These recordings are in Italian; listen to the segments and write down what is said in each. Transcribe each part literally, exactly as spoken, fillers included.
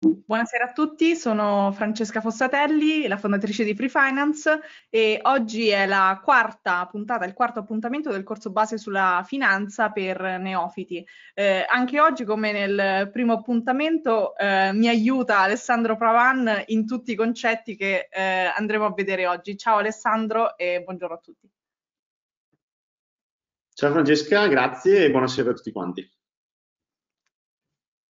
Buonasera a tutti, sono Francesca Fossatelli, la fondatrice di Free Finance, e oggi è la quarta puntata, il quarto appuntamento del corso base sulla finanza per neofiti. Eh, anche oggi, come nel primo appuntamento, eh, mi aiuta Alessandro Pavan in tutti i concetti che eh, andremo a vedere oggi. Ciao Alessandro e buongiorno a tutti. Ciao Francesca, grazie e buonasera a tutti quanti.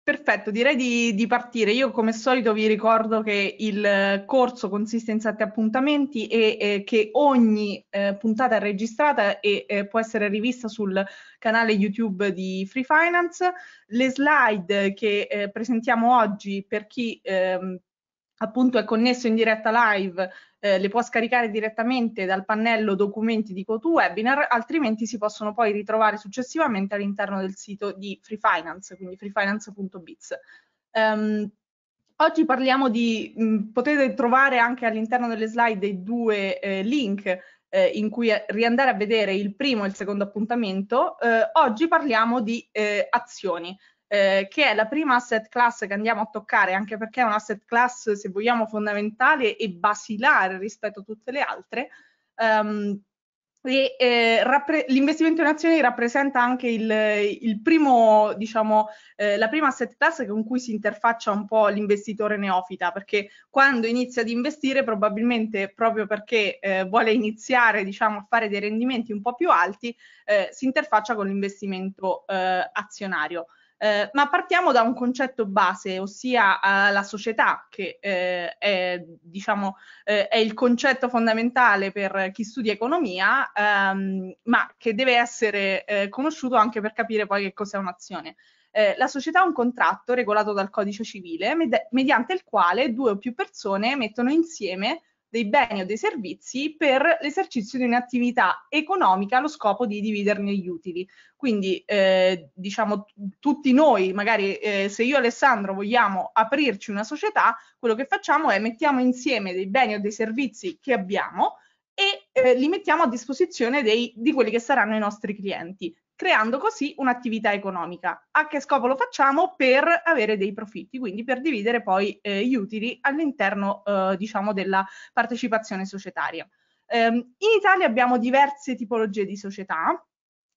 Perfetto, direi di, di partire. Io come solito vi ricordo che il corso consiste in sette appuntamenti e eh, che ogni eh, puntata è registrata e eh, può essere rivista sul canale YouTube di Free Finance. Le slide che eh, presentiamo oggi, per chi ehm, appunto è connesso in diretta live, eh, le può scaricare direttamente dal pannello documenti di GoToWebinar, altrimenti si possono poi ritrovare successivamente all'interno del sito di Free Finance, quindi freefinance punto biz. Um, oggi parliamo di, mh, potete trovare anche all'interno delle slide dei due eh, link Eh, in cui riandare a vedere il primo e il secondo appuntamento. Eh, oggi parliamo di eh, azioni, eh, che è la prima asset class che andiamo a toccare, anche perché è un asset class, se vogliamo, fondamentale e basilare rispetto a tutte le altre. Um, e eh, l'investimento in azioni rappresenta anche il, il primo, diciamo, eh, la prima asset class con cui si interfaccia un po' l'investitore neofita, perché quando inizia ad investire, probabilmente proprio perché eh, vuole iniziare, diciamo, a fare dei rendimenti un po' più alti, eh, si interfaccia con l'investimento eh, azionario. Eh, ma partiamo da un concetto base, ossia eh, la società, che eh, è, diciamo, eh, è il concetto fondamentale per chi studia economia, ehm, ma che deve essere eh, conosciuto anche per capire poi che cos'è un'azione. Eh, la società è un contratto regolato dal codice civile med- mediante il quale due o più persone mettono insieme dei beni o dei servizi per l'esercizio di un'attività economica allo scopo di dividerne gli utili. Quindi eh, diciamo tutti noi, magari eh, se io e Alessandro vogliamo aprirci una società, quello che facciamo è mettiamo insieme dei beni o dei servizi che abbiamo e eh, li mettiamo a disposizione dei, di quelli che saranno i nostri clienti, creando così un'attività economica. A che scopo lo facciamo? Per avere dei profitti, quindi per dividere poi eh, gli utili all'interno eh, diciamo della partecipazione societaria. Eh, in Italia abbiamo diverse tipologie di società: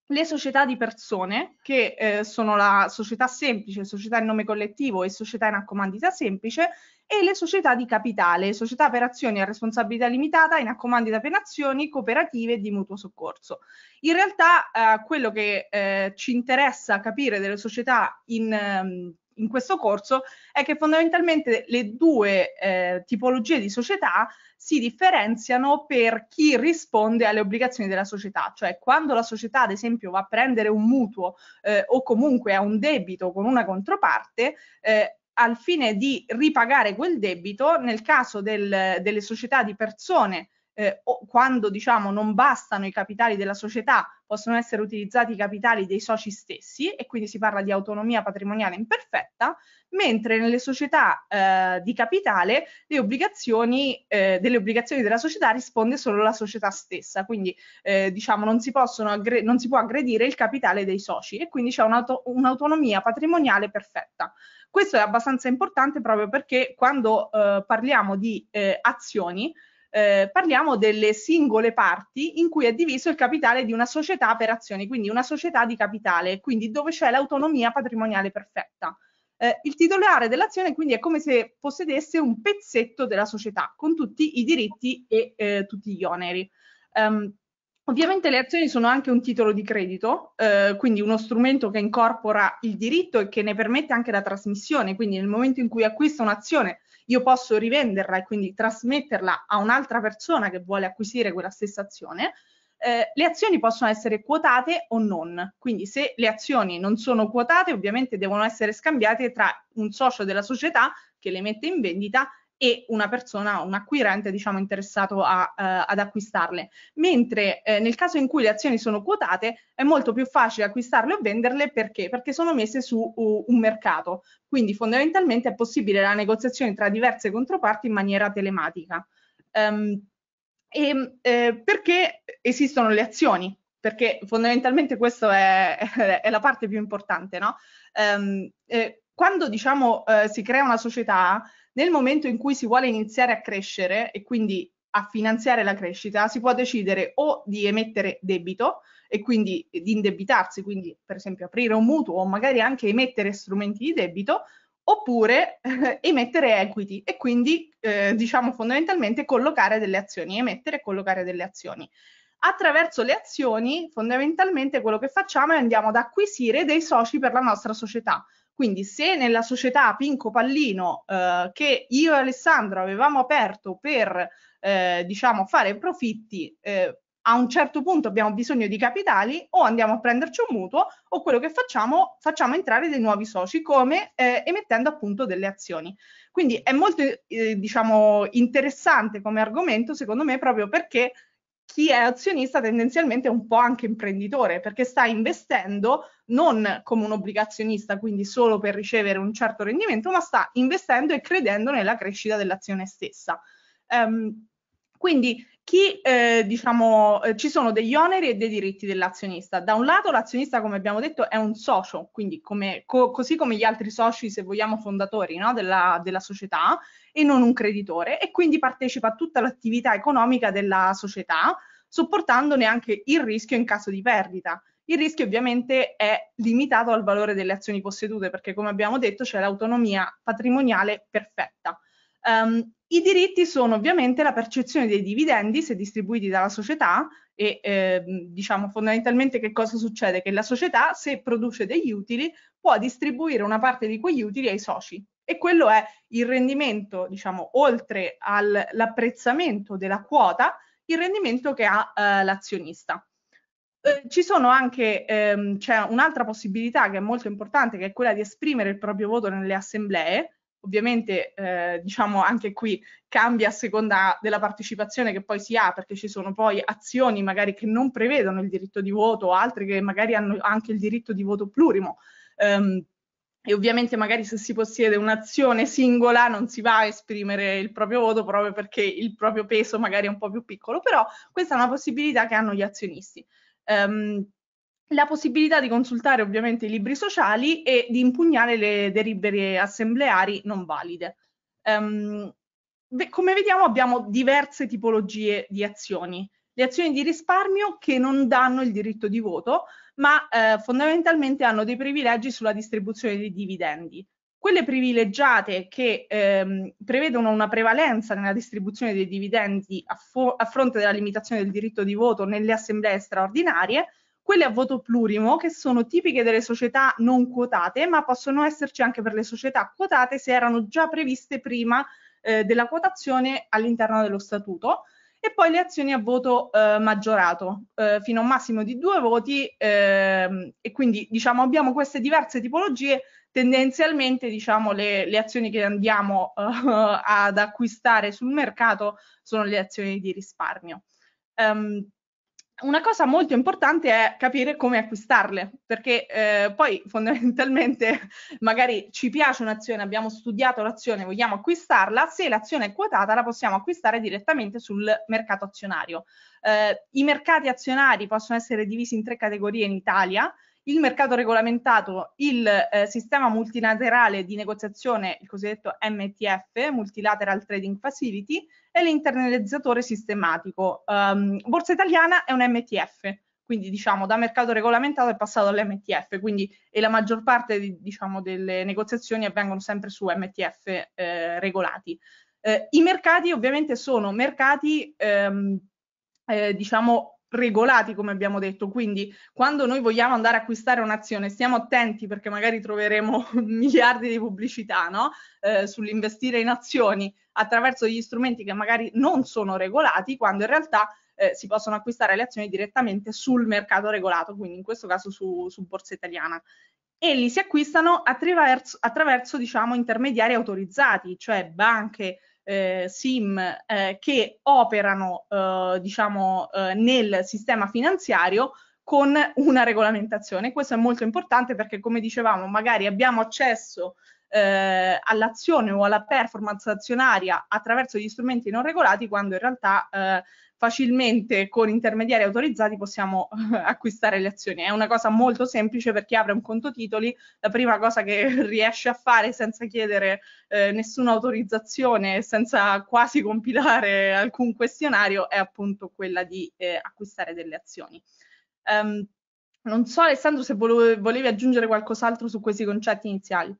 le società di persone, che eh, sono la società semplice, società in nome collettivo e società in accomandita semplice, e le società di capitale, società per azioni a responsabilità limitata, in accomandita per azioni, cooperative e di mutuo soccorso. In realtà eh, quello che eh, ci interessa capire delle società in, in questo corso è che fondamentalmente le due eh, tipologie di società si differenziano per chi risponde alle obbligazioni della società, cioè quando la società ad esempio va a prendere un mutuo eh, o comunque ha un debito con una controparte, eh, al fine di ripagare quel debito. Nel caso del, delle società di persone, eh, o quando, diciamo, non bastano i capitali della società, possono essere utilizzati i capitali dei soci stessi, e quindi si parla di autonomia patrimoniale imperfetta, mentre nelle società eh, di capitale le obbligazioni, eh, delle obbligazioni della società risponde solo la società stessa, quindi eh, diciamo non si, possono aggre- non si può aggredire il capitale dei soci, e quindi c'è un'auto- un'autonomia patrimoniale perfetta. Questo è abbastanza importante proprio perché quando eh, parliamo di eh, azioni, eh, parliamo delle singole parti in cui è diviso il capitale di una società per azioni, quindi una società di capitale, quindi dove c'è l'autonomia patrimoniale perfetta. Eh, il titolare dell'azione quindi è come se possedesse un pezzetto della società con tutti i diritti e eh, tutti gli oneri. Um, Ovviamente le azioni sono anche un titolo di credito, eh, quindi uno strumento che incorpora il diritto e che ne permette anche la trasmissione, quindi nel momento in cui acquisto un'azione io posso rivenderla e quindi trasmetterla a un'altra persona che vuole acquisire quella stessa azione. Eh, le azioni possono essere quotate o non, quindi se le azioni non sono quotate ovviamente devono essere scambiate tra un socio della società che le mette in vendita e una persona, un acquirente, diciamo, interessato a, eh, ad acquistarle. Mentre eh, nel caso in cui le azioni sono quotate è molto più facile acquistarle o venderle. Perché? Perché sono messe su uh, un mercato, quindi fondamentalmente è possibile la negoziazione tra diverse controparti in maniera telematica. Um, e, eh, perché esistono le azioni? Perché fondamentalmente questa è, è la parte più importante, no? Um, eh, quando diciamo eh, si crea una società, nel momento in cui si vuole iniziare a crescere e quindi a finanziare la crescita, si può decidere o di emettere debito e quindi di indebitarsi, quindi per esempio aprire un mutuo o magari anche emettere strumenti di debito, oppure eh, emettere equity e quindi eh, diciamo fondamentalmente collocare delle azioni, emettere e collocare delle azioni. Attraverso le azioni fondamentalmente quello che facciamo è andiamo ad acquisire dei soci per la nostra società. Quindi se nella società Pinco Pallino eh, che io e Alessandro avevamo aperto per eh, diciamo fare profitti, eh, a un certo punto abbiamo bisogno di capitali, o andiamo a prenderci un mutuo, o quello che facciamo, facciamo entrare dei nuovi soci, come eh, emettendo appunto delle azioni. Quindi è molto eh, diciamo interessante come argomento, secondo me, proprio perché chi è azionista tendenzialmente è un po' anche imprenditore, perché sta investendo non come un obbligazionista, quindi solo per ricevere un certo rendimento, ma sta investendo e credendo nella crescita dell'azione stessa. Um, quindi chi, eh, diciamo, eh, ci sono degli oneri e dei diritti dell'azionista. Da un lato l'azionista, come abbiamo detto, è un socio, quindi come, co- così come gli altri soci, se vogliamo, fondatori, no? della, della società, e non un creditore, e quindi partecipa a tutta l'attività economica della società, sopportandone anche il rischio in caso di perdita. Il rischio ovviamente è limitato al valore delle azioni possedute, perché come abbiamo detto c'è l'autonomia patrimoniale perfetta. Um, I diritti sono ovviamente la percezione dei dividendi se distribuiti dalla società e eh, diciamo fondamentalmente che cosa succede? Che la società, se produce degli utili, può distribuire una parte di quegli utili ai soci, e quello è il rendimento, diciamo, oltre all'apprezzamento della quota, il rendimento che ha eh, l'azionista. Eh, ci sono anche, ehm, c'è un'altra possibilità che è molto importante, che è quella di esprimere il proprio voto nelle assemblee. Ovviamente eh, diciamo anche qui cambia a seconda della partecipazione che poi si ha, perché ci sono poi azioni magari che non prevedono il diritto di voto, o altre che magari hanno anche il diritto di voto plurimo, um, e ovviamente magari se si possiede un'azione singola non si va a esprimere il proprio voto, proprio perché il proprio peso magari è un po' più piccolo, però questa è una possibilità che hanno gli azionisti. Um, La possibilità di consultare ovviamente i libri sociali e di impugnare le delibere assembleari non valide. Um, come vediamo abbiamo diverse tipologie di azioni. Le azioni di risparmio, che non danno il diritto di voto, ma eh, fondamentalmente hanno dei privilegi sulla distribuzione dei dividendi. Quelle privilegiate, che ehm, prevedono una prevalenza nella distribuzione dei dividendi a, a fronte della limitazione del diritto di voto nelle assemblee straordinarie. Quelle a voto plurimo, che sono tipiche delle società non quotate, ma possono esserci anche per le società quotate se erano già previste prima eh, della quotazione all'interno dello statuto. E poi le azioni a voto eh, maggiorato, eh, fino a un massimo di due voti, eh, e quindi diciamo abbiamo queste diverse tipologie. Tendenzialmente diciamo le, le azioni che andiamo eh, ad acquistare sul mercato sono le azioni di risparmio. Um, Una cosa molto importante è capire come acquistarle, perché eh, poi fondamentalmente magari ci piace un'azione, abbiamo studiato l'azione, vogliamo acquistarla. Se l'azione è quotata la possiamo acquistare direttamente sul mercato azionario. Eh, I mercati azionari possono essere divisi in tre categorie in Italia: il mercato regolamentato, il eh, sistema multilaterale di negoziazione, il cosiddetto M T F, Multilateral Trading Facility, e l'internalizzatore sistematico. Um, Borsa Italiana è un M T F, quindi diciamo da mercato regolamentato è passato all'M T F, quindi e la maggior parte di, diciamo, delle negoziazioni avvengono sempre su M T F eh, regolati. Eh, I mercati ovviamente sono mercati ehm, eh, diciamo regolati, come abbiamo detto, quindi quando noi vogliamo andare a acquistare un'azione stiamo attenti, perché magari troveremo miliardi di pubblicità, no? eh, sull'investire in azioni attraverso degli strumenti che magari non sono regolati, quando in realtà eh, si possono acquistare le azioni direttamente sul mercato regolato, quindi in questo caso su, su Borsa Italiana, e li si acquistano attraverso, attraverso diciamo intermediari autorizzati, cioè banche, Eh, SIM eh, che operano eh, diciamo eh, nel sistema finanziario con una regolamentazione. Questo è molto importante perché, come dicevamo, magari abbiamo accesso eh, all'azione o alla performance azionaria attraverso gli strumenti non regolati, quando in realtà eh, facilmente con intermediari autorizzati possiamo eh, acquistare le azioni. È una cosa molto semplice, perché apre un conto titoli, la prima cosa che riesce a fare senza chiedere eh, nessuna autorizzazione, senza quasi compilare alcun questionario, è appunto quella di eh, acquistare delle azioni. Um, Non so, Alessandro, se volevi aggiungere qualcos'altro su questi concetti iniziali.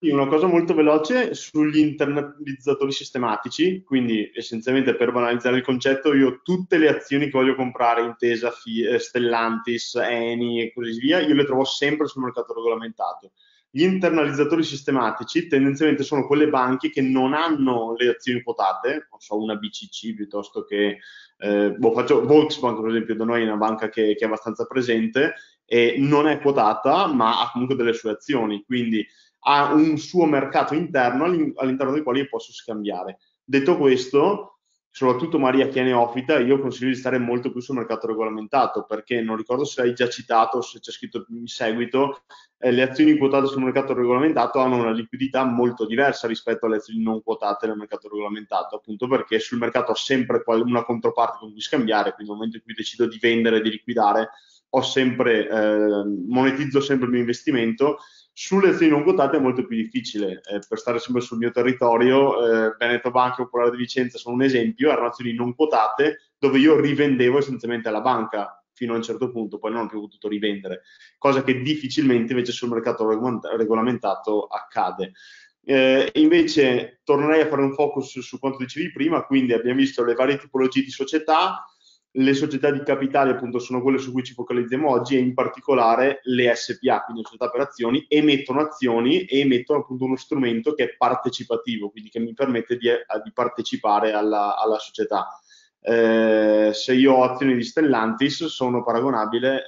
Sì, una cosa molto veloce sugli internalizzatori sistematici. Quindi essenzialmente, per banalizzare il concetto, io tutte le azioni che voglio comprare, Intesa, Stellantis, Eni e così via, io le trovo sempre sul mercato regolamentato. Gli internalizzatori sistematici tendenzialmente sono quelle banche che non hanno le azioni quotate, non so, una B C C piuttosto che, eh, boh, faccio Volksbank per esempio, da noi è una banca che, che è abbastanza presente e non è quotata, ma ha comunque delle sue azioni, quindi ha un suo mercato interno all'interno del quale io posso scambiare. Detto questo, soprattutto Maria che è neofita, io consiglio di stare molto più sul mercato regolamentato, perché non ricordo se l'hai già citato o se c'è scritto in seguito, eh, le azioni quotate sul mercato regolamentato hanno una liquidità molto diversa rispetto alle azioni non quotate nel mercato regolamentato, appunto perché sul mercato ho sempre una controparte con cui scambiare, quindi nel momento in cui decido di vendere e di liquidare ho sempre, eh, monetizzo sempre il mio investimento. Sulle azioni non quotate è molto più difficile, eh, per stare sempre sul mio territorio, eh, Veneto Banca e Popolare di Vicenza sono un esempio, erano azioni non quotate dove io rivendevo essenzialmente alla banca fino a un certo punto, poi non ho più potuto rivendere, cosa che difficilmente invece sul mercato regolamentato accade. Eh, invece tornerei a fare un focus su, su quanto dicevi prima, quindi abbiamo visto le varie tipologie di società. Le società di capitale appunto sono quelle su cui ci focalizziamo oggi, e in particolare le S P A, quindi le società per azioni, emettono azioni e emettono appunto uno strumento che è partecipativo, quindi che mi permette di, di partecipare alla, alla società. Eh, se io ho azioni di Stellantis sono paragonabile,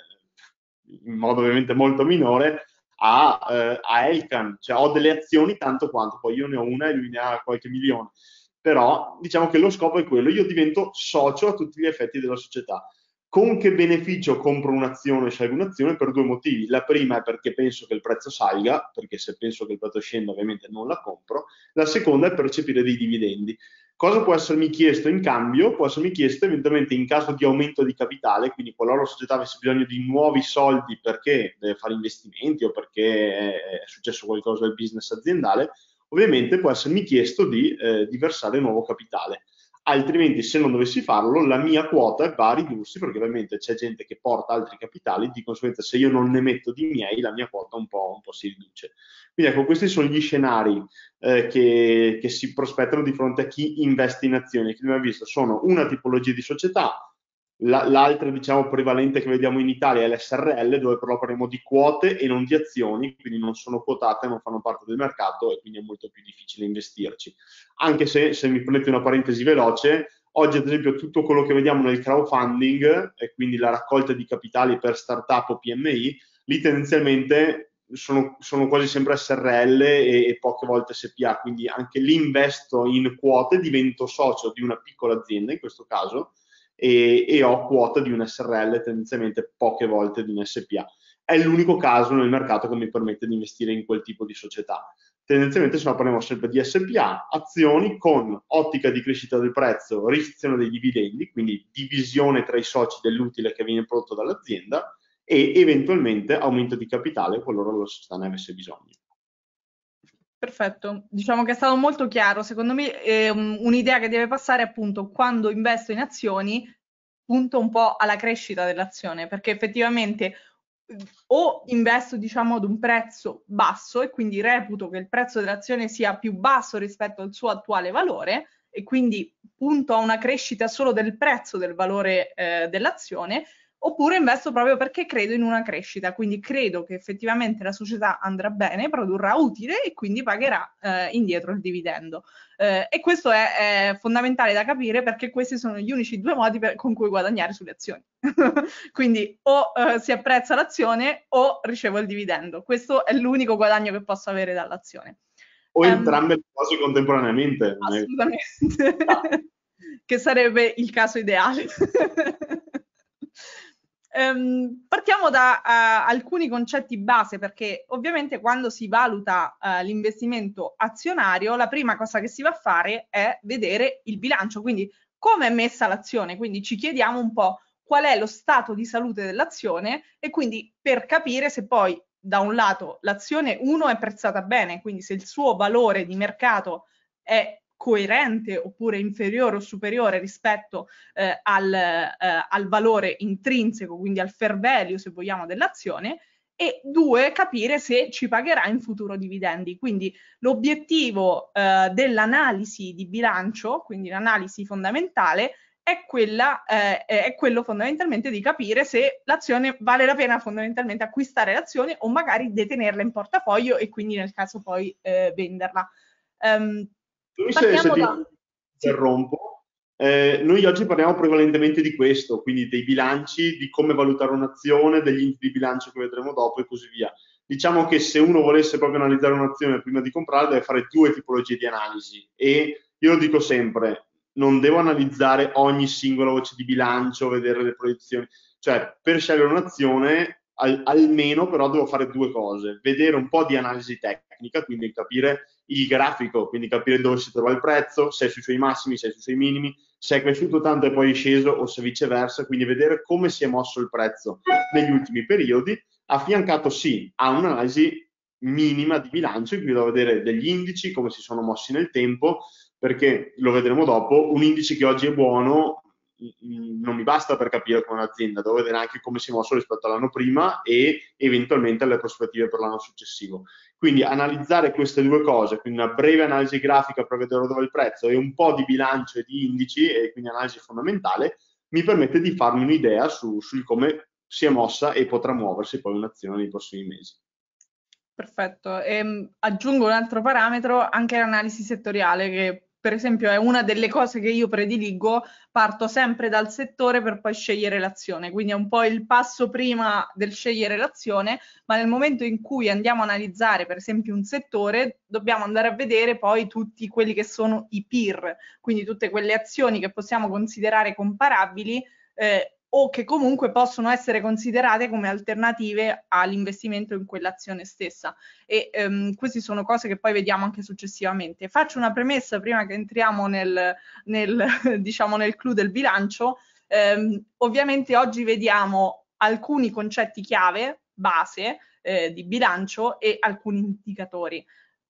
in modo ovviamente molto minore, a, eh, a Elkan, cioè ho delle azioni tanto quanto, poi io ne ho una e lui ne ha qualche milione. Però diciamo che lo scopo è quello, io divento socio a tutti gli effetti della società. Con che beneficio compro un'azione o scelgo un'azione? Per due motivi. La prima è perché penso che il prezzo salga, perché se penso che il prezzo scenda ovviamente non la compro. La seconda è percepire dei dividendi. Cosa può essermi chiesto in cambio? Può essermi chiesto eventualmente in caso di aumento di capitale, quindi qualora la società avesse bisogno di nuovi soldi perché deve fare investimenti o perché è successo qualcosa del business aziendale, ovviamente può essermi chiesto di, eh, di versare nuovo capitale. Altrimenti, se non dovessi farlo, la mia quota va a ridursi, perché ovviamente c'è gente che porta altri capitali, di conseguenza se io non ne metto di miei, la mia quota un po', un po' si riduce. Quindi ecco, questi sono gli scenari eh, che, che si prospettano di fronte a chi investe in azioni, che abbiamo visto sono una tipologia di società. L'altra, diciamo, prevalente che vediamo in Italia è l'S R L, dove però parliamo di quote e non di azioni, quindi non sono quotate, non fanno parte del mercato e quindi è molto più difficile investirci. Anche se, se mi prendete una parentesi veloce, oggi ad esempio tutto quello che vediamo nel crowdfunding, e quindi la raccolta di capitali per startup o P M I, lì tendenzialmente sono, sono quasi sempre S R L e, e poche volte S P A, quindi anche lì investo in quote, divento socio di una piccola azienda in questo caso, E, e ho quota di un S R L, tendenzialmente poche volte di un S P A. È l'unico caso nel mercato che mi permette di investire in quel tipo di società. Tendenzialmente se no parliamo sempre di S P A, azioni con ottica di crescita del prezzo, riduzione dei dividendi, quindi divisione tra i soci dell'utile che viene prodotto dall'azienda e eventualmente aumento di capitale qualora la società ne avesse bisogno. Perfetto, diciamo che è stato molto chiaro. Secondo me eh, un'idea che deve passare è appunto, quando investo in azioni punto un po' alla crescita dell'azione, perché effettivamente o investo diciamo ad un prezzo basso e quindi reputo che il prezzo dell'azione sia più basso rispetto al suo attuale valore e quindi punto a una crescita solo del prezzo del valore eh, dell'azione, oppure investo proprio perché credo in una crescita, quindi credo che effettivamente la società andrà bene, produrrà utile e quindi pagherà eh, indietro il dividendo. Eh, e questo è, è fondamentale da capire, perché questi sono gli unici due modi per, con cui guadagnare sulle azioni. Quindi o eh, si apprezza l'azione o ricevo il dividendo. Questo è l'unico guadagno che posso avere dall'azione. O um, entrambe le cose contemporaneamente. Assolutamente, ah. Che sarebbe il caso ideale. Ehm, partiamo da uh, alcuni concetti base, perché ovviamente quando si valuta uh, l'investimento azionario, la prima cosa che si va a fare è vedere il bilancio, quindi come è messa l'azione, quindi ci chiediamo un po' qual è lo stato di salute dell'azione, e quindi per capire se poi da un lato l'azione uno è prezzata bene, quindi se il suo valore di mercato è coerente oppure inferiore o superiore rispetto eh, al, eh, al valore intrinseco, quindi al fair value se vogliamo dell'azione, e due, capire se ci pagherà in futuro dividendi. Quindi l'obiettivo eh, dell'analisi di bilancio, quindi l'analisi fondamentale, è, quella, eh, è quello fondamentalmente di capire se l'azione vale la pena fondamentalmente acquistare l'azione o magari detenerla in portafoglio e quindi nel caso poi eh, venderla. Um, Lui se, se ti da... interrompo, eh, noi oggi parliamo prevalentemente di questo, quindi dei bilanci, di come valutare un'azione, degli indici di bilancio che vedremo dopo e così via. Diciamo che se uno volesse proprio analizzare un'azione prima di comprarla deve fare due tipologie di analisi, e io lo dico sempre, non devo analizzare ogni singola voce di bilancio, vedere le proiezioni, cioè per scegliere un'azione al, almeno però devo fare due cose: vedere un po' di analisi tecnica, quindi capire il grafico, quindi capire dove si trova il prezzo, se è sui suoi massimi, se è sui suoi minimi, se è cresciuto tanto e poi è sceso o se viceversa, quindi vedere come si è mosso il prezzo negli ultimi periodi, affiancato sì a un'analisi minima di bilancio, quindi devo vedere degli indici, come si sono mossi nel tempo, perché lo vedremo dopo, un indice che oggi è buono non mi basta per capire come un'azienda, devo vedere anche come si è mosso rispetto all'anno prima e eventualmente alle prospettive per l'anno successivo. Quindi analizzare queste due cose, quindi una breve analisi grafica per vedere dove è il prezzo e un po' di bilancio e di indici, e quindi analisi fondamentale, mi permette di farmi un'idea su, su come si è mossa e potrà muoversi poi un'azione nei prossimi mesi. Perfetto, e aggiungo un altro parametro, anche l'analisi settoriale, che per esempio è una delle cose che io prediligo, parto sempre dal settore per poi scegliere l'azione, quindi è un po' il passo prima del scegliere l'azione, ma nel momento in cui andiamo a analizzare per esempio un settore, dobbiamo andare a vedere poi tutti quelli che sono i peer, quindi tutte quelle azioni che possiamo considerare comparabili eh, o che comunque possono essere considerate come alternative all'investimento in quell'azione stessa. E ehm, queste sono cose che poi vediamo anche successivamente. Faccio una premessa prima che entriamo nel, nel, diciamo nel clou del bilancio. Ehm, ovviamente oggi vediamo alcuni concetti chiave, base, eh, di bilancio e alcuni indicatori.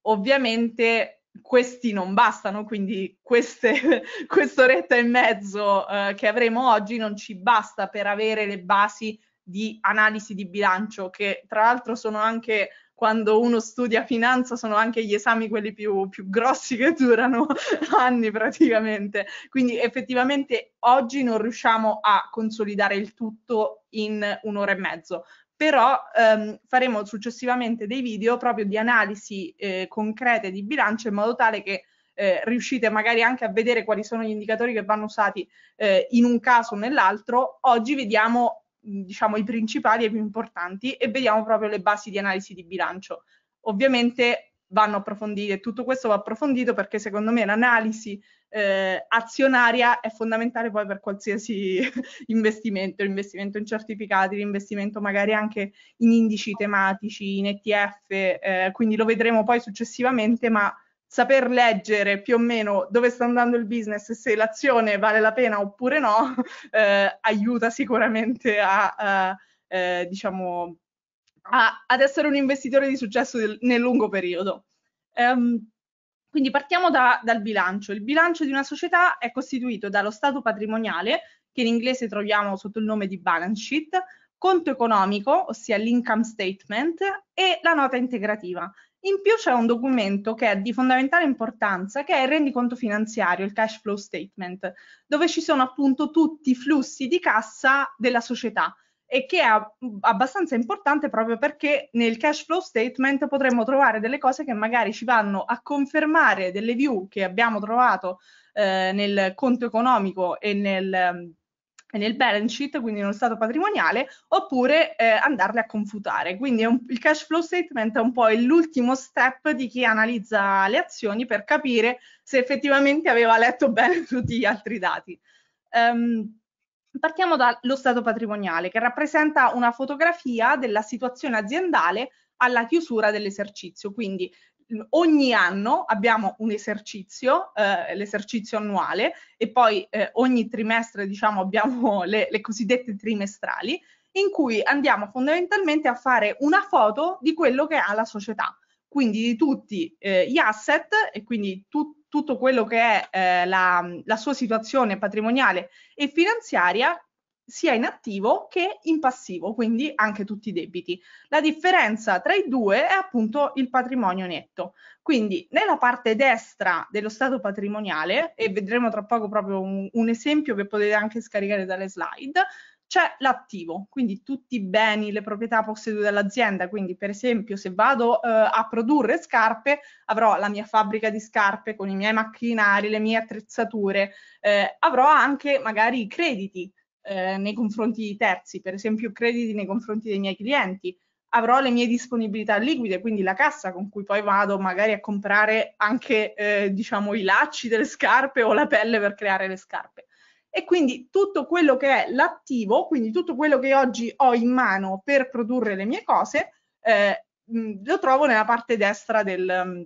Ovviamente questi non bastano, quindi queste, quest'oretta e mezzo eh, che avremo oggi non ci basta per avere le basi di analisi di bilancio, che tra l'altro sono anche, quando uno studia finanza, sono anche gli esami quelli più, più grossi, che durano anni praticamente, quindi effettivamente oggi non riusciamo a consolidare il tutto in un'ora e mezzo. Però ehm, faremo successivamente dei video proprio di analisi eh, concrete di bilancio, in modo tale che eh, riuscite magari anche a vedere quali sono gli indicatori che vanno usati eh, in un caso o nell'altro. Oggi vediamo diciamo i principali e i più importanti e vediamo proprio le basi di analisi di bilancio. Ovviamente vanno approfondite, tutto questo va approfondito, perché secondo me l'analisi eh, azionaria è fondamentale poi per qualsiasi investimento, l'investimento in certificati, l'investimento magari anche in indici tematici, in E T F, eh, quindi lo vedremo poi successivamente, ma saper leggere più o meno dove sta andando il business e se l'azione vale la pena oppure no, eh, aiuta sicuramente a, a eh, diciamo... A, ad essere un investitore di successo del, nel lungo periodo. Um, quindi partiamo da, dal bilancio. Il bilancio di una società è costituito dallo stato patrimoniale, che in inglese troviamo sotto il nome di balance sheet, conto economico, ossia l'income statement, e la nota integrativa. In più c'è un documento che è di fondamentale importanza, che è il rendiconto finanziario, il cash flow statement, dove ci sono appunto tutti i flussi di cassa della società, e che è abbastanza importante proprio perché nel cash flow statement potremmo trovare delle cose che magari ci vanno a confermare delle view che abbiamo trovato eh, nel conto economico e nel, e nel balance sheet, quindi nello stato patrimoniale, oppure eh, andarle a confutare. Quindi è un, il cash flow statement è un po' l'ultimo step di chi analizza le azioni per capire se effettivamente aveva letto bene tutti gli altri dati. Um, Partiamo dallo stato patrimoniale, che rappresenta una fotografia della situazione aziendale alla chiusura dell'esercizio. Quindi ogni anno abbiamo un esercizio, eh, l'esercizio annuale, e poi eh, ogni trimestre, diciamo, abbiamo le, le cosiddette trimestrali, in cui andiamo fondamentalmente a fare una foto di quello che ha la società, quindi di tutti eh, gli asset e quindi tutti tutto quello che è eh, la, la sua situazione patrimoniale e finanziaria, sia in attivo che in passivo, quindi anche tutti i debiti. La differenza tra i due è appunto il patrimonio netto. Quindi nella parte destra dello stato patrimoniale, e vedremo tra poco proprio un, un esempio che potete anche scaricare dalle slide, c'è l'attivo, quindi tutti i beni, le proprietà possedute dall'azienda. Quindi per esempio se vado eh, a produrre scarpe, avrò la mia fabbrica di scarpe con i miei macchinari, le mie attrezzature, eh, avrò anche magari i crediti eh, nei confronti di terzi, per esempio crediti nei confronti dei miei clienti, avrò le mie disponibilità liquide, quindi la cassa con cui poi vado magari a comprare anche eh, diciamo i lacci delle scarpe o la pelle per creare le scarpe. E quindi tutto quello che è l'attivo, quindi tutto quello che oggi ho in mano per produrre le mie cose, eh, lo trovo nella parte destra del,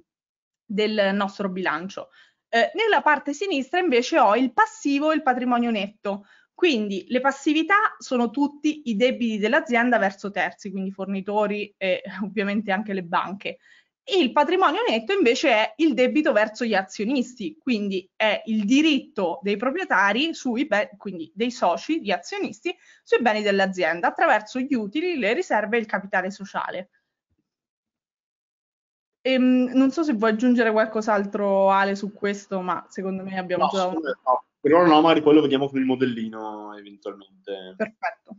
del nostro bilancio. Eh, nella parte sinistra invece ho il passivo e il patrimonio netto. Quindi le passività sono tutti i debiti dell'azienda verso terzi, quindi fornitori e ovviamente anche le banche. Il patrimonio netto invece è il debito verso gli azionisti, quindi è il diritto dei proprietari, sui quindi dei soci, gli azionisti, sui beni dell'azienda attraverso gli utili, le riserve e il capitale sociale. Ehm, non so se vuoi aggiungere qualcos'altro, Ale, su questo, ma secondo me abbiamo no, già... Un... No, per ora no, ma quello vediamo con il modellino eventualmente. Perfetto.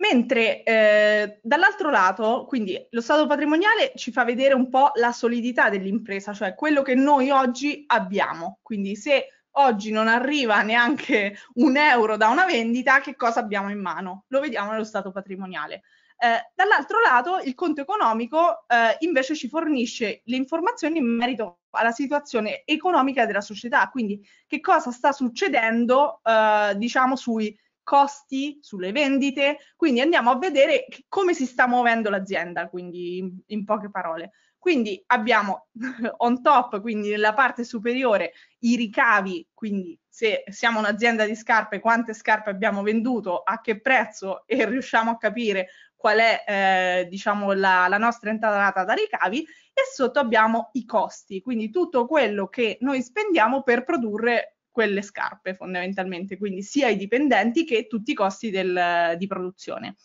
Mentre eh, dall'altro lato, quindi lo stato patrimoniale ci fa vedere un po' la solidità dell'impresa, cioè quello che noi oggi abbiamo. Quindi se oggi non arriva neanche un euro da una vendita, che cosa abbiamo in mano? Lo vediamo nello stato patrimoniale. Eh, dall'altro lato il conto economico eh, invece ci fornisce le informazioni in merito alla situazione economica della società, quindi che cosa sta succedendo eh, diciamo sui costi, sulle vendite, quindi andiamo a vedere come si sta muovendo l'azienda, quindi in, in poche parole. Quindi abbiamo on top, quindi nella parte superiore, i ricavi, quindi se siamo un'azienda di scarpe, quante scarpe abbiamo venduto, a che prezzo, e riusciamo a capire qual è eh, diciamo la, la nostra entrata da ricavi, e sotto abbiamo i costi, quindi tutto quello che noi spendiamo per produrre quelle scarpe fondamentalmente, quindi sia i dipendenti che tutti i costi del, di produzione.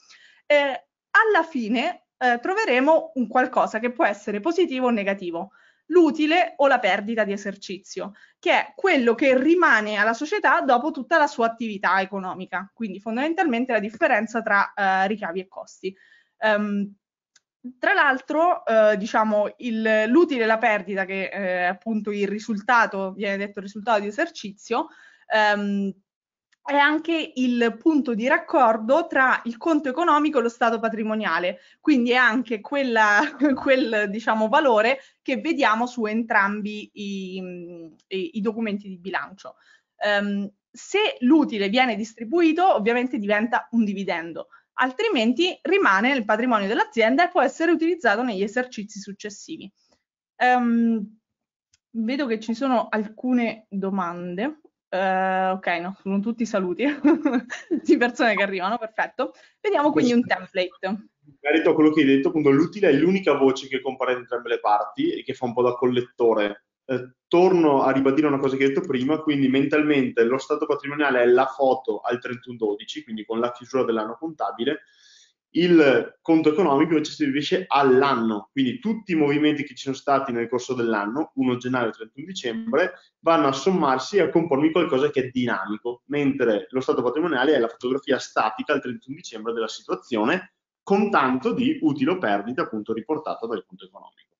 Eh, alla fine eh, troveremo un qualcosa che può essere positivo o negativo, l'utile o la perdita di esercizio, che è quello che rimane alla società dopo tutta la sua attività economica, quindi fondamentalmente la differenza tra eh, ricavi e costi. Um, Tra l'altro, eh, diciamo, l'utile e la perdita, che eh, appunto il risultato, viene detto risultato di esercizio, ehm, è anche il punto di raccordo tra il conto economico e lo stato patrimoniale, quindi è anche quella, quel diciamo, valore che vediamo su entrambi i, i, i documenti di bilancio. Ehm, se l'utile viene distribuito, ovviamente diventa un dividendo. Altrimenti rimane nel patrimonio dell'azienda e può essere utilizzato negli esercizi successivi. Um, vedo che ci sono alcune domande. Uh, ok, no, sono tutti saluti di persone che arrivano, perfetto. Vediamo quindi un template. In merito a quello che hai detto, appunto, l'utile è l'unica voce che compare in entrambe le parti e che fa un po' da collettore. Eh, torno a ribadire una cosa che ho detto prima, quindi mentalmente lo stato patrimoniale è la foto al trentuno dodici, quindi con la chiusura dell'anno contabile. Il conto economico invece si riferisce all'anno, quindi tutti i movimenti che ci sono stati nel corso dell'anno, primo gennaio trentuno dicembre, vanno a sommarsi e a compormi qualcosa che è dinamico, mentre lo stato patrimoniale è la fotografia statica al trentuno dicembre della situazione, con tanto di utile o perdita appunto riportata dal conto economico.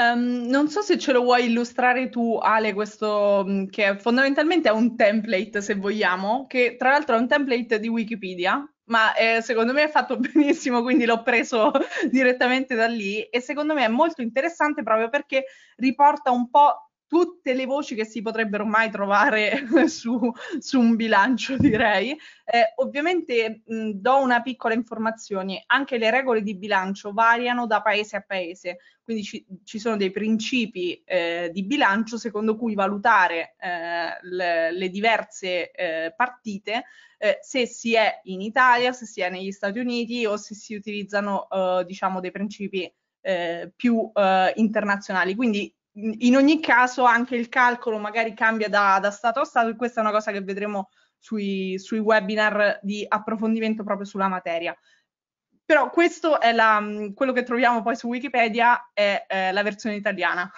Um, non so se ce lo vuoi illustrare tu, Ale, questo che fondamentalmente è un template, se vogliamo, che tra l'altro è un template di Wikipedia, ma eh, secondo me è fatto benissimo, quindi l'ho preso direttamente da lì, e secondo me è molto interessante proprio perché riporta un po' tutte le voci che si potrebbero mai trovare su, su un bilancio, direi. Eh, ovviamente mh, do una piccola informazione, anche le regole di bilancio variano da paese a paese, quindi ci, ci sono dei principi eh, di bilancio secondo cui valutare eh, le, le diverse eh, partite, eh, se si è in Italia, se si è negli Stati Uniti o se si utilizzano eh, diciamo dei principi eh, più eh, internazionali. Quindi in ogni caso anche il calcolo magari cambia da, da stato a stato, e questa è una cosa che vedremo sui, sui webinar di approfondimento proprio sulla materia. Però questo è la, quello che troviamo poi su Wikipedia è eh, la versione italiana.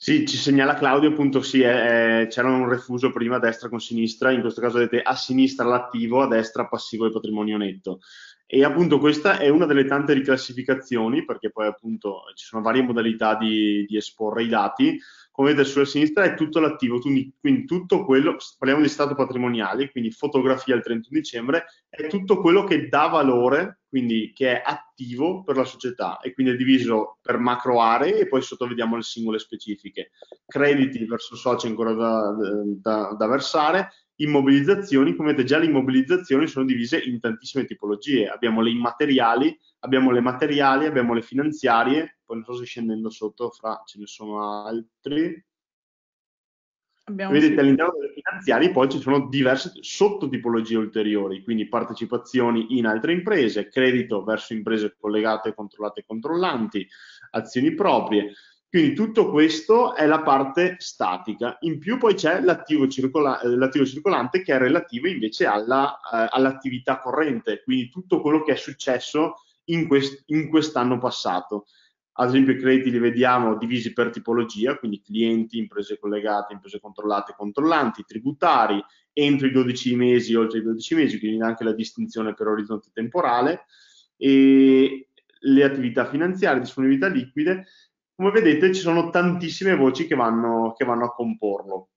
Sì, ci segnala Claudio, appunto sì, c'era un refuso prima a destra con sinistra, in questo caso vedete a sinistra l'attivo, a destra passivo e patrimonio netto. E appunto questa è una delle tante riclassificazioni, perché poi appunto ci sono varie modalità di, di esporre i dati. Come vedete sulla sinistra è tutto l'attivo, quindi tutto quello, parliamo di stato patrimoniale, quindi fotografia al trentuno dicembre, è tutto quello che dà valore, quindi che è attivo per la società, e quindi è diviso per macro aree e poi sotto vediamo le singole specifiche. Crediti verso soci ancora da, da, da versare. Immobilizzazioni, come vedete già le immobilizzazioni sono divise in tantissime tipologie, abbiamo le immateriali, abbiamo le materiali, abbiamo le finanziarie, poi non so se scendendo sotto fra ce ne sono altri, abbiamo vedete sì. All'interno delle finanziarie poi ci sono diverse sottotipologie ulteriori, quindi partecipazioni in altre imprese, credito verso imprese collegate, controllate e controllanti, azioni proprie. Quindi tutto questo è la parte statica, in più poi c'è l'attivo circola- l'attivo circolante che è relativo invece alla, eh, all'attività corrente, quindi tutto quello che è successo in, quest- in quest'anno passato. Ad esempio i crediti li vediamo divisi per tipologia, quindi clienti, imprese collegate, imprese controllate, controllanti, tributari, entro i dodici mesi, oltre i dodici mesi, quindi anche la distinzione per orizzonte temporale, e le attività finanziarie, disponibilità liquide. Come vedete ci sono tantissime voci che vanno, che vanno a comporlo.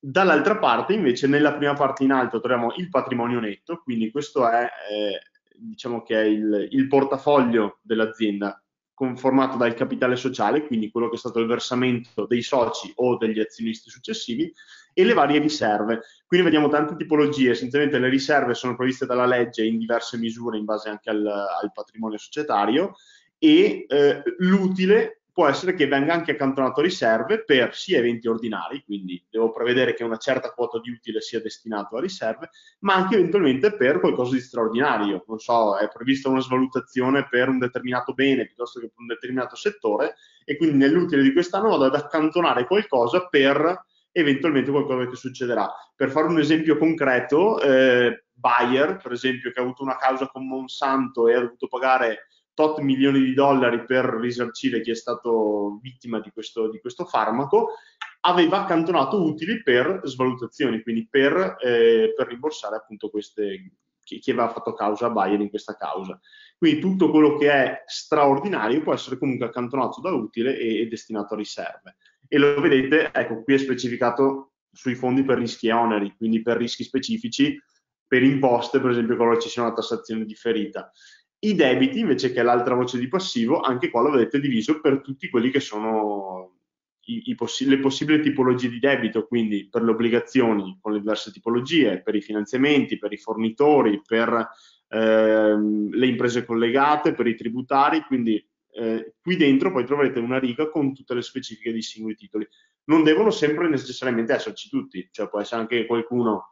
Dall'altra parte invece nella prima parte in alto troviamo il patrimonio netto, quindi questo è, eh, diciamo che è il, il portafoglio dell'azienda conformato dal capitale sociale, quindi quello che è stato il versamento dei soci o degli azionisti successivi, e le varie riserve. Quindi vediamo tante tipologie, essenzialmente le riserve sono previste dalla legge in diverse misure in base anche al, al patrimonio societario, e eh, l'utile può essere che venga anche accantonato a riserve per sia eventi ordinari, quindi devo prevedere che una certa quota di utile sia destinato a riserve, ma anche eventualmente per qualcosa di straordinario. Non so, è prevista una svalutazione per un determinato bene piuttosto che per un determinato settore, e quindi nell'utile di quest'anno vado ad accantonare qualcosa per eventualmente qualcosa che succederà. Per fare un esempio concreto, eh, Bayer, per esempio, che ha avuto una causa con Monsanto e ha dovuto pagare tot milioni di dollari per risarcire chi è stato vittima di questo, di questo farmaco, aveva accantonato utili per svalutazioni, quindi per, eh, per rimborsare appunto queste, chi, chi aveva fatto causa a Bayer in questa causa. Quindi tutto quello che è straordinario può essere comunque accantonato da utile e, e destinato a riserve. E lo vedete, ecco, qui è specificato sui fondi per rischi e oneri, quindi per rischi specifici, per imposte, per esempio quando ci sia una tassazione differita. I debiti invece, che è l'altra voce di passivo, anche qua lo vedete diviso per tutti quelli che sono i, i possi- le possibili tipologie di debito, quindi per le obbligazioni con le diverse tipologie, per i finanziamenti, per i fornitori, per ehm, le imprese collegate, per i tributari, quindi eh, qui dentro poi troverete una riga con tutte le specifiche dei singoli titoli. Non devono sempre necessariamente esserci tutti, cioè può essere anche qualcuno...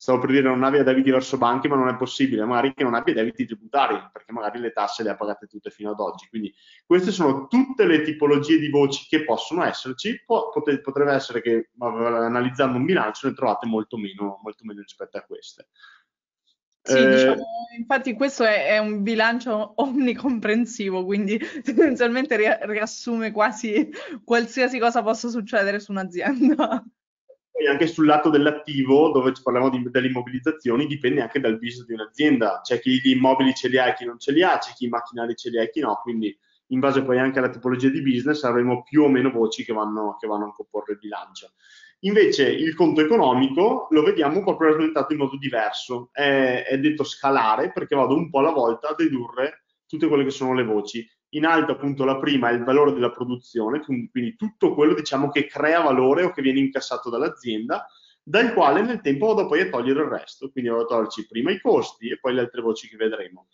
Stavo per dire non abbia debiti verso banche, ma non è possibile, magari che non abbia debiti tributari, perché magari le tasse le ha pagate tutte fino ad oggi. Quindi queste sono tutte le tipologie di voci che possono esserci, potrebbe essere che analizzando un bilancio ne trovate molto meno, molto meno rispetto a queste. Sì, eh, diciamo, infatti questo è, è un bilancio omnicomprensivo, quindi tendenzialmente ri- riassume quasi qualsiasi cosa possa succedere su un'azienda. Anche sul lato dell'attivo, dove parliamo di, delle immobilizzazioni, dipende anche dal business di un'azienda. C'è chi gli immobili ce li ha e chi non ce li ha, c'è chi i macchinari ce li ha e chi no, quindi in base poi anche alla tipologia di business avremo più o meno voci che vanno, che vanno a comporre il bilancio. Invece il conto economico lo vediamo proprio rappresentato in modo diverso, è, è detto scalare perché vado un po' alla volta a dedurre tutte quelle che sono le voci. in alto appunto la prima è il valore della produzione, quindi tutto quello diciamo che crea valore o che viene incassato dall'azienda, dal quale nel tempo vado poi a togliere il resto, quindi vado a toglierci prima i costi e poi le altre voci che vedremo.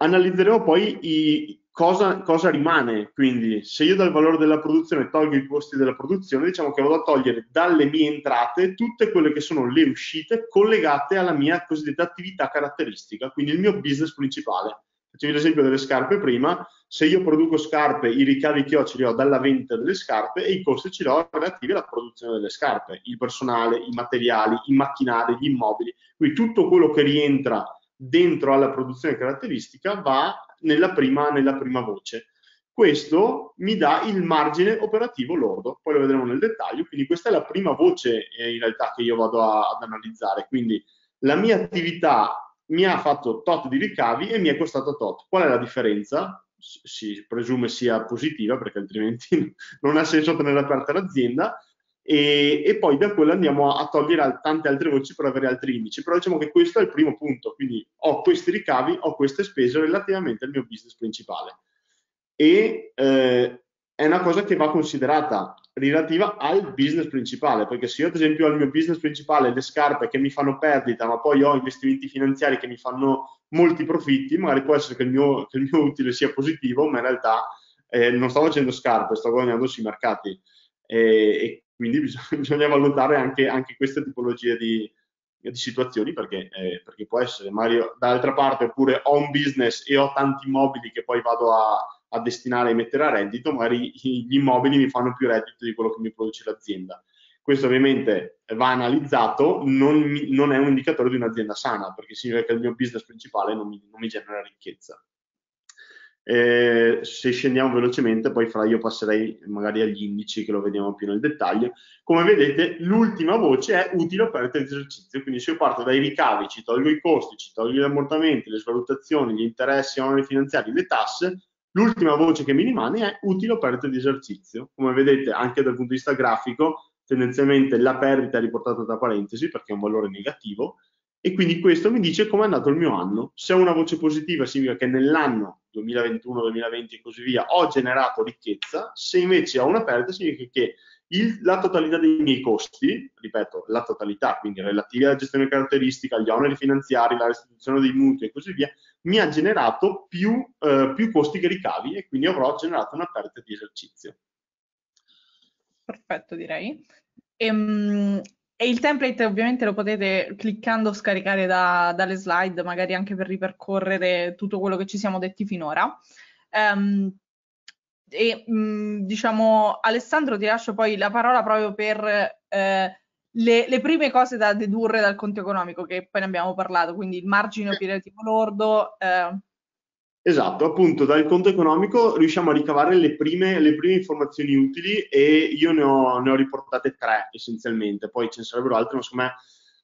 Analizzeremo poi i, cosa, cosa rimane, quindi se io dal valore della produzione tolgo i costi della produzione, diciamo che vado a togliere dalle mie entrate tutte quelle che sono le uscite collegate alla mia cosiddetta attività caratteristica, quindi il mio business principale. Facevi l'esempio delle scarpe prima, se io produco scarpe, i ricavi che ho ce li ho dalla vendita delle scarpe e i costi ce li ho relativi alla produzione delle scarpe, il personale, i materiali, i macchinari, gli immobili, quindi tutto quello che rientra dentro alla produzione caratteristica va nella prima, nella prima voce. Questo mi dà il margine operativo lordo, poi lo vedremo nel dettaglio, quindi questa è la prima voce eh, in realtà che io vado a, ad analizzare, quindi la mia attività mi ha fatto tot di ricavi e mi è costato tot. Qual è la differenza? Si presume sia positiva, perché altrimenti non ha senso tenere aperta l'azienda, e, e poi da quella andiamo a, a togliere tante altre voci per avere altri indici, però diciamo che questo è il primo punto, quindi ho questi ricavi, ho queste spese relativamente al mio business principale. E eh, è una cosa che va considerata relativa al business principale, perché se io ad esempio ho il mio business principale, le scarpe che mi fanno perdita, ma poi ho investimenti finanziari che mi fanno molti profitti, magari può essere che il mio, che il mio utile sia positivo, ma in realtà eh, non sto facendo scarpe, sto guadagnando sui mercati, e, e quindi bisogna, bisogna valutare anche, anche questa tipologia di, di situazioni, perché, eh, perché può essere magari dall'altra parte, oppure ho un business e ho tanti immobili che poi vado a a destinare e mettere a reddito, magari gli immobili mi fanno più reddito di quello che mi produce l'azienda. Questo ovviamente va analizzato, non, non è un indicatore di un'azienda sana, perché significa che il mio business principale non mi, non mi genera ricchezza. Eh, se scendiamo velocemente, poi fra io passerei magari agli indici che lo vediamo più nel dettaglio. Come vedete, l'ultima voce è utile o perdita di esercizio, quindi se io parto dai ricavi, ci tolgo i costi, ci tolgo gli ammortamenti, le svalutazioni, gli interessi, gli oneri finanziari, le tasse, l'ultima voce che mi rimane è utile o perdita di esercizio. Come vedete anche dal punto di vista grafico, tendenzialmente la perdita è riportata tra parentesi perché è un valore negativo, e quindi questo mi dice come è andato il mio anno. Se ho una voce positiva significa che nell'anno duemilaventuno duemilaventi e così via ho generato ricchezza, se invece ho una perdita significa che il, la totalità dei miei costi, ripeto la totalità, quindi relativi alla gestione caratteristica, agli oneri finanziari, la restituzione dei mutui e così via, mi ha generato più, eh, più costi che ricavi, e quindi avrò generato una perdita di esercizio. Perfetto, direi. Ehm, e il template ovviamente lo potete, cliccando, scaricare da, dalle slide, magari anche per ripercorrere tutto quello che ci siamo detti finora. Ehm, e mh, diciamo, Alessandro, ti lascio poi la parola proprio per... Eh, Le, le prime cose da dedurre dal conto economico, che poi ne abbiamo parlato, quindi il margine operativo lordo. Eh. Esatto, appunto dal conto economico riusciamo a ricavare le prime, le prime informazioni utili, e io ne ho, ne ho riportate tre essenzialmente, poi ce ne sarebbero altre, ma secondo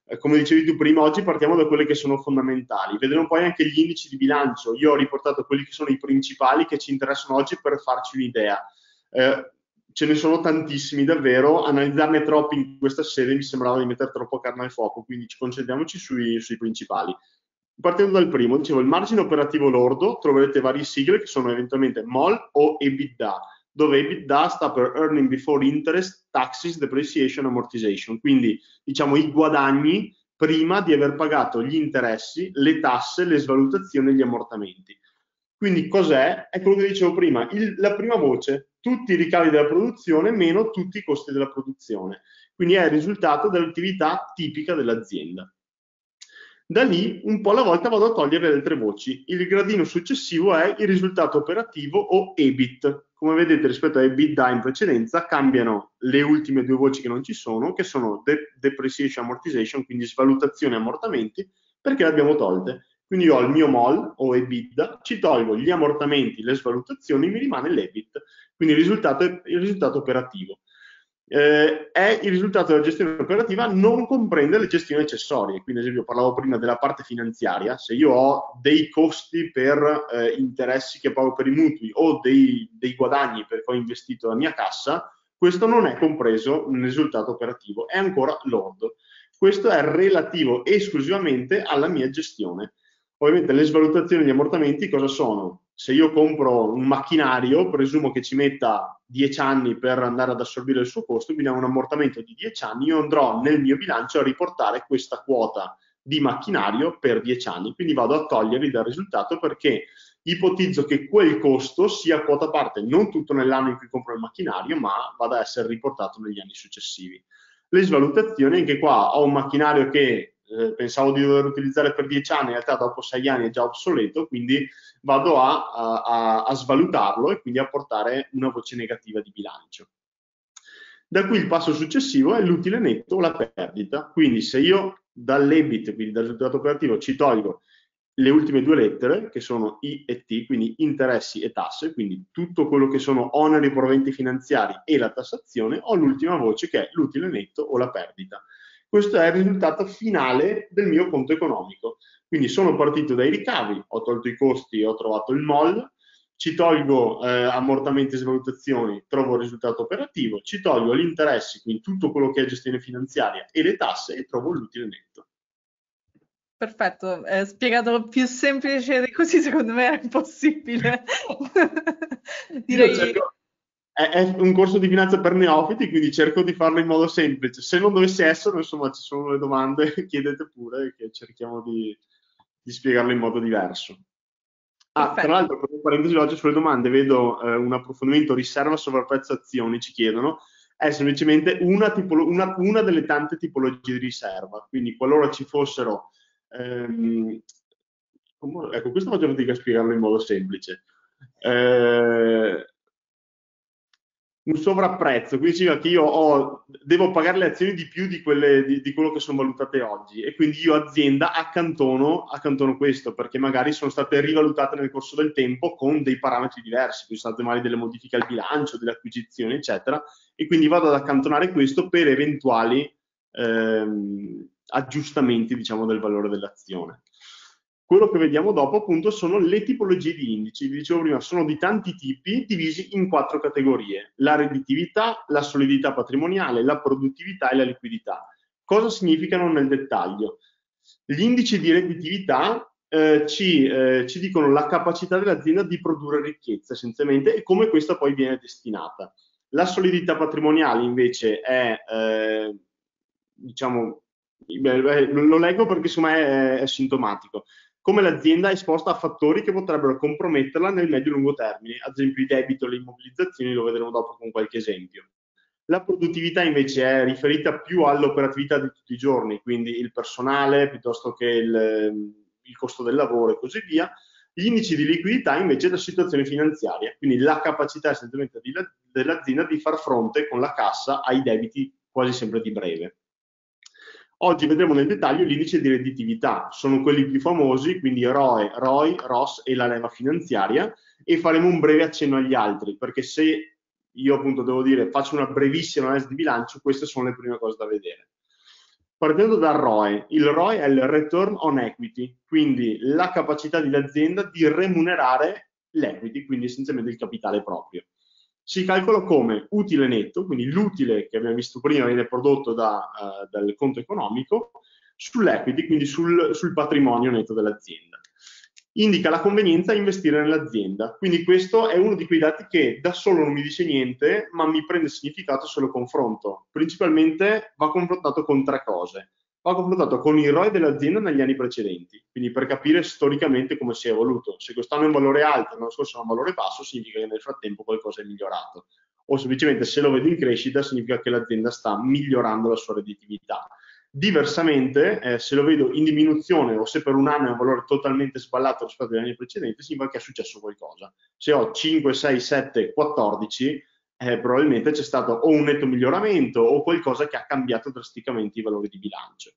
me, come dicevi tu prima, oggi partiamo da quelle che sono fondamentali. Vedremo poi anche gli indici di bilancio, io ho riportato quelli che sono i principali che ci interessano oggi per farci un'idea. Eh, Ce ne sono tantissimi davvero, analizzarne troppi in questa serie mi sembrava di mettere troppo carne al fuoco, quindi concentriamoci sui, sui principali. Partendo dal primo, dicevo, il margine operativo lordo, troverete varie sigle che sono eventualmente M O L o EBITDA, dove EBITDA sta per Earning Before Interest, Taxes, Depreciation, Amortization, quindi diciamo i guadagni prima di aver pagato gli interessi, le tasse, le svalutazioni e gli ammortamenti. Quindi cos'è? È quello che dicevo prima, il, la prima voce, tutti i ricavi della produzione meno tutti i costi della produzione. Quindi è il risultato dell'attività tipica dell'azienda. Da lì, un po' alla volta, vado a togliere le altre voci. Il gradino successivo è il risultato operativo o E B I T. Come vedete rispetto a EBITDA in precedenza cambiano le ultime due voci che non ci sono, che sono de- depreciation amortization, quindi svalutazione e ammortamenti, perché le abbiamo tolte. Quindi io ho il mio M O L o EBITDA, ci tolgo gli ammortamenti, le svalutazioni, mi rimane l'E B I T, quindi il risultato, è il risultato operativo. Eh, è il risultato della gestione operativa, non comprende le gestioni accessorie, quindi ad esempio parlavo prima della parte finanziaria, se io ho dei costi per eh, interessi che pago per i mutui o dei, dei guadagni perché ho investito la mia cassa, questo non è compreso nel risultato operativo, è ancora lordo. Questo è relativo esclusivamente alla mia gestione. Ovviamente le svalutazioni e gli ammortamenti cosa sono? se io compro un macchinario, presumo che ci metta dieci anni per andare ad assorbire il suo costo, quindi ha un ammortamento di dieci anni, io andrò nel mio bilancio a riportare questa quota di macchinario per dieci anni, quindi vado a toglierli dal risultato perché ipotizzo che quel costo sia quota parte, non tutto nell'anno in cui compro il macchinario, ma vada a essere riportato negli anni successivi. Le svalutazioni, anche qua ho un macchinario che eh, pensavo di dover utilizzare per dieci anni, in realtà dopo sei anni è già obsoleto, quindi vado a, a, a svalutarlo e quindi a portare una voce negativa di bilancio. Da qui il passo successivo è l'utile netto o la perdita, quindi se io dall'ebit, quindi dal risultato operativo, ci tolgo le ultime due lettere che sono I e T, quindi interessi e tasse, quindi tutto quello che sono oneri e proventi finanziari e la tassazione, ho l'ultima voce che è l'utile netto o la perdita. Questo è il risultato finale del mio conto economico, quindi sono partito dai ricavi, ho tolto i costi, ho trovato il M O L, ci tolgo eh, ammortamenti e svalutazioni, trovo il risultato operativo, ci tolgo gli interessi, quindi tutto quello che è gestione finanziaria e le tasse, e trovo l'utile netto. Perfetto, eh, spiegato più semplice di così secondo me è impossibile. Direi... cerco... è, è un corso di finanza per neofiti, quindi cerco di farlo in modo semplice. Se non dovesse esserlo, insomma, ci sono le domande, chiedete pure, che cerchiamo di, di spiegarlo in modo diverso. Ah, perfetto. Tra l'altro, per un parentesi oggi sulle domande, vedo eh, un approfondimento riserva sovrapprezzo azioni, ci chiedono. È semplicemente una, tipolo... una, una delle tante tipologie di riserva, quindi qualora ci fossero Eh, ecco, questo faccio fatica a spiegarlo in modo semplice. Eh, un sovrapprezzo, quindi significa che io ho, devo pagare le azioni di più di, quelle, di, di quello che sono valutate oggi, e quindi io azienda accantono, accantono questo perché magari sono state rivalutate nel corso del tempo con dei parametri diversi, quindi sono state magari delle modifiche al bilancio, delle acquisizioni eccetera, e quindi vado ad accantonare questo per eventuali ehm, aggiustamenti, diciamo, del valore dell'azione. Quello che vediamo dopo appunto sono le tipologie di indici, vi dicevo prima, sono di tanti tipi divisi in quattro categorie: la redditività, la solidità patrimoniale, la produttività e la liquidità. Cosa significano nel dettaglio? Gli indici di redditività eh, ci, eh, ci dicono la capacità dell'azienda di produrre ricchezza essenzialmente e come questa poi viene destinata. La solidità patrimoniale invece è eh, diciamo Beh, lo leggo perché insomma è, è sintomatico. Come l'azienda è esposta a fattori che potrebbero comprometterla nel medio e lungo termine, ad esempio il debito, le immobilizzazioni, lo vedremo dopo con qualche esempio. La produttività invece è riferita più all'operatività di tutti i giorni, quindi il personale piuttosto che il, il costo del lavoro e così via. Gli indici di liquidità invece è la situazione finanziaria, quindi la capacità essenzialmente dell'azienda di far fronte con la cassa ai debiti quasi sempre di breve. Oggi vedremo nel dettaglio l'indice di redditività, sono quelli più famosi, quindi R O E, R O I, R O S e la leva finanziaria, e faremo un breve accenno agli altri, perché se io appunto devo dire faccio una brevissima analisi di bilancio, queste sono le prime cose da vedere. Partendo dal R O E, il R O E è il return on equity, quindi la capacità dell'azienda di remunerare l'equity, quindi essenzialmente il capitale proprio. Si calcola come utile netto, quindi l'utile che abbiamo visto prima viene prodotto da, uh, dal conto economico, sull'equity, quindi sul, sul patrimonio netto dell'azienda. Indica la convenienza a investire nell'azienda, quindi questo è uno di quei dati che da solo non mi dice niente, ma mi prende significato se lo confronto. Principalmente va confrontato con tre cose. Va confrontato con il R O I dell'azienda negli anni precedenti, quindi per capire storicamente come si è evoluto. Se quest'anno è un valore alto e l'anno scorso è un valore basso, significa che nel frattempo qualcosa è migliorato. O semplicemente se lo vedo in crescita, significa che l'azienda sta migliorando la sua redditività. Diversamente, eh, se lo vedo in diminuzione o se per un anno è un valore totalmente sballato rispetto agli anni precedenti, significa che è successo qualcosa. Se ho cinque, sei, sette, quattordici... Eh, probabilmente c'è stato o un netto miglioramento o qualcosa che ha cambiato drasticamente i valori di bilancio.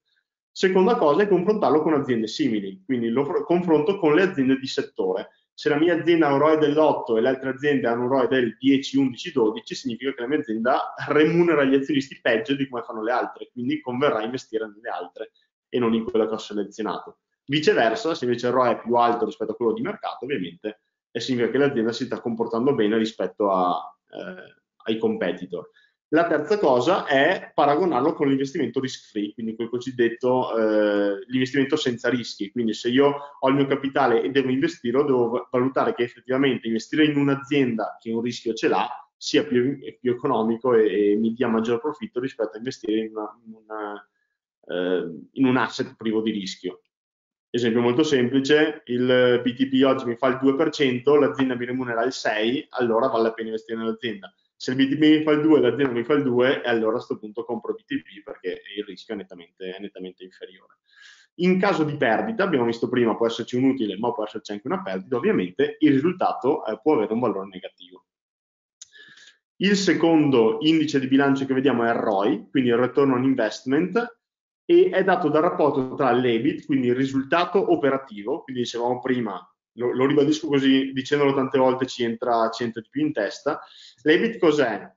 Seconda cosa è confrontarlo con aziende simili, quindi lo confronto con le aziende di settore. Se la mia azienda ha un R O I dell'otto e le altre aziende hanno un R O I del dieci, undici, dodici, significa che la mia azienda remunera gli azionisti peggio di come fanno le altre, quindi converrà investire nelle altre e non in quella che ho selezionato. Viceversa, se invece il R O I è più alto rispetto a quello di mercato, ovviamente significa che l'azienda si sta comportando bene rispetto a Eh, ai competitor. La terza cosa è paragonarlo con l'investimento risk free, quindi quel cosiddetto eh, l'investimento senza rischi. Quindi se io ho il mio capitale e devo investirlo, devo valutare che effettivamente investire in un'azienda che un rischio ce l'ha sia più, più economico e, e mi dia maggior profitto rispetto a investire in, una, in, una, eh, in un asset privo di rischio. Esempio molto semplice, il B T P oggi mi fa il due per cento, l'azienda mi remunera il sei per cento, allora vale la pena investire nell'azienda. Se il B T P mi fa il due per cento e l'azienda mi fa il due per cento, e allora a questo punto compro B T P perché il rischio è nettamente, è nettamente inferiore. In caso di perdita, abbiamo visto prima, può esserci un utile, ma può esserci anche una perdita, ovviamente il risultato eh, può avere un valore negativo. Il secondo indice di bilancio che vediamo è il R O I, quindi il return on investment, e è dato dal rapporto tra l'E B I T, quindi il risultato operativo, quindi dicevamo prima, lo, lo ribadisco così, dicendolo tante volte ci entra, ci entra di più in testa. L'E B I T cos'è?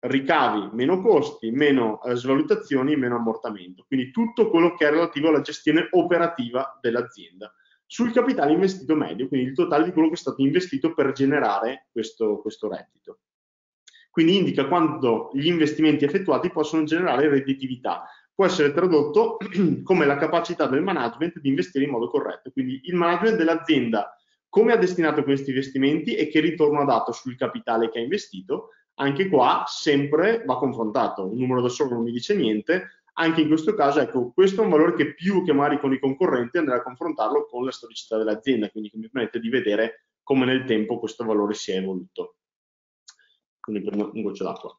Ricavi meno costi, meno eh, svalutazioni, meno ammortamento, quindi tutto quello che è relativo alla gestione operativa dell'azienda. Sul capitale investito medio, quindi il totale di quello che è stato investito per generare questo, questo reddito. Quindi indica quanto gli investimenti effettuati possono generare redditività. Può essere tradotto come la capacità del management di investire in modo corretto, quindi il management dell'azienda come ha destinato questi investimenti e che ritorno ha dato sul capitale che ha investito. Anche qua sempre va confrontato, un numero da solo non mi dice niente, anche in questo caso ecco, questo è un valore che più che magari con i concorrenti andrà a confrontarlo con la storicità dell'azienda, quindi che mi permette di vedere come nel tempo questo valore si è evoluto. Quindi prendo un goccio d'acqua.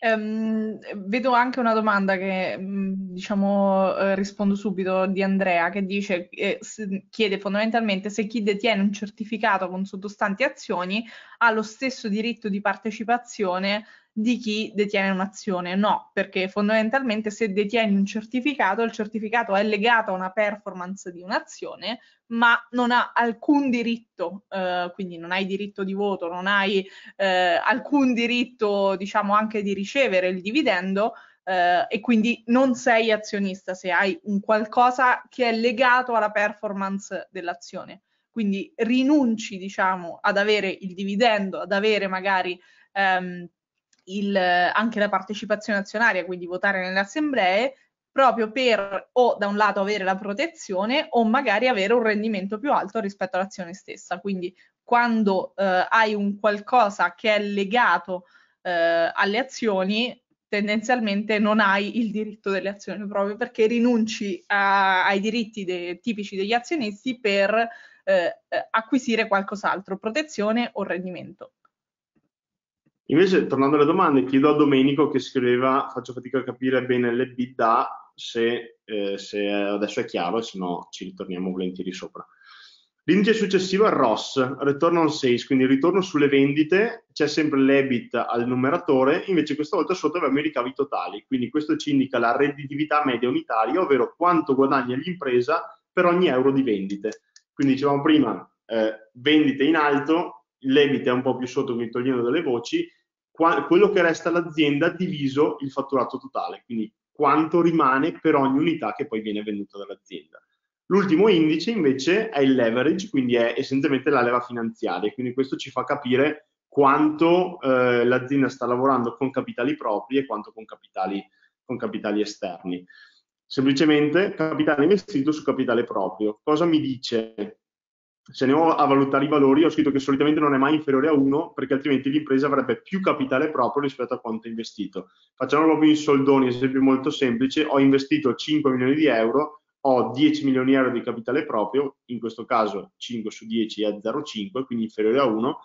Um, vedo anche una domanda che diciamo eh, rispondo subito, di Andrea, che dice eh, chiede fondamentalmente se chi detiene un certificato con sottostanti azioni ha lo stesso diritto di partecipazione di chi detiene un'azione. No, perché fondamentalmente se detieni un certificato, il certificato è legato a una performance di un'azione, ma non ha alcun diritto, eh, quindi non hai diritto di voto, non hai eh, alcun diritto diciamo anche di ricevere il dividendo, eh, e quindi non sei azionista se hai un qualcosa che è legato alla performance dell'azione. Quindi rinunci diciamo ad avere il dividendo, ad avere magari ehm, il, anche la partecipazione azionaria, quindi votare nelle assemblee, proprio per o da un lato avere la protezione o magari avere un rendimento più alto rispetto all'azione stessa. Quindi quando eh, hai un qualcosa che è legato eh, alle azioni, tendenzialmente non hai il diritto delle azioni, proprio perché rinunci a, ai diritti de, tipici degli azionisti per eh, acquisire qualcos'altro, protezione o rendimento. Invece, tornando alle domande, chiedo a Domenico che scriveva, faccio fatica a capire bene l'E B I T D A, se, eh, se adesso è chiaro, se no ci ritorniamo volentieri sopra. L'indice successivo è il R O S, Return on Sales, quindi il ritorno sulle vendite, c'è sempre l'E B I T al numeratore, invece questa volta sotto abbiamo i ricavi totali, quindi questo ci indica la redditività media unitaria, ovvero quanto guadagna l'impresa per ogni euro di vendite. Quindi dicevamo prima, eh, vendite in alto, l'E B I T è un po' più sotto, quindi togliendo delle voci, quello che resta all'azienda diviso il fatturato totale, quindi quanto rimane per ogni unità che poi viene venduta dall'azienda. L'ultimo indice invece è il leverage, quindi è essenzialmente la leva finanziaria, quindi questo ci fa capire quanto eh, l'azienda sta lavorando con capitali propri e quanto con capitali, con capitali esterni. Semplicemente capitale investito su capitale proprio. Cosa mi dice? Se andiamo a valutare i valori, ho scritto che solitamente non è mai inferiore a uno, perché altrimenti l'impresa avrebbe più capitale proprio rispetto a quanto investito. Facciamo proprio in soldoni, esempio molto semplice, ho investito cinque milioni di euro, ho dieci milioni di euro di capitale proprio, in questo caso cinque su dieci è zero virgola cinque, quindi inferiore a uno,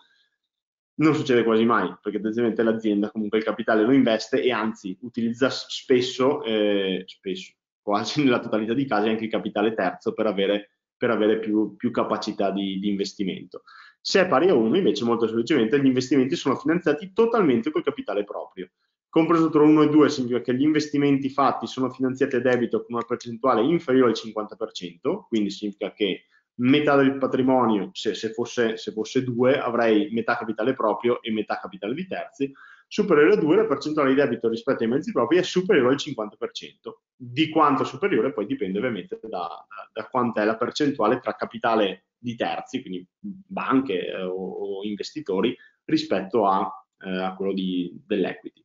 non succede quasi mai, perché tendenzialmente l'azienda comunque il capitale lo investe e anzi utilizza spesso, eh, spesso, quasi nella totalità dei casi, anche il capitale terzo per avere per avere più, più capacità di, di investimento. Se è pari a uno, invece, molto semplicemente, gli investimenti sono finanziati totalmente col capitale proprio. Compreso tra uno e due significa che gli investimenti fatti sono finanziati a debito con una percentuale inferiore al cinquanta per cento, quindi significa che metà del patrimonio, se, se, fosse, se fosse due, avrei metà capitale proprio e metà capitale di terzi. Superiore a due, la percentuale di debito rispetto ai mezzi propri è superiore al cinquanta per cento. Di quanto superiore poi dipende ovviamente da, da, da quant'è la percentuale tra capitale di terzi, quindi banche eh, o, o investitori, rispetto a eh, a quello dell'equity.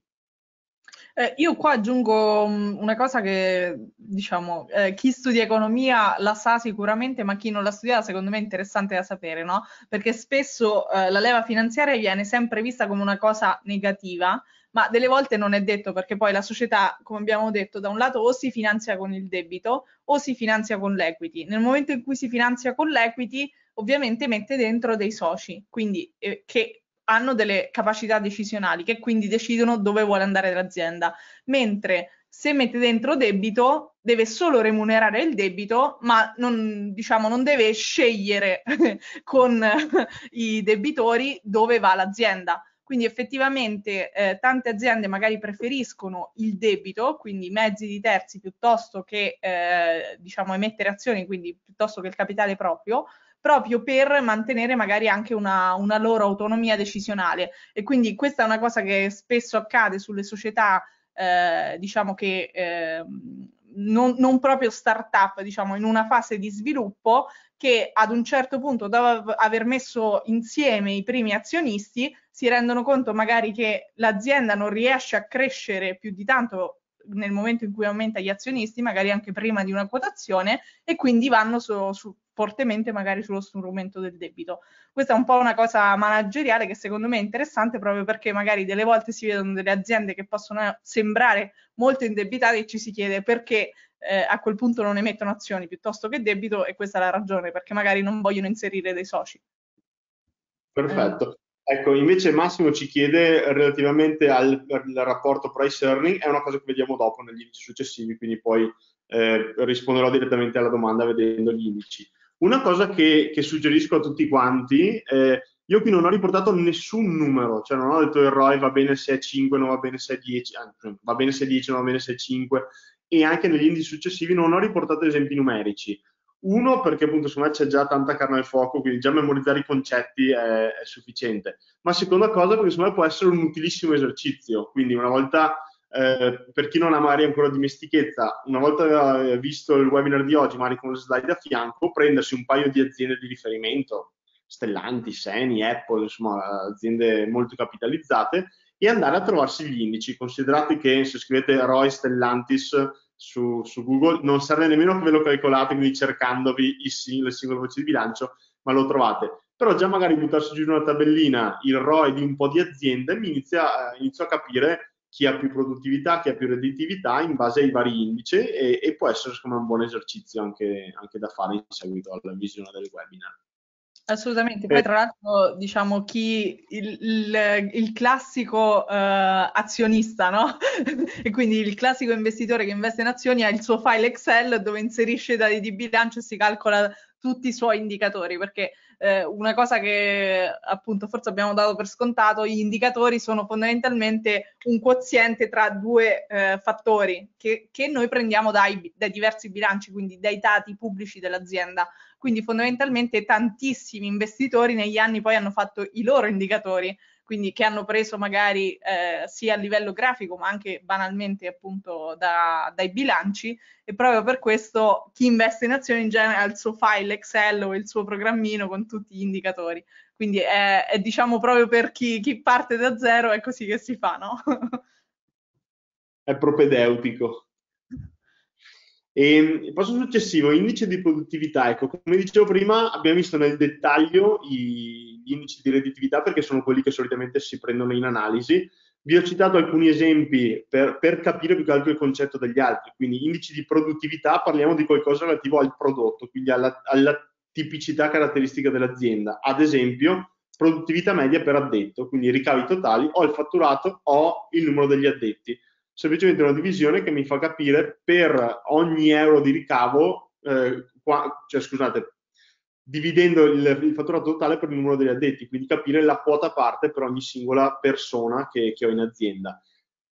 Eh, io qua aggiungo una cosa che, diciamo, eh, chi studia economia la sa sicuramente, ma chi non la studia secondo me è interessante da sapere, no? Perché spesso eh, la leva finanziaria viene sempre vista come una cosa negativa, ma delle volte non è detto, perché poi la società, come abbiamo detto, da un lato o si finanzia con il debito o si finanzia con l'equity. Nel momento in cui si finanzia con l'equity, ovviamente mette dentro dei soci, quindi eh, che hanno delle capacità decisionali, che quindi decidono dove vuole andare l'azienda, mentre se mette dentro debito deve solo remunerare il debito, ma non, diciamo, non deve scegliere con i debitori dove va l'azienda. Quindi effettivamente eh, tante aziende magari preferiscono il debito, quindi mezzi di terzi, piuttosto che eh, diciamo emettere azioni, quindi piuttosto che il capitale proprio, proprio per mantenere magari anche una, una loro autonomia decisionale. E quindi questa è una cosa che spesso accade sulle società, eh, diciamo che eh, non, non proprio start-up, diciamo in una fase di sviluppo, che ad un certo punto, dopo aver messo insieme i primi azionisti, si rendono conto magari che l'azienda non riesce a crescere più di tanto nel momento in cui aumenta gli azionisti, magari anche prima di una quotazione, e quindi vanno su, su, fortemente magari sullo strumento del debito. Questa è un po' una cosa manageriale che secondo me è interessante, proprio perché magari delle volte si vedono delle aziende che possono sembrare molto indebitate e ci si chiede perché Eh, a quel punto non emettono azioni piuttosto che debito, e questa è la ragione, perché magari non vogliono inserire dei soci. Perfetto. Eh. Ecco, invece Massimo ci chiede relativamente al, al rapporto price earning, è una cosa che vediamo dopo negli indici successivi, quindi poi eh, risponderò direttamente alla domanda vedendo gli indici. Una cosa che, che suggerisco a tutti quanti, eh, io qui non ho riportato nessun numero, cioè non ho detto il R O I va bene se è cinque, non va bene se è dieci, anzi, va bene se è dieci, non va bene se è cinque, e anche negli indici successivi non ho riportato esempi numerici. Uno, perché appunto secondo me c'è già tanta carne al fuoco, quindi già memorizzare i concetti è, è sufficiente. Ma seconda cosa, perché secondo me può essere un utilissimo esercizio, quindi una volta, eh, per chi non ha magari ancora dimestichezza, una volta visto il webinar di oggi, magari con le slide a fianco, prendersi un paio di aziende di riferimento, Stellantis, Eni, Apple, insomma aziende molto capitalizzate, e andare a trovarsi gli indici. Considerate che se scrivete R O I Stellantis su, su Google non serve nemmeno che ve lo calcolate, quindi cercandovi i sing- le singole voci di bilancio, ma lo trovate. Però già magari buttarsi giù in una tabellina il R O I di un po' di aziende, mi inizia, eh, inizio a capire chi ha più produttività, chi ha più redditività in base ai vari indici, e, e può essere secondo me un buon esercizio anche, anche da fare in seguito alla visione del webinar. Assolutamente, poi tra l'altro diciamo chi il, il, il classico eh, azionista, no? E quindi il classico investitore che investe in azioni ha il suo file Excel dove inserisce i dati di bilancio e si calcola tutti i suoi indicatori, perché eh, una cosa che appunto forse abbiamo dato per scontato, gli indicatori sono fondamentalmente un quoziente tra due eh, fattori che, che noi prendiamo dai, dai diversi bilanci, quindi dai dati pubblici dell'azienda. Quindi fondamentalmente tantissimi investitori negli anni poi hanno fatto i loro indicatori, quindi che hanno preso magari eh, sia a livello grafico ma anche banalmente appunto da, dai bilanci, e proprio per questo chi investe in azioni in genere ha il suo file Excel o il suo programmino con tutti gli indicatori. Quindi è, è diciamo proprio per chi, chi parte da zero, è così che si fa, no? È propedeutico. E passo successivo, indice di produttività. Ecco, come dicevo prima, abbiamo visto nel dettaglio gli indici di redditività, perché sono quelli che solitamente si prendono in analisi. Vi ho citato alcuni esempi per, per capire più che altro il concetto degli altri. Quindi indici di produttività, parliamo di qualcosa relativo al prodotto, quindi alla, alla tipicità caratteristica dell'azienda. Ad esempio, produttività media per addetto, quindi ricavi totali, ho il fatturato, ho il numero degli addetti. Semplicemente una divisione che mi fa capire per ogni euro di ricavo, eh, qua, cioè scusate, dividendo il, il fatturato totale per il numero degli addetti, quindi capire la quota parte per ogni singola persona che, che ho in azienda.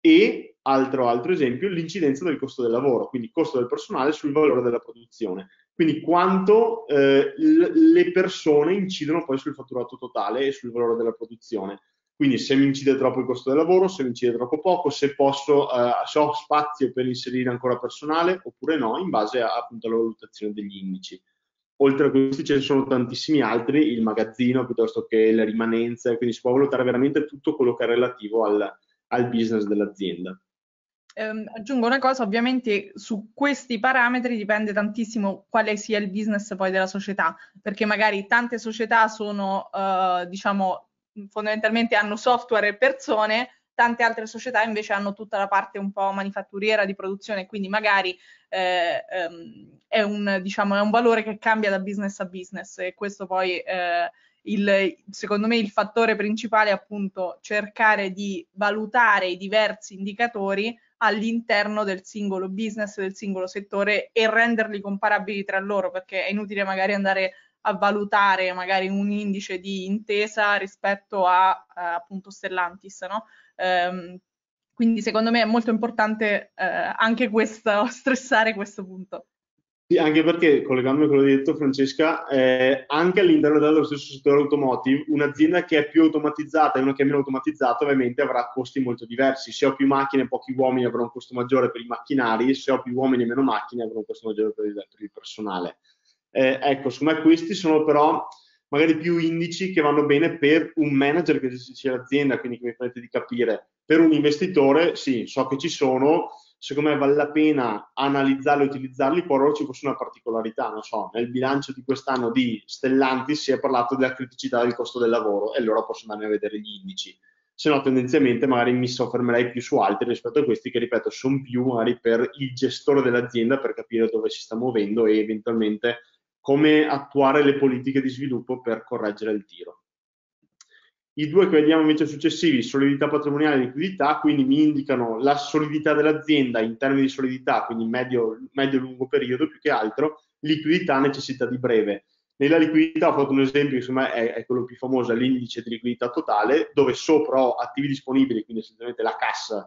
E, altro, altro esempio, l'incidenza del costo del lavoro, quindi costo del personale sul valore della produzione. Quindi quanto eh, le persone incidono poi sul fatturato totale e sul valore della produzione. Quindi se mi incide troppo il costo del lavoro, se mi incide troppo poco, se posso, eh, se ho spazio per inserire ancora personale oppure no, in base a, appunto alla valutazione degli indici. oltre a questi ce ne sono tantissimi altri, il magazzino piuttosto che le rimanenze, quindi si può valutare veramente tutto quello che è relativo al, al business dell'azienda. Um, aggiungo una cosa, ovviamente su questi parametri dipende tantissimo quale sia il business poi della società, perché magari tante società sono, uh, diciamo, fondamentalmente hanno software e persone, tante altre società invece hanno tutta la parte un po' manifatturiera di produzione, quindi magari eh, ehm, è, un, diciamo, è un valore che cambia da business a business, e questo poi eh, il, secondo me il fattore principale è appunto cercare di valutare i diversi indicatori all'interno del singolo business, del singolo settore, e renderli comparabili tra loro, perché è inutile magari andare a valutare magari un indice di Intesa rispetto a, a appunto Stellantis, no? Um, quindi secondo me è molto importante uh, anche questo, stressare questo punto. Sì, anche perché, collegandomi a quello che hai detto Francesca, eh, anche all'interno dello stesso settore automotive, un'azienda che è più automatizzata e una che è meno automatizzata ovviamente avrà costi molto diversi. Se ho più macchine e pochi uomini avrò un costo maggiore per i macchinari, se ho più uomini e meno macchine avrò un costo maggiore per il, per il personale. Eh, ecco, secondo me questi sono però magari più indici che vanno bene per un manager che gestisce l'azienda, quindi che mi permette di capire. Per un investitore, sì, so che ci sono, secondo me vale la pena analizzarli e utilizzarli qualora ci fosse una particolarità. Non so, nel bilancio di quest'anno di Stellantis si è parlato della criticità del costo del lavoro, e allora posso andare a vedere gli indici. Se no, tendenzialmente magari mi soffermerei più su altri rispetto a questi che, ripeto, sono più magari per il gestore dell'azienda, per capire dove si sta muovendo e eventualmente come attuare le politiche di sviluppo per correggere il tiro. I due che vediamo invece successivi, solidità patrimoniale e liquidità, quindi mi indicano la solidità dell'azienda in termini di solidità, quindi medio, medio-lungo periodo più che altro, liquidità, necessità di breve. Nella liquidità ho fatto un esempio, insomma è, è quello più famoso, l'indice di liquidità totale, dove sopra ho attivi disponibili, quindi essenzialmente la cassa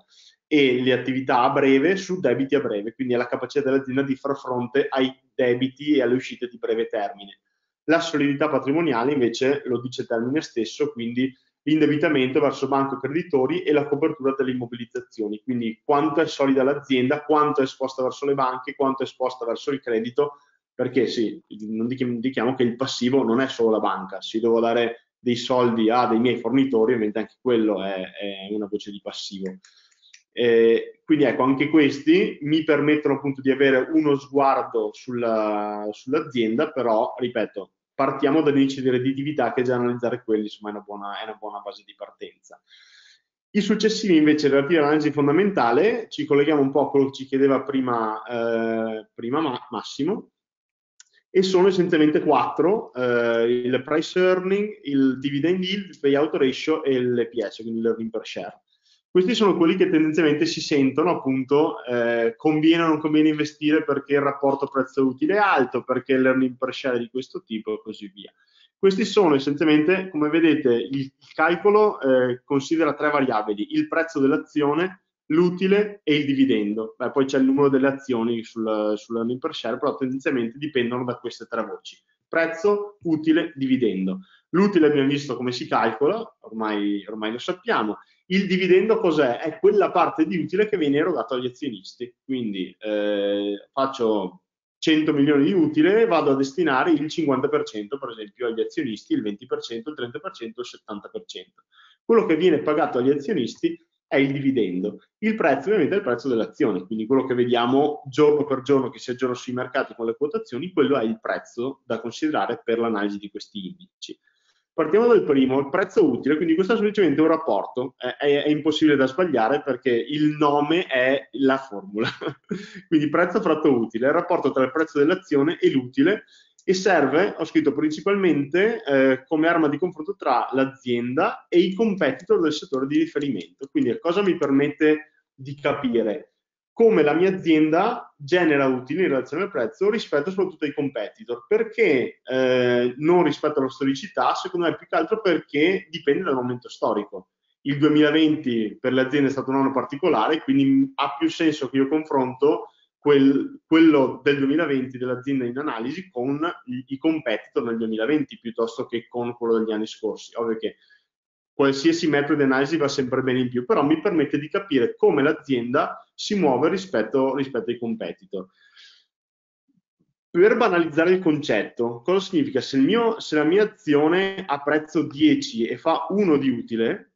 e le attività a breve, su debiti a breve, quindi è la capacità dell'azienda di far fronte ai debiti e alle uscite di breve termine. La solidità patrimoniale invece lo dice il termine stesso, quindi l'indebitamento verso banco e creditori e la copertura delle immobilizzazioni, quindi quanto è solida l'azienda, quanto è esposta verso le banche, quanto è esposta verso il credito, perché sì, non dimentichiamo che il passivo non è solo la banca, se devo dare dei soldi a dei miei fornitori, ovviamente anche quello è, è una voce di passivo. Eh, quindi ecco, anche questi mi permettono appunto di avere uno sguardo sulla, sull'azienda, però ripeto, partiamo dall'indice di redditività, che già analizzare quelli insomma è una buona, è una buona base di partenza. I successivi invece relativi all'analisi fondamentale, ci colleghiamo un po' a quello che ci chiedeva prima, eh, prima ma, Massimo, e sono essenzialmente quattro, eh, il price earning, il dividend yield, il payout ratio e l'E P S, quindi l'earning per share. Questi sono quelli che tendenzialmente si sentono appunto, eh, conviene o non conviene investire perché il rapporto prezzo-utile è alto, perché l'earning per share di questo tipo e così via. Questi sono essenzialmente, come vedete, il calcolo eh, considera tre variabili, il prezzo dell'azione, l'utile e il dividendo. Beh, poi c'è il numero delle azioni sul, sull'earning per share, però tendenzialmente dipendono da queste tre voci, prezzo, utile, dividendo. L'utile abbiamo visto come si calcola, ormai, ormai lo sappiamo. Il dividendo cos'è? È quella parte di utile che viene erogata agli azionisti, quindi eh, faccio cento milioni di utile, vado a destinare il cinquanta per cento per esempio agli azionisti, il venti per cento, il trenta per cento, il settanta per cento. Quello che viene pagato agli azionisti è il dividendo. Il prezzo ovviamente è il prezzo dell'azione, quindi quello che vediamo giorno per giorno che si aggiorna sui mercati con le quotazioni, quello è il prezzo da considerare per l'analisi di questi indici. Partiamo dal primo, il prezzo utile, quindi questo è semplicemente un rapporto, è, è, è impossibile da sbagliare perché il nome è la formula, quindi prezzo fratto utile, il rapporto tra il prezzo dell'azione e l'utile, e serve, ho scritto principalmente, eh, come arma di confronto tra l'azienda e i competitor del settore di riferimento, quindi cosa mi permette di capire come la mia azienda genera utili in relazione al prezzo rispetto soprattutto ai competitor. Perché eh, non rispetto alla storicità? Secondo me più che altro perché dipende dal momento storico. Il duemilaventi per l'azienda è stato un anno particolare, quindi ha più senso che io confronto quel, quello del duemilaventi dell'azienda in analisi con i competitor nel duemilaventi piuttosto che con quello degli anni scorsi. Ovvio che qualsiasi metodo di analisi va sempre bene in più, però mi permette di capire come l'azienda si muove rispetto, rispetto ai competitor. Per banalizzare il concetto, cosa significa? Se, il mio, se la mia azione ha prezzo dieci e fa uno di utile,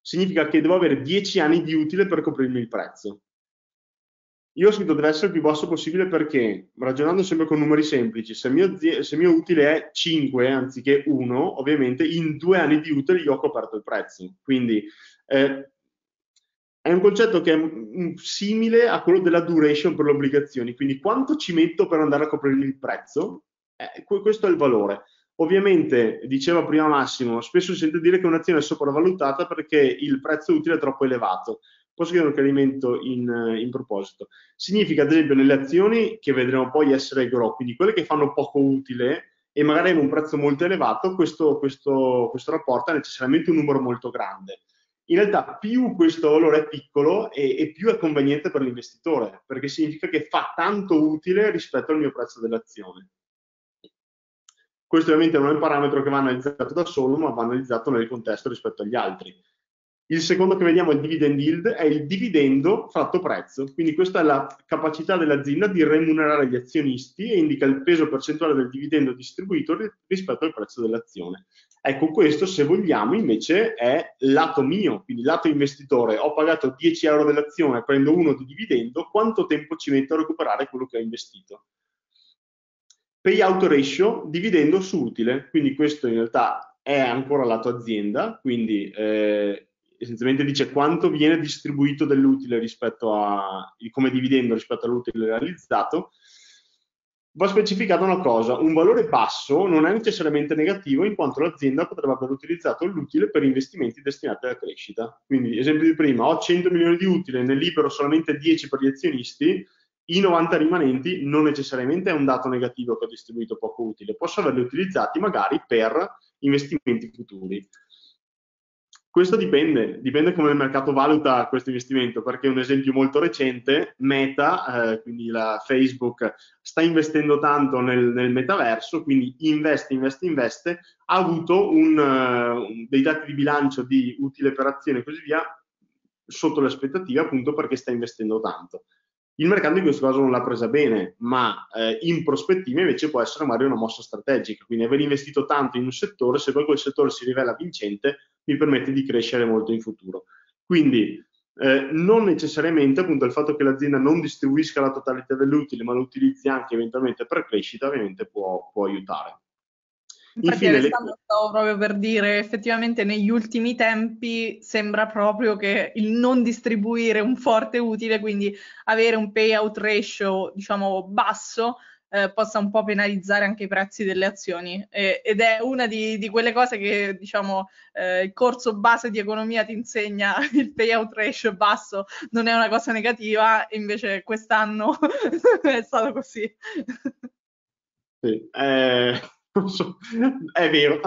significa che devo avere dieci anni di utile per coprirmi il prezzo. Io ho scritto deve essere il più basso possibile perché, ragionando sempre con numeri semplici, se il mio, se mio utile è cinque anziché uno, ovviamente in due anni di utile io ho coperto il prezzo. Quindi eh, è un concetto che è simile a quello della duration per le obbligazioni, quindi quanto ci metto per andare a coprire il prezzo, eh, questo è il valore. Ovviamente, diceva prima Massimo, spesso si sente dire che un'azione è sopravvalutata perché il prezzo utile è troppo elevato. Posso chiedere un chiarimento in, in proposito? Significa, ad esempio, nelle azioni che vedremo poi essere grow, quindi quelle che fanno poco utile e magari hanno un prezzo molto elevato, questo, questo, questo rapporta necessariamente un numero molto grande. In realtà più questo valore è piccolo e, e più è conveniente per l'investitore, perché significa che fa tanto utile rispetto al mio prezzo dell'azione. Questo ovviamente non è un parametro che va analizzato da solo, ma va analizzato nel contesto rispetto agli altri. Il secondo che vediamo è il dividend yield, è il dividendo fratto prezzo, quindi questa è la capacità dell'azienda di remunerare gli azionisti e indica il peso percentuale del dividendo distribuito rispetto al prezzo dell'azione. Ecco, questo se vogliamo invece è lato mio, quindi lato investitore, ho pagato dieci euro dell'azione, prendo uno di dividendo, quanto tempo ci metto a recuperare quello che ho investito? Payout ratio, dividendo su utile, quindi questo in realtà è ancora lato azienda, quindi eh, essenzialmente dice quanto viene distribuito dell'utile rispetto a come dividendo rispetto all'utile realizzato. Va specificata una cosa: un valore basso non è necessariamente negativo, in quanto l'azienda potrebbe aver utilizzato l'utile per investimenti destinati alla crescita. Quindi, esempio di prima, ho cento milioni di utile, ne libero solamente dieci per gli azionisti, i novanta rimanenti non necessariamente è un dato negativo che ho distribuito poco utile, posso averli utilizzati magari per investimenti futuri. Questo dipende, dipende come il mercato valuta questo investimento, perché un esempio molto recente, Meta, eh, quindi la Facebook, sta investendo tanto nel, nel metaverso, quindi investe, investe, investe, ha avuto un, uh, dei dati di bilancio di utile per azione e così via sotto le aspettative, appunto perché sta investendo tanto. Il mercato in questo caso non l'ha presa bene, ma eh, in prospettiva invece può essere magari una mossa strategica, quindi aver investito tanto in un settore, se poi quel settore si rivela vincente, mi permette di crescere molto in futuro. Quindi eh, non necessariamente appunto il fatto che l'azienda non distribuisca la totalità dell'utile ma lo utilizzi anche eventualmente per crescita ovviamente può, può aiutare. Infatti Infine, Alessandro, le... stavo proprio per dire, effettivamente negli ultimi tempi sembra proprio che il non distribuire un forte utile, quindi avere un payout ratio diciamo basso, Eh, possa un po' penalizzare anche i prezzi delle azioni eh, ed è una di, di quelle cose che diciamo eh, il corso base di economia ti insegna: il payout ratio basso non è una cosa negativa, invece quest'anno è stato così. Sì, eh, non so, è vero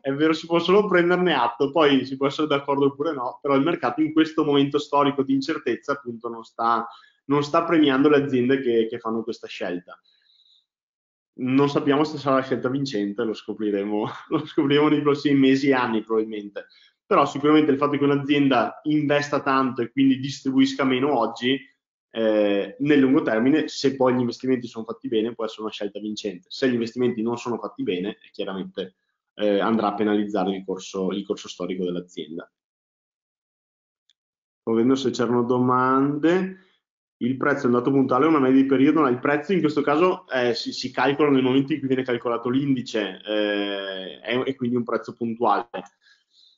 è vero si può solo prenderne atto, poi si può essere d'accordo oppure no, però il mercato in questo momento storico di incertezza appunto non sta, non sta premiando le aziende che, che fanno questa scelta. Non sappiamo se sarà la scelta vincente, lo scopriremo, lo scopriremo nei prossimi mesi e anni probabilmente, però sicuramente il fatto che un'azienda investa tanto e quindi distribuisca meno oggi, eh, nel lungo termine, se poi gli investimenti sono fatti bene, può essere una scelta vincente. Se gli investimenti non sono fatti bene, chiaramente eh, andrà a penalizzare il corso, il corso storico dell'azienda. Sto vedendo se c'erano domande. Il prezzo è un dato puntuale, una media di periodo, ma il prezzo in questo caso eh, si, si calcola nel momento in cui viene calcolato l'indice eh, è, è quindi un prezzo puntuale.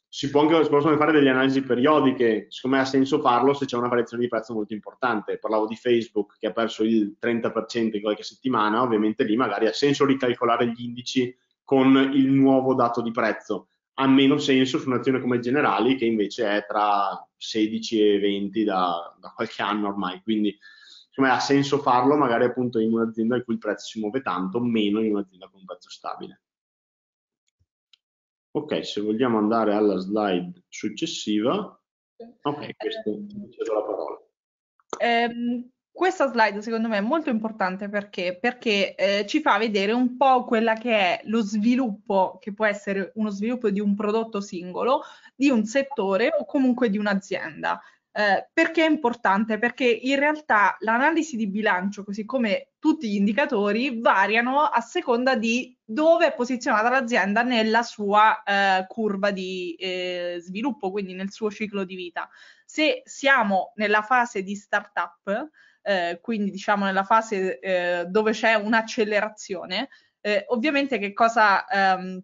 Si può anche, si possono fare delle analisi periodiche, secondo me ha senso farlo se c'è una variazione di prezzo molto importante. Parlavo di Facebook che ha perso il trenta per cento in qualche settimana, ovviamente lì magari ha senso ricalcolare gli indici con il nuovo dato di prezzo. Ha meno senso su un'azione come Generali, che invece è tra sedici e venti da, da qualche anno ormai, quindi insomma, ha senso farlo magari appunto in un'azienda in cui il prezzo si muove tanto, meno in un'azienda con un prezzo stabile. Ok, se vogliamo andare alla slide successiva. Ok, questo ti cedo la parola. Um... Questa slide secondo me è molto importante perché, perché eh, ci fa vedere un po' quella che è lo sviluppo, che può essere uno sviluppo di un prodotto singolo, di un settore o comunque di un'azienda. Eh, perché è importante? Perché in realtà l'analisi di bilancio, così come tutti gli indicatori, variano a seconda di dove è posizionata l'azienda nella sua eh, curva di eh, sviluppo, quindi nel suo ciclo di vita. Se siamo nella fase di startup, eh, quindi diciamo nella fase eh, dove c'è un'accelerazione, eh, ovviamente che cosa... Ehm,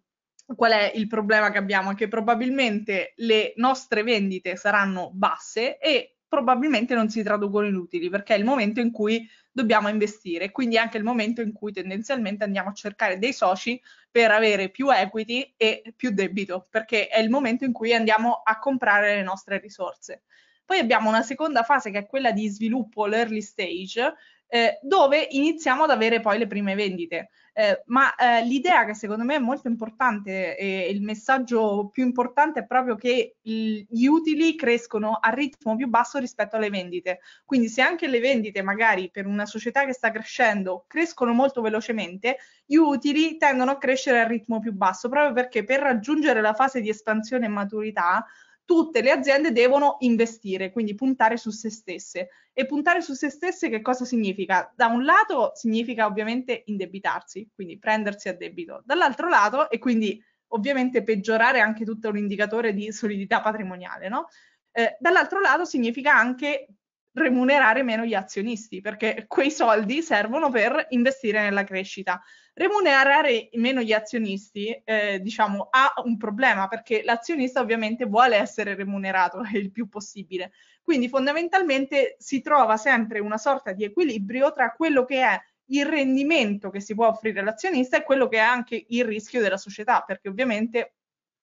Qual è il problema che abbiamo? È che probabilmente le nostre vendite saranno basse e probabilmente non si traducono in utili, perché è il momento in cui dobbiamo investire, quindi è anche il momento in cui tendenzialmente andiamo a cercare dei soci per avere più equity e più debito, perché è il momento in cui andiamo a comprare le nostre risorse. Poi abbiamo una seconda fase che è quella di sviluppo, l'early stage, Eh, dove iniziamo ad avere poi le prime vendite, eh, ma eh, l'idea che secondo me è molto importante e il messaggio più importante è proprio che il, gli utili crescono a ritmo più basso rispetto alle vendite, quindi se anche le vendite magari per una società che sta crescendo crescono molto velocemente, gli utili tendono a crescere a ritmo più basso, proprio perché per raggiungere la fase di espansione e maturità tutte le aziende devono investire, quindi puntare su se stesse. E puntare su se stesse che cosa significa? Da un lato significa ovviamente indebitarsi, quindi prendersi a debito. Dall'altro lato, e quindi ovviamente peggiorare anche tutto un indicatore di solidità patrimoniale, no? Eh, dall'altro lato significa anche remunerare meno gli azionisti, perché quei soldi servono per investire nella crescita. Remunerare meno gli azionisti, eh, diciamo, ha un problema, perché l'azionista ovviamente vuole essere remunerato il più possibile. Quindi fondamentalmente si trova sempre una sorta di equilibrio tra quello che è il rendimento che si può offrire all'azionista e quello che è anche il rischio della società, perché ovviamente,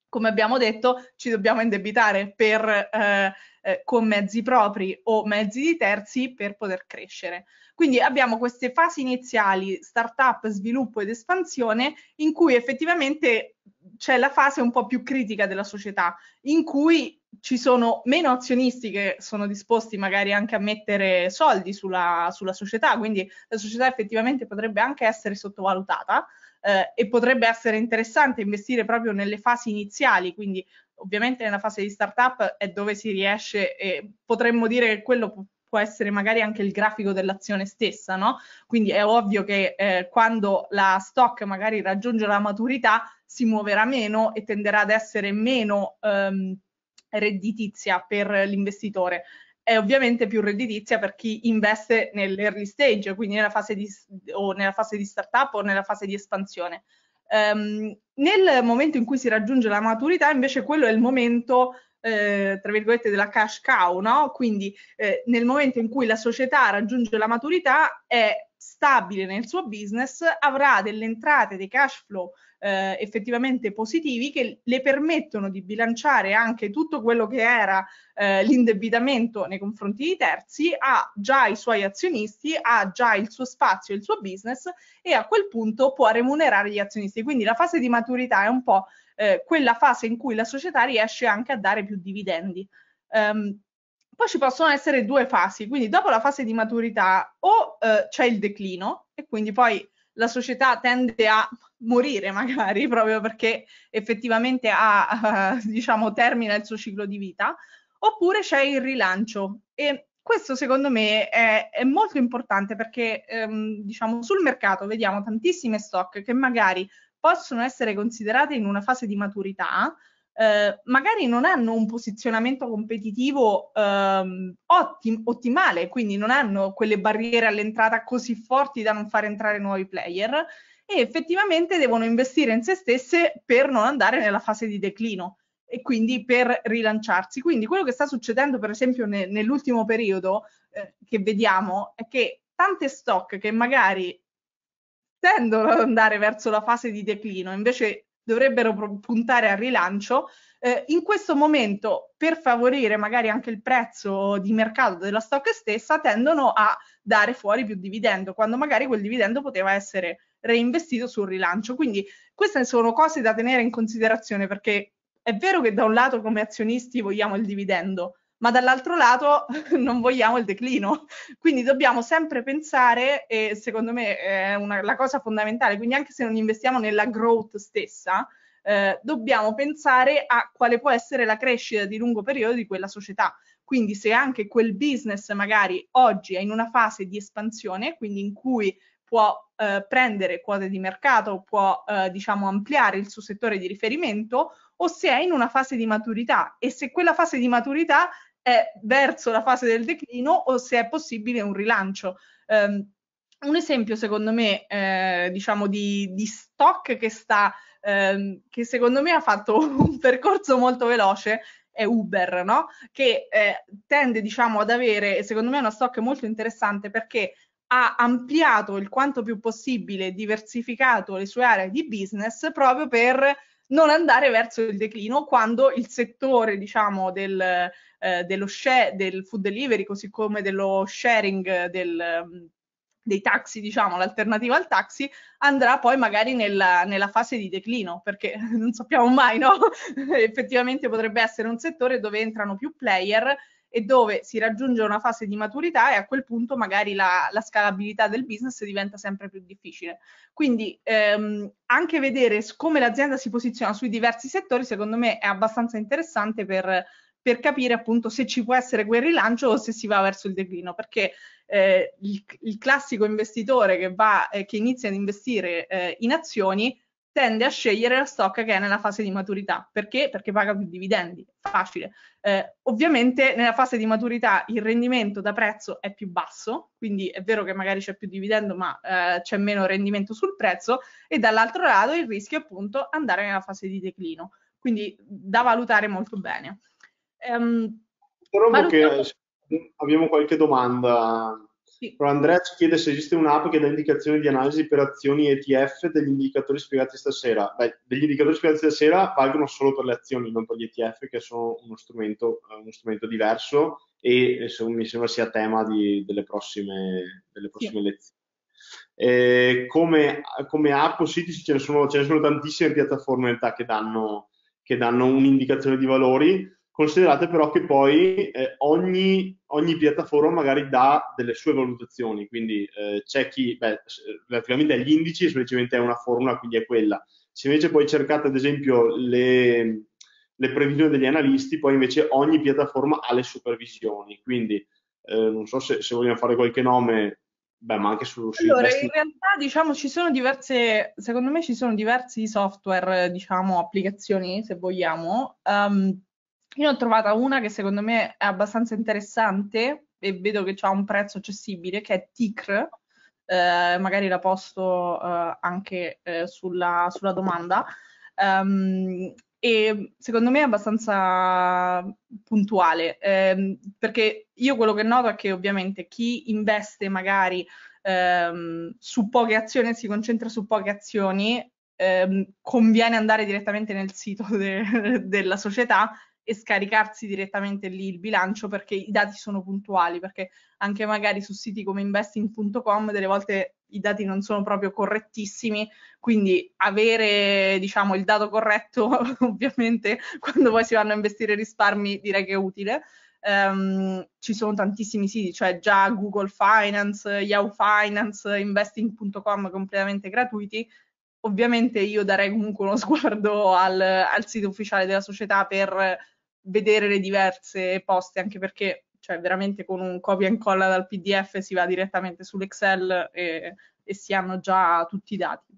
come abbiamo detto, ci dobbiamo indebitare per, eh, eh, con mezzi propri o mezzi di terzi per poter crescere. Quindi abbiamo queste fasi iniziali, startup, sviluppo ed espansione, in cui effettivamente c'è la fase un po' più critica della società, in cui ci sono meno azionisti che sono disposti magari anche a mettere soldi sulla, sulla società, quindi la società effettivamente potrebbe anche essere sottovalutata. Eh, e potrebbe essere interessante investire proprio nelle fasi iniziali, quindi ovviamente nella fase di startup è dove si riesce, e potremmo dire che quello può, può essere magari anche il grafico dell'azione stessa, no? Quindi è ovvio che eh, quando la stock magari raggiunge la maturità si muoverà meno e tenderà ad essere meno ehm, redditizia per l'investitore. È ovviamente più redditizia per chi investe nell'early stage, quindi nella fase di, o nella fase di startup o nella fase di espansione. Um, nel momento in cui si raggiunge la maturità, invece, quello è il momento, eh, tra virgolette, della cash cow, no? Quindi eh, nel momento in cui la società raggiunge la maturità è stabile nel suo business, avrà delle entrate, dei cash flow eh, effettivamente positivi che le permettono di bilanciare anche tutto quello che era eh, l'indebitamento nei confronti di terzi, ha già i suoi azionisti, ha già il suo spazio, il suo business, e a quel punto può remunerare gli azionisti. Quindi la fase di maturità è un po' eh, quella fase in cui la società riesce anche a dare più dividendi. Um, Poi ci possono essere due fasi, quindi dopo la fase di maturità o eh, c'è il declino e quindi poi la società tende a morire magari proprio perché effettivamente ha, eh, diciamo, termina il suo ciclo di vita, oppure c'è il rilancio. E questo secondo me è, è molto importante perché ehm, diciamo, sul mercato vediamo tantissime stock che magari possono essere considerate in una fase di maturità, Eh, magari non hanno un posizionamento competitivo ehm, ottim- ottimale, quindi non hanno quelle barriere all'entrata così forti da non far entrare nuovi player e effettivamente devono investire in se stesse per non andare nella fase di declino e quindi per rilanciarsi. Quindi quello che sta succedendo per esempio ne- nell'ultimo periodo eh, che vediamo è che tante stock che magari tendono ad andare verso la fase di declino invece dovrebbero puntare al rilancio, eh, in questo momento per favorire magari anche il prezzo di mercato della stock stessa tendono a dare fuori più dividendo, quando magari quel dividendo poteva essere reinvestito sul rilancio. Quindi queste sono cose da tenere in considerazione, perché è vero che da un lato come azionisti vogliamo il dividendo, ma dall'altro lato non vogliamo il declino, quindi dobbiamo sempre pensare, e secondo me è una, la cosa fondamentale, quindi anche se non investiamo nella growth stessa, eh, dobbiamo pensare a quale può essere la crescita di lungo periodo di quella società. Quindi se anche quel business magari oggi è in una fase di espansione, quindi in cui può eh, prendere quote di mercato, può eh, diciamo ampliare il suo settore di riferimento, o se è in una fase di maturità, e se quella fase di maturità è verso la fase del declino o se è possibile un rilancio. Um, un esempio secondo me eh, diciamo di, di stock che sta ehm, che secondo me ha fatto un percorso molto veloce è Uber, no? Che eh, tende diciamo ad avere, secondo me è uno stock molto interessante perché ha ampliato il quanto più possibile, diversificato le sue aree di business proprio per non andare verso il declino, quando il settore diciamo del, eh, dello share, del food delivery, così come dello sharing del, dei taxi, diciamo l'alternativa al taxi, andrà poi magari nella, nella fase di declino, perché non sappiamo mai, no? Effettivamente potrebbe essere un settore dove entrano più player e dove si raggiunge una fase di maturità, e a quel punto magari la, la scalabilità del business diventa sempre più difficile. Quindi ehm, anche vedere come l'azienda si posiziona sui diversi settori secondo me è abbastanza interessante per, per capire appunto se ci può essere quel rilancio o se si va verso il declino, perché eh, il, il classico investitore che, va, eh, che inizia ad investire eh, in azioni tende a scegliere la stock che è nella fase di maturità. Perché? Perché paga più dividendi, facile. Eh, ovviamente nella fase di maturità il rendimento da prezzo è più basso, quindi è vero che magari c'è più dividendo ma eh, c'è meno rendimento sul prezzo, e dall'altro lato il rischio è appunto andare nella fase di declino, quindi da valutare molto bene. Um, Trovo che abbiamo qualche domanda. Sì. Andrea ci chiede se esiste un'app che dà indicazioni di analisi per azioni E T F degli indicatori spiegati stasera. Beh, degli indicatori spiegati stasera valgono solo per le azioni, non per gli E T F, che sono uno strumento, uno strumento diverso, e mi sembra sia tema di, delle prossime, delle prossime sì. lezioni. Eh, come, come app o siti ce ne sono, ce ne sono tantissime piattaforme in realtà che danno, che danno un'indicazione di valori. Considerate però che poi eh, ogni, ogni piattaforma magari dà delle sue valutazioni, quindi eh, c'è chi, beh, relativamente agli indici semplicemente è una formula, quindi è quella. Se invece poi cercate ad esempio le, le previsioni degli analisti, poi invece ogni piattaforma ha le supervisioni, quindi eh, non so se, se vogliamo fare qualche nome, beh, ma anche su, su allora, in realtà diciamo ci sono diverse, secondo me ci sono diversi software, diciamo applicazioni se vogliamo. Um, Io ne ho trovata una che secondo me è abbastanza interessante e vedo che ha un prezzo accessibile, che è T I C R, eh, magari la posto eh, anche eh, sulla, sulla domanda, um, e secondo me è abbastanza puntuale, ehm, perché io quello che noto è che ovviamente chi investe magari ehm, su poche azioni, si concentra su poche azioni, ehm, conviene andare direttamente nel sito de- della società e scaricarsi direttamente lì il bilancio, perché i dati sono puntuali, perché anche magari su siti come investing punto com delle volte i dati non sono proprio correttissimi, quindi avere diciamo il dato corretto ovviamente quando poi si vanno a investire risparmi direi che è utile. Um, ci sono tantissimi siti, cioè già Google Finance, Yahoo Finance, investing punto com completamente gratuiti. Ovviamente io darei comunque uno sguardo al, al sito ufficiale della società per vedere le diverse poste, anche perché cioè, veramente con un copia e incolla dal P D F si va direttamente sull'Excel e, e si hanno già tutti i dati.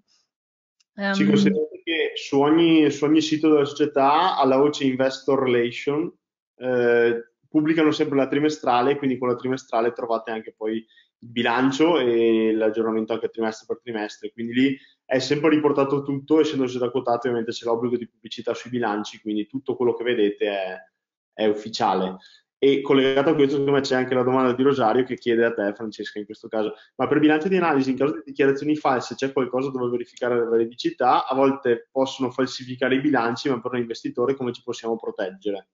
Um, Ci considerate che su ogni, su ogni sito della società, alla voce Investor Relation, eh, pubblicano sempre la trimestrale, quindi con la trimestrale trovate anche poi il bilancio e l'aggiornamento anche trimestre per trimestre, quindi lì è sempre riportato tutto, essendo società quotate ovviamente c'è l'obbligo di pubblicità sui bilanci, quindi tutto quello che vedete è, è ufficiale. E collegato a questo, secondo me, c'è anche la domanda di Rosario che chiede a te, Francesca, in questo caso, ma per bilancio di analisi, in caso di dichiarazioni false, c'è qualcosa dove verificare la veridicità? A volte possono falsificare i bilanci, ma per un investitore come ci possiamo proteggere?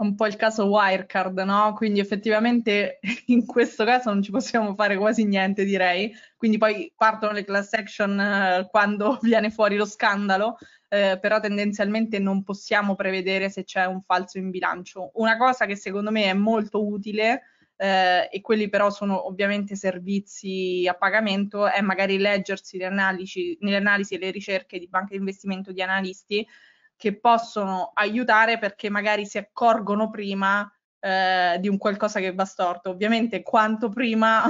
Un po' il caso Wirecard, no? Quindi effettivamente in questo caso non ci possiamo fare quasi niente, direi. Quindi poi partono le class action eh, quando viene fuori lo scandalo, eh, però tendenzialmente non possiamo prevedere se c'è un falso in bilancio. Una cosa che secondo me è molto utile eh, e quelli però sono ovviamente servizi a pagamento, è magari leggersi le analisi, le analisi e le ricerche di banche di investimento, di analisti che possono aiutare perché magari si accorgono prima Eh, di un qualcosa che va storto. Ovviamente quanto prima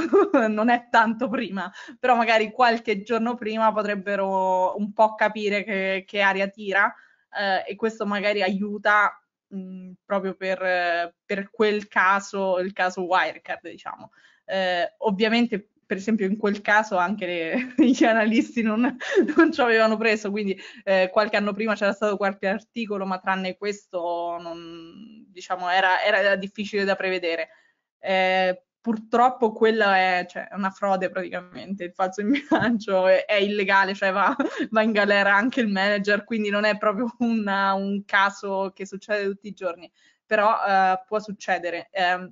non è tanto prima, però magari qualche giorno prima potrebbero un po' capire che, che aria tira, eh, e questo magari aiuta mh, proprio per, per quel caso, il caso Wirecard, diciamo. Eh, ovviamente per esempio in quel caso anche le, gli analisti non, non ci avevano preso, quindi eh, qualche anno prima c'era stato qualche articolo, ma tranne questo non, diciamo, era, era difficile da prevedere. Eh, purtroppo quella è, cioè, una frode praticamente, il falso in bilancio è, è illegale, cioè va, va in galera anche il manager, quindi non è proprio una, un caso che succede tutti i giorni, però eh, può succedere. Eh,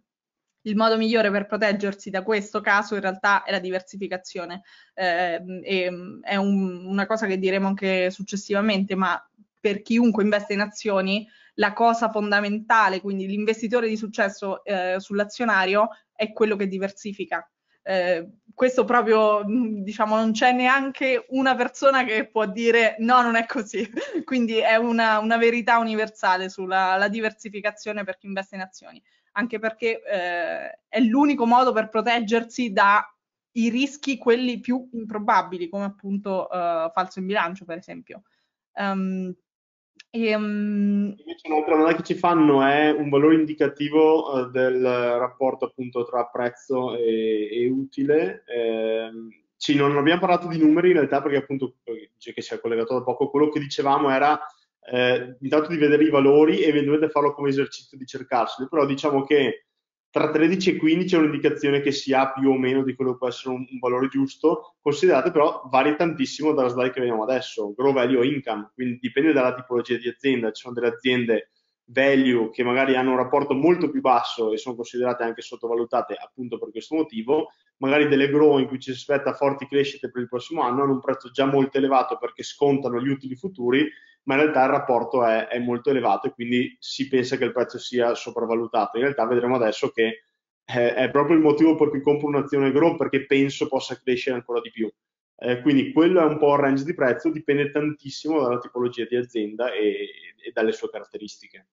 Il modo migliore per proteggersi da questo caso in realtà è la diversificazione, eh, e, è un, una cosa che diremo anche successivamente, ma per chiunque investe in azioni la cosa fondamentale, quindi l'investitore di successo eh, sull'azionario, è quello che diversifica. Eh, questo proprio, diciamo, non c'è neanche una persona che può dire no, non è così, quindi è una, una verità universale sulla la diversificazione per chi investe in azioni. Anche perché eh, è l'unico modo per proteggersi dai rischi, quelli più improbabili, come appunto eh, falso in bilancio, per esempio. Um, e, um... Invece un'altra domanda che ci fanno è un valore indicativo eh, del rapporto appunto tra prezzo e, e utile. Eh, ci, non abbiamo parlato di numeri in realtà, perché appunto, che ci è collegato da poco, quello che dicevamo era Eh, intanto di vedere i valori e eventualmente farlo come esercizio di cercarseli, però diciamo che tra tredici e quindici è un'indicazione che si ha più o meno di quello che può essere un, un valore giusto. Considerate però varia tantissimo dalla slide che vediamo adesso, grow, value o income, quindi dipende dalla tipologia di azienda. Ci sono delle aziende value che magari hanno un rapporto molto più basso e sono considerate anche sottovalutate appunto per questo motivo, magari delle grow in cui ci si aspetta forti crescite per il prossimo anno, hanno un prezzo già molto elevato perché scontano gli utili futuri, ma in realtà il rapporto è, è molto elevato e quindi si pensa che il prezzo sia sopravvalutato. In realtà vedremo adesso che è, è proprio il motivo per cui compro un'azione grow, perché penso possa crescere ancora di più. Eh, quindi quello è un po' il range di prezzo, dipende tantissimo dalla tipologia di azienda e, e dalle sue caratteristiche.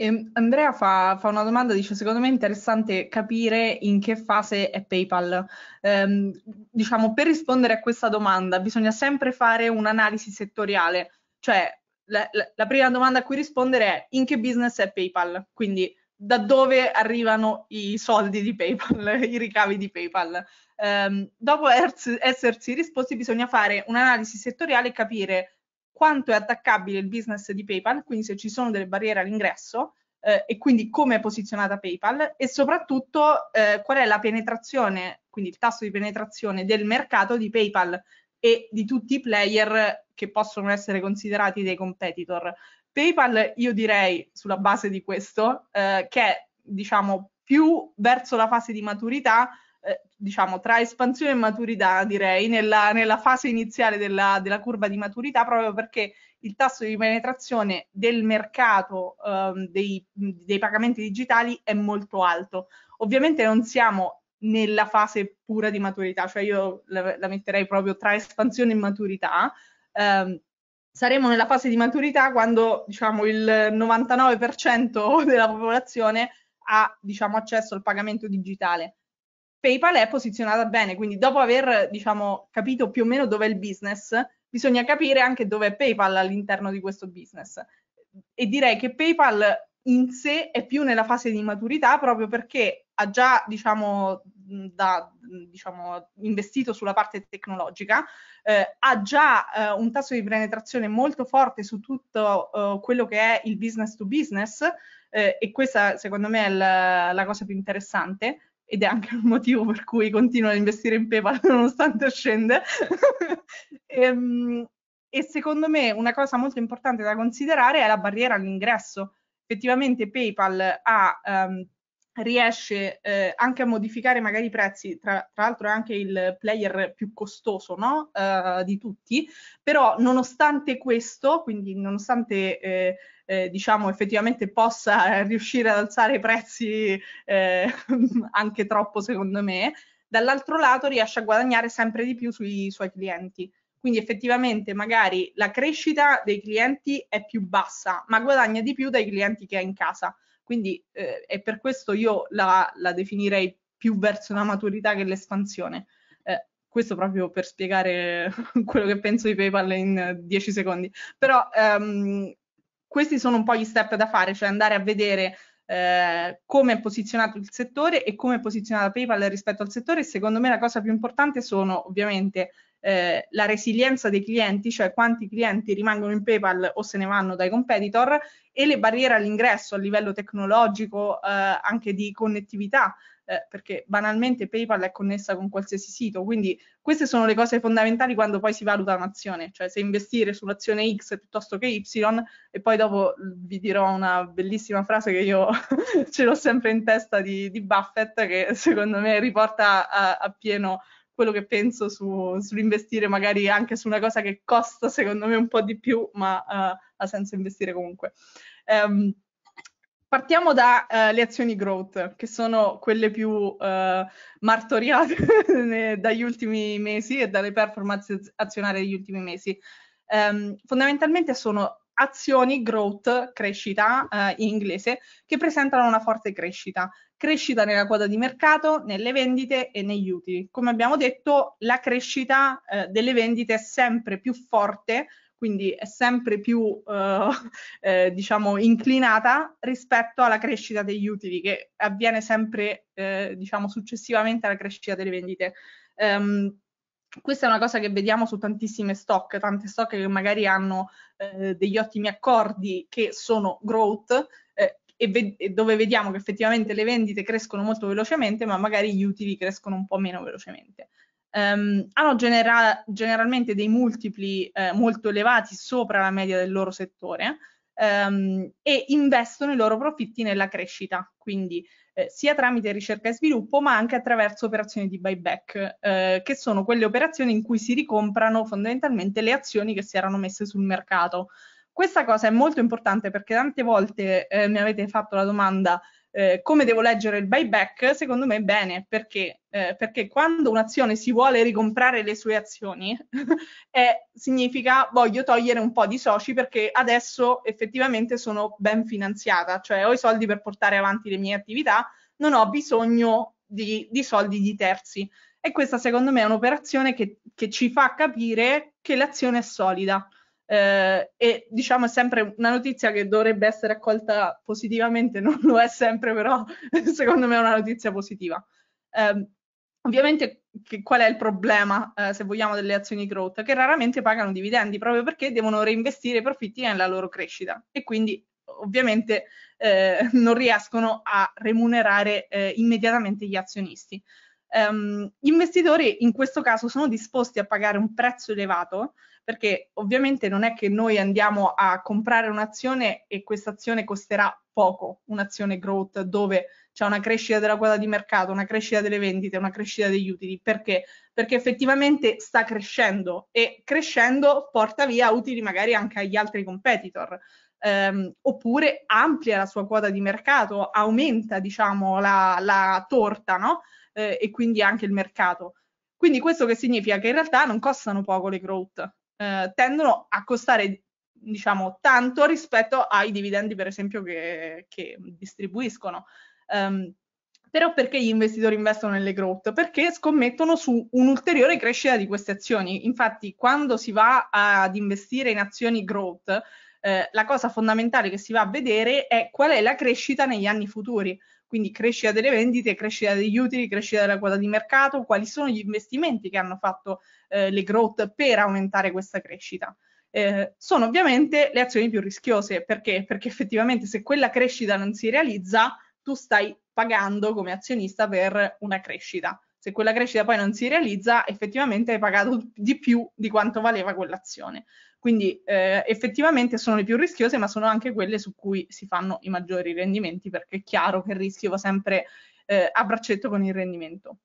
E Andrea fa, fa una domanda, dice: secondo me è interessante capire in che fase è PayPal. Ehm, diciamo, per rispondere a questa domanda bisogna sempre fare un'analisi settoriale, cioè la, la, la prima domanda a cui rispondere è: in che business è PayPal? Quindi da dove arrivano i soldi di PayPal, i ricavi di PayPal? Ehm, dopo essersi risposti bisogna fare un'analisi settoriale e capire quanto è attaccabile il business di PayPal, quindi se ci sono delle barriere all'ingresso, eh, e quindi come è posizionata PayPal, e soprattutto eh, qual è la penetrazione, quindi il tasso di penetrazione del mercato di PayPal e di tutti i player che possono essere considerati dei competitor. PayPal, io direi, sulla base di questo, eh, che è, diciamo, più verso la fase di maturità, Eh, diciamo tra espansione e maturità, direi nella, nella fase iniziale della, della curva di maturità, proprio perché il tasso di penetrazione del mercato eh, dei, dei pagamenti digitali è molto alto. Ovviamente non siamo nella fase pura di maturità, cioè io la, la metterei proprio tra espansione e maturità. eh, saremo nella fase di maturità quando, diciamo, il novantanove per cento della popolazione ha, diciamo, accesso al pagamento digitale. PayPal è posizionata bene, quindi dopo aver, diciamo, capito più o meno dov'è il business, bisogna capire anche dov'è PayPal all'interno di questo business. E direi che PayPal in sé è più nella fase di maturità, proprio perché ha già, diciamo, da, diciamo investito sulla parte tecnologica, eh, ha già eh, un tasso di penetrazione molto forte su tutto eh, quello che è il business to business, eh, e questa secondo me è la, la cosa più interessante. Ed è anche il motivo per cui continuo a investire in PayPal nonostante scende. e, e secondo me una cosa molto importante da considerare è la barriera all'ingresso. Effettivamente PayPal ha, um, riesce eh, anche a modificare magari i prezzi, tra, tra l'altro è anche il player più costoso, no? uh, di tutti, però nonostante questo, quindi nonostante eh, eh, diciamo effettivamente possa riuscire ad alzare i prezzi eh, anche troppo, secondo me, dall'altro lato riesce a guadagnare sempre di più sui suoi clienti. Quindi effettivamente magari la crescita dei clienti è più bassa, ma guadagna di più dai clienti che ha in casa. Quindi eh, è per questo io la, la definirei più verso una maturità che l'espansione. Eh, questo proprio per spiegare quello che penso di PayPal in dieci secondi. Però ehm, questi sono un po' gli step da fare, cioè andare a vedere eh, come è posizionato il settore e come è posizionata PayPal rispetto al settore. Secondo me la cosa più importante sono ovviamente Eh, la resilienza dei clienti, cioè quanti clienti rimangono in PayPal o se ne vanno dai competitor, e le barriere all'ingresso a livello tecnologico, eh, anche di connettività, eh, perché banalmente PayPal è connessa con qualsiasi sito. Quindi queste sono le cose fondamentali quando poi si valuta un'azione, cioè se investire sull'azione X piuttosto che Y. E poi dopo vi dirò una bellissima frase che io ce l'ho sempre in testa di, di Buffett, che secondo me riporta a, a pieno quello che penso su, sull'investire magari anche su una cosa che costa secondo me un po' di più, ma uh, ha senso investire comunque. Um, partiamo dalle uh, azioni growth, che sono quelle più uh, martoriate dagli ultimi mesi e dalle performance azionarie degli ultimi mesi. Um, fondamentalmente sono azioni growth, crescita eh, in inglese, che presentano una forte crescita. Crescita nella quota di mercato, nelle vendite e negli utili. Come abbiamo detto, la crescita eh, delle vendite è sempre più forte, quindi è sempre più eh, eh, diciamo inclinata rispetto alla crescita degli utili, che avviene sempre eh, diciamo successivamente alla crescita delle vendite. Um, Questa è una cosa che vediamo su tantissime stock, tante stock che magari hanno eh, degli ottimi accordi che sono growth eh, e, ve e dove vediamo che effettivamente le vendite crescono molto velocemente, ma magari gli utili crescono un po' meno velocemente. Um, hanno genera generalmente dei multipli eh, molto elevati sopra la media del loro settore um, e investono i loro profitti nella crescita, quindi Eh, sia tramite ricerca e sviluppo, ma anche attraverso operazioni di buyback, eh, che sono quelle operazioni in cui si ricomprano fondamentalmente le azioni che si erano messe sul mercato. Questa cosa è molto importante perché tante volte eh, mi avete fatto la domanda eh, come devo leggere il buyback. Secondo me bene, perché, eh, perché quando un'azione si vuole ricomprare le sue azioni eh, significa voglio togliere un po' di soci perché adesso effettivamente sono ben finanziata, cioè ho i soldi per portare avanti le mie attività, non ho bisogno di, di soldi di terzi, e questa secondo me è un'operazione che, che ci fa capire che l'azione è solida. Eh, e diciamo è sempre una notizia che dovrebbe essere accolta positivamente, non lo è sempre, però secondo me è una notizia positiva. Eh, ovviamente che, qual è il problema eh, se vogliamo delle azioni growth? Che raramente pagano dividendi, proprio perché devono reinvestire i profitti nella loro crescita e quindi ovviamente eh, non riescono a remunerare eh, immediatamente gli azionisti. Um, gli investitori in questo caso sono disposti a pagare un prezzo elevato, perché ovviamente non è che noi andiamo a comprare un'azione e questa azione costerà poco, un'azione growth dove c'è una crescita della quota di mercato, una crescita delle vendite, una crescita degli utili. Perché? Perché effettivamente sta crescendo, e crescendo porta via utili magari anche agli altri competitor. Um, oppure amplia la sua quota di mercato, aumenta diciamo la, la torta, no? Eh, e quindi anche il mercato. Quindi questo che significa? Che in realtà non costano poco le growth, eh, tendono a costare diciamo tanto rispetto ai dividendi per esempio che, che distribuiscono. Um, però perché gli investitori investono nelle growth? Perché scommettono su un'ulteriore crescita di queste azioni. Infatti quando si va ad investire in azioni growth, Eh, la cosa fondamentale che si va a vedere è qual è la crescita negli anni futuri, quindi crescita delle vendite, crescita degli utili, crescita della quota di mercato, quali sono gli investimenti che hanno fatto eh, le growth per aumentare questa crescita. Eh, sono ovviamente le azioni più rischiose, perché? Perché effettivamente se quella crescita non si realizza, tu stai pagando come azionista per una crescita. Se quella crescita poi non si realizza, effettivamente hai pagato di più di quanto valeva quell'azione. Quindi eh, effettivamente sono le più rischiose, ma sono anche quelle su cui si fanno i maggiori rendimenti, perché è chiaro che il rischio va sempre eh, a braccetto con il rendimento.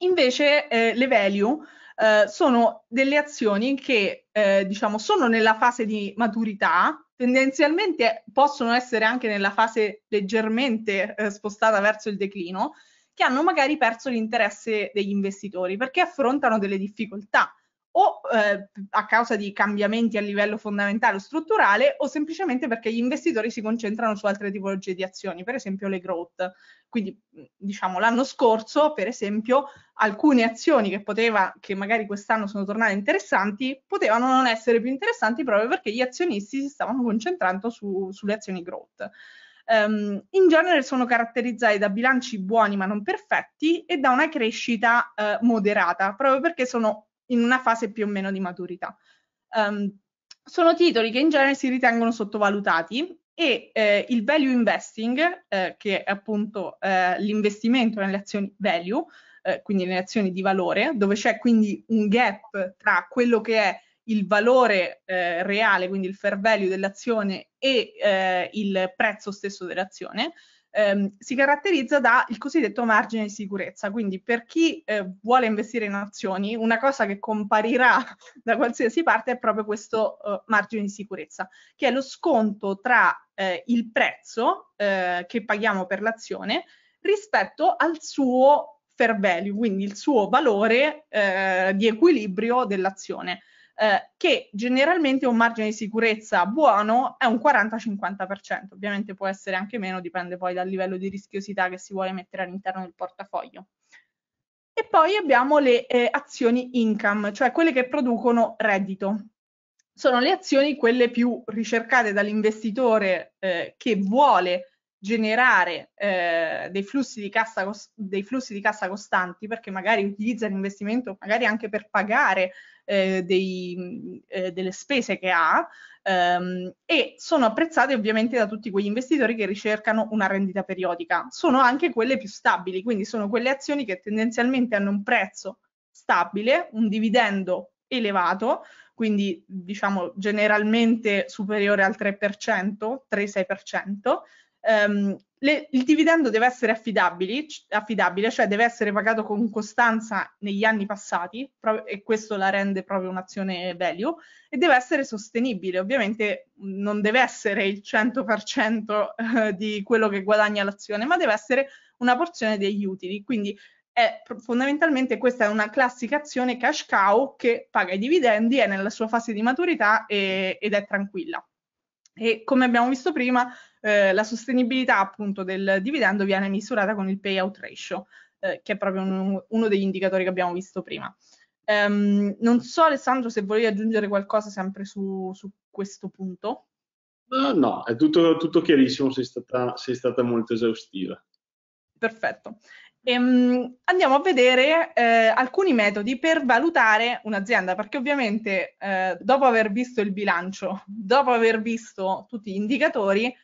Invece eh, le value eh, sono delle azioni che eh, diciamo sono nella fase di maturità, tendenzialmente possono essere anche nella fase leggermente eh, spostata verso il declino, che hanno magari perso l'interesse degli investitori perché affrontano delle difficoltà o eh, a causa di cambiamenti a livello fondamentale o strutturale, o semplicemente perché gli investitori si concentrano su altre tipologie di azioni, per esempio le growth. Quindi diciamo l'anno scorso, per esempio, alcune azioni che poteva, che magari quest'anno sono tornate interessanti, potevano non essere più interessanti proprio perché gli azionisti si stavano concentrando su, sulle azioni growth. Um, in genere sono caratterizzati da bilanci buoni ma non perfetti e da una crescita uh, moderata, proprio perché sono in una fase più o meno di maturità. Um, sono titoli che in genere si ritengono sottovalutati e eh, il value investing, eh, che è appunto eh, l'investimento nelle azioni value, eh, quindi nelle azioni di valore, dove c'è quindi un gap tra quello che è il valore eh, reale, quindi il fair value dell'azione, e eh, il prezzo stesso dell'azione, ehm, si caratterizza dal cosiddetto margine di sicurezza. Quindi per chi eh, vuole investire in azioni, una cosa che comparirà da qualsiasi parte è proprio questo eh, margine di sicurezza, che è lo sconto tra eh, il prezzo eh, che paghiamo per l'azione rispetto al suo fair value, quindi il suo valore eh, di equilibrio dell'azione. Eh, che generalmente un margine di sicurezza buono è un quaranta cinquanta per cento, ovviamente può essere anche meno, dipende poi dal livello di rischiosità che si vuole mettere all'interno del portafoglio. E poi abbiamo le eh, azioni income, cioè quelle che producono reddito. Sono le azioni quelle più ricercate dall'investitore eh, che vuole generare eh, dei, flussi di cassa, dei flussi di cassa costanti, perché magari utilizza l'investimento magari anche per pagare eh, dei, eh, delle spese che ha, ehm, e sono apprezzate ovviamente da tutti quegli investitori che ricercano una rendita periodica. Sono anche quelle più stabili, quindi sono quelle azioni che tendenzialmente hanno un prezzo stabile, un dividendo elevato, quindi diciamo generalmente superiore al tre per cento, tre sei per cento, Um, le, il dividendo deve essere affidabile, affidabile, cioè deve essere pagato con costanza negli anni passati, proprio, e questo la rende proprio un'azione value, e deve essere sostenibile. Ovviamente non deve essere il cento per cento eh, di quello che guadagna l'azione, ma deve essere una porzione degli utili. Quindi è, fondamentalmente questa è una classica azione cash cow che paga i dividendi, è nella sua fase di maturità e, ed è tranquilla. E come abbiamo visto prima, eh, la sostenibilità appunto del dividendo viene misurata con il payout ratio, eh, che è proprio un, uno degli indicatori che abbiamo visto prima. Um, non so Alessandro se volevi aggiungere qualcosa sempre su, su questo punto. No, no, è tutto, tutto chiarissimo, sei stata, sei stata molto esaustiva. Perfetto. Ehm, andiamo a vedere eh, alcuni metodi per valutare un'azienda, perché ovviamente eh, dopo aver visto il bilancio, dopo aver visto tutti gli indicatori,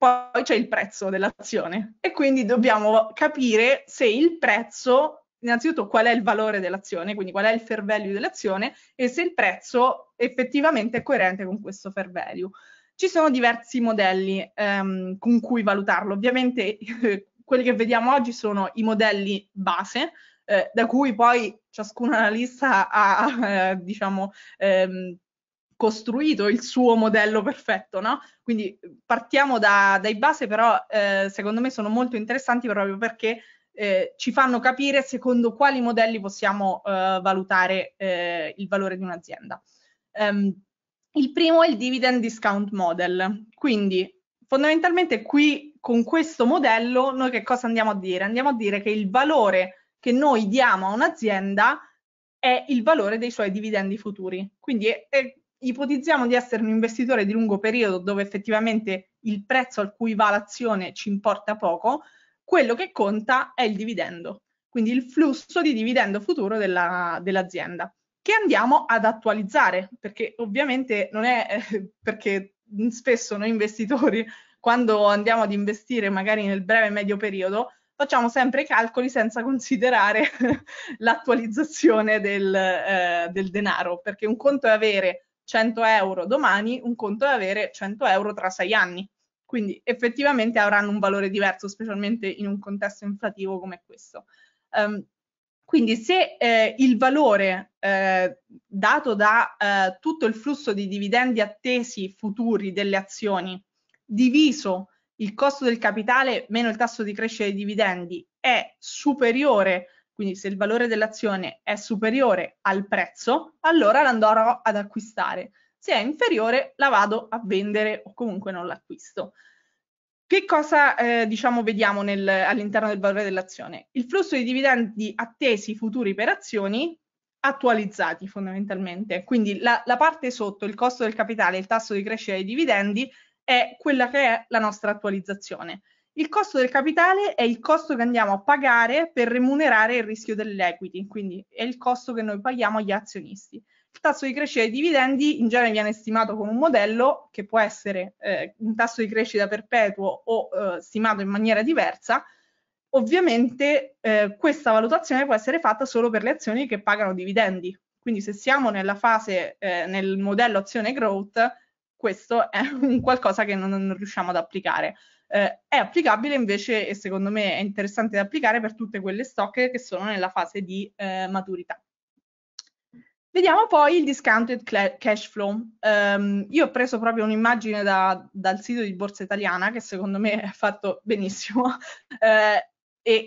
poi c'è il prezzo dell'azione e quindi dobbiamo capire se il prezzo, innanzitutto qual è il valore dell'azione, quindi qual è il fair value dell'azione, e se il prezzo effettivamente è coerente con questo fair value. Ci sono diversi modelli ehm, con cui valutarlo, ovviamente eh, quelli che vediamo oggi sono i modelli base, eh, da cui poi ciascun analista ha, eh, diciamo, ehm, costruito il suo modello perfetto, no? Quindi partiamo da, dai base, però eh, secondo me sono molto interessanti proprio perché eh, ci fanno capire secondo quali modelli possiamo eh, valutare eh, il valore di un'azienda. Um, il primo è il dividend discount model, quindi fondamentalmente qui con questo modello noi che cosa andiamo a dire? Andiamo a dire che il valore che noi diamo a un'azienda è il valore dei suoi dividendi futuri. Quindi è, è, ipotizziamo di essere un investitore di lungo periodo dove effettivamente il prezzo al cui va l'azione ci importa poco, quello che conta è il dividendo, quindi il flusso di dividendo futuro della, dell'azienda, che andiamo ad attualizzare, perché ovviamente non è eh, perché... spesso noi investitori, quando andiamo ad investire magari nel breve e medio periodo, facciamo sempre calcoli senza considerare l'attualizzazione del, eh, del denaro, perché un conto è avere cento euro domani, un conto è avere cento euro tra sei anni, quindi effettivamente avranno un valore diverso, specialmente in un contesto inflativo come questo. Um, Quindi se eh, il valore eh, dato da eh, tutto il flusso di dividendi attesi futuri delle azioni diviso il costo del capitale meno il tasso di crescita dei dividendi è superiore, quindi se il valore dell'azione è superiore al prezzo, allora l'andrò ad acquistare. Se è inferiore la vado a vendere o comunque non l'acquisto. Che cosa eh, diciamo vediamo all'interno del valore dell'azione? Il flusso di dividendi attesi futuri per azioni attualizzati fondamentalmente, quindi la, la parte sotto, il costo del capitale, il tasso di crescita dei dividendi, è quella che è la nostra attualizzazione. Il costo del capitale è il costo che andiamo a pagare per remunerare il rischio dell'equity, quindi è il costo che noi paghiamo agli azionisti. Il tasso di crescita dei dividendi in genere viene stimato con un modello che può essere eh, un tasso di crescita perpetuo o eh, stimato in maniera diversa. Ovviamente eh, questa valutazione può essere fatta solo per le azioni che pagano dividendi, quindi se siamo nella fase, eh, nel modello azione growth, questo è un qualcosa che non, non riusciamo ad applicare. Eh, è applicabile invece, e secondo me è interessante da applicare, per tutte quelle stock che sono nella fase di eh, maturità. Vediamo poi il discounted cash flow. Um, io ho preso proprio un'immagine da, dal sito di Borsa Italiana, che secondo me è fatto benissimo, eh,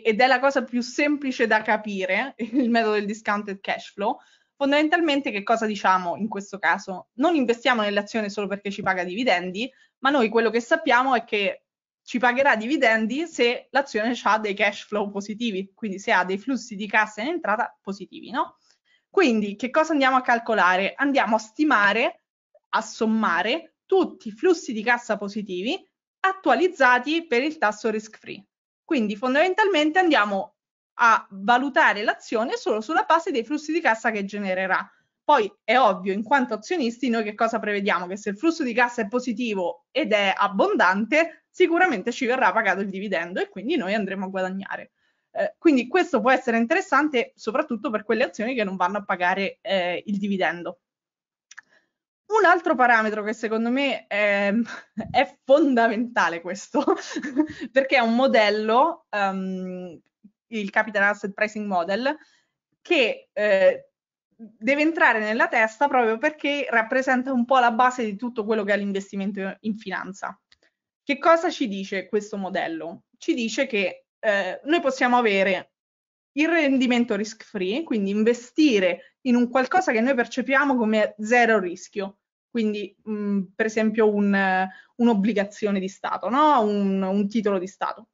ed è la cosa più semplice da capire, il metodo del discounted cash flow. Fondamentalmente che cosa diciamo in questo caso? Non investiamo nell'azione solo perché ci paga dividendi, ma noi quello che sappiamo è che ci pagherà dividendi se l'azione ha dei cash flow positivi, quindi se ha dei flussi di cassa in entrata positivi, no? Quindi che cosa andiamo a calcolare? Andiamo a stimare, a sommare tutti i flussi di cassa positivi attualizzati per il tasso risk free. Quindi fondamentalmente andiamo a valutare l'azione solo sulla base dei flussi di cassa che genererà. Poi è ovvio, in quanto azionisti, noi che cosa prevediamo? Che se il flusso di cassa è positivo ed è abbondante, sicuramente ci verrà pagato il dividendo e quindi noi andremo a guadagnare. Eh, quindi questo può essere interessante soprattutto per quelle azioni che non vanno a pagare eh, il dividendo. Un altro parametro che secondo me è, è fondamentale questo, perché è un modello, um, il Capital Asset Pricing Model, che eh, deve entrare nella testa proprio perché rappresenta un po' la base di tutto quello che è l'investimento in finanza. Che cosa ci dice questo modello? Ci dice che eh, noi possiamo avere il rendimento risk free, quindi investire in un qualcosa che noi percepiamo come zero rischio, quindi mh, per esempio un, un'obbligazione di Stato, no? un, un titolo di Stato.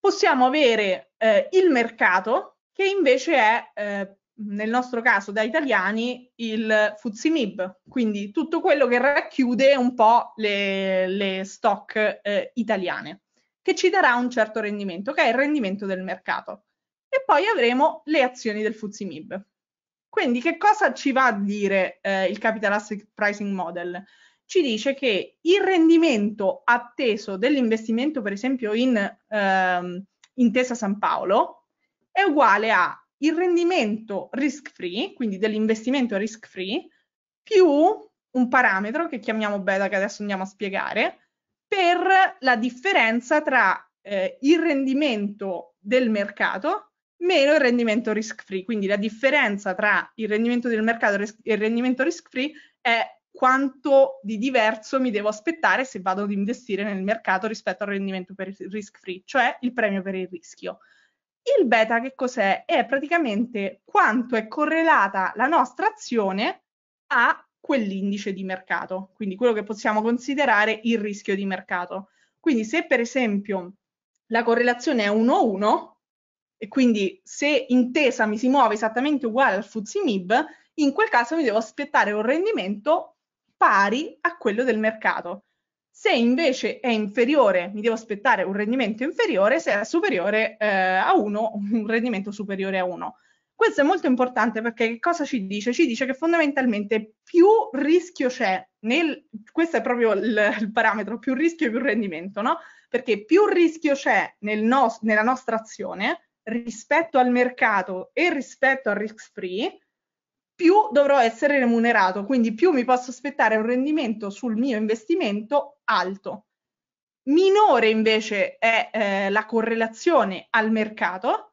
Possiamo avere eh, il mercato, che invece è, eh, nel nostro caso da italiani, il F T S E M I B, quindi tutto quello che racchiude un po' le, le stock eh, italiane, che ci darà un certo rendimento, che è il rendimento del mercato. E poi avremo le azioni del F T S E M I B. Quindi che cosa ci va a dire eh, il Capital Asset Pricing Model? Ci dice che il rendimento atteso dell'investimento, per esempio in ehm, Intesa San Paolo, è uguale a il rendimento risk free, quindi dell'investimento risk free, più un parametro che chiamiamo beta, che adesso andiamo a spiegare, per la differenza tra eh, il rendimento del mercato meno il rendimento risk free. Quindi la differenza tra il rendimento del mercato e il rendimento risk free è quanto di diverso mi devo aspettare se vado ad investire nel mercato rispetto al rendimento per il risk free, cioè il premio per il rischio. Il beta che cos'è? È praticamente quanto è correlata la nostra azione a quell'indice di mercato, quindi quello che possiamo considerare il rischio di mercato. Quindi se per esempio la correlazione è uno a uno, e quindi se Intesa mi si muove esattamente uguale al F T S E M I B, in quel caso mi devo aspettare un rendimento pari a quello del mercato. Se invece è inferiore, mi devo aspettare un rendimento inferiore, se è superiore eh, a uno, un rendimento superiore a uno. Questo è molto importante perché che cosa ci dice? Ci dice che fondamentalmente più rischio c'è, nel, questo è proprio il, il parametro, più rischio e più rendimento, no? Perché più rischio c'è nel no, nella nostra azione rispetto al mercato e rispetto al risk free, più dovrò essere remunerato, quindi più mi posso aspettare un rendimento sul mio investimento alto. Minore invece è eh, la correlazione al mercato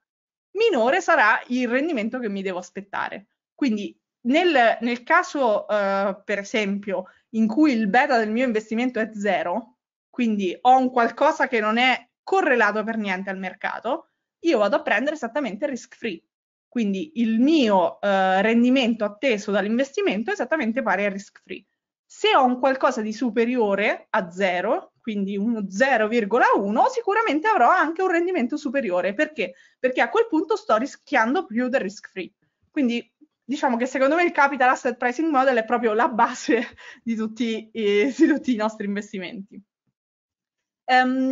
minore sarà il rendimento che mi devo aspettare. Quindi nel, nel caso, eh, per esempio, in cui il beta del mio investimento è zero, quindi ho un qualcosa che non è correlato per niente al mercato, io vado a prendere esattamente il risk free. Quindi il mio eh, rendimento atteso dall'investimento è esattamente pari al risk free. Se ho un qualcosa di superiore a zero, quindi uno zero virgola uno, sicuramente avrò anche un rendimento superiore. Perché? Perché a quel punto sto rischiando più del risk free. Quindi diciamo che secondo me il capital asset pricing model è proprio la base di tutti, eh, di tutti i nostri investimenti. Um,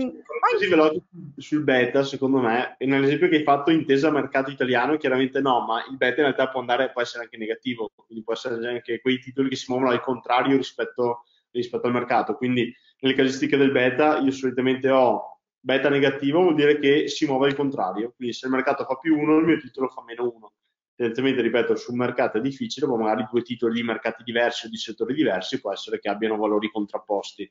così veloce sul beta, secondo me, e nell'esempio che hai fatto Intesa mercato italiano, chiaramente no, ma il beta in realtà può andare, può essere anche negativo, quindi può essere anche quei titoli che si muovono al contrario rispetto, rispetto al mercato. Quindi nelle casistiche del beta io solitamente ho beta negativo, vuol dire che si muove al contrario, quindi se il mercato fa più uno il mio titolo fa meno uno. Tendenzialmente, ripeto, su un mercato è difficile, ma magari due titoli di mercati diversi o di settori diversi può essere che abbiano valori contrapposti.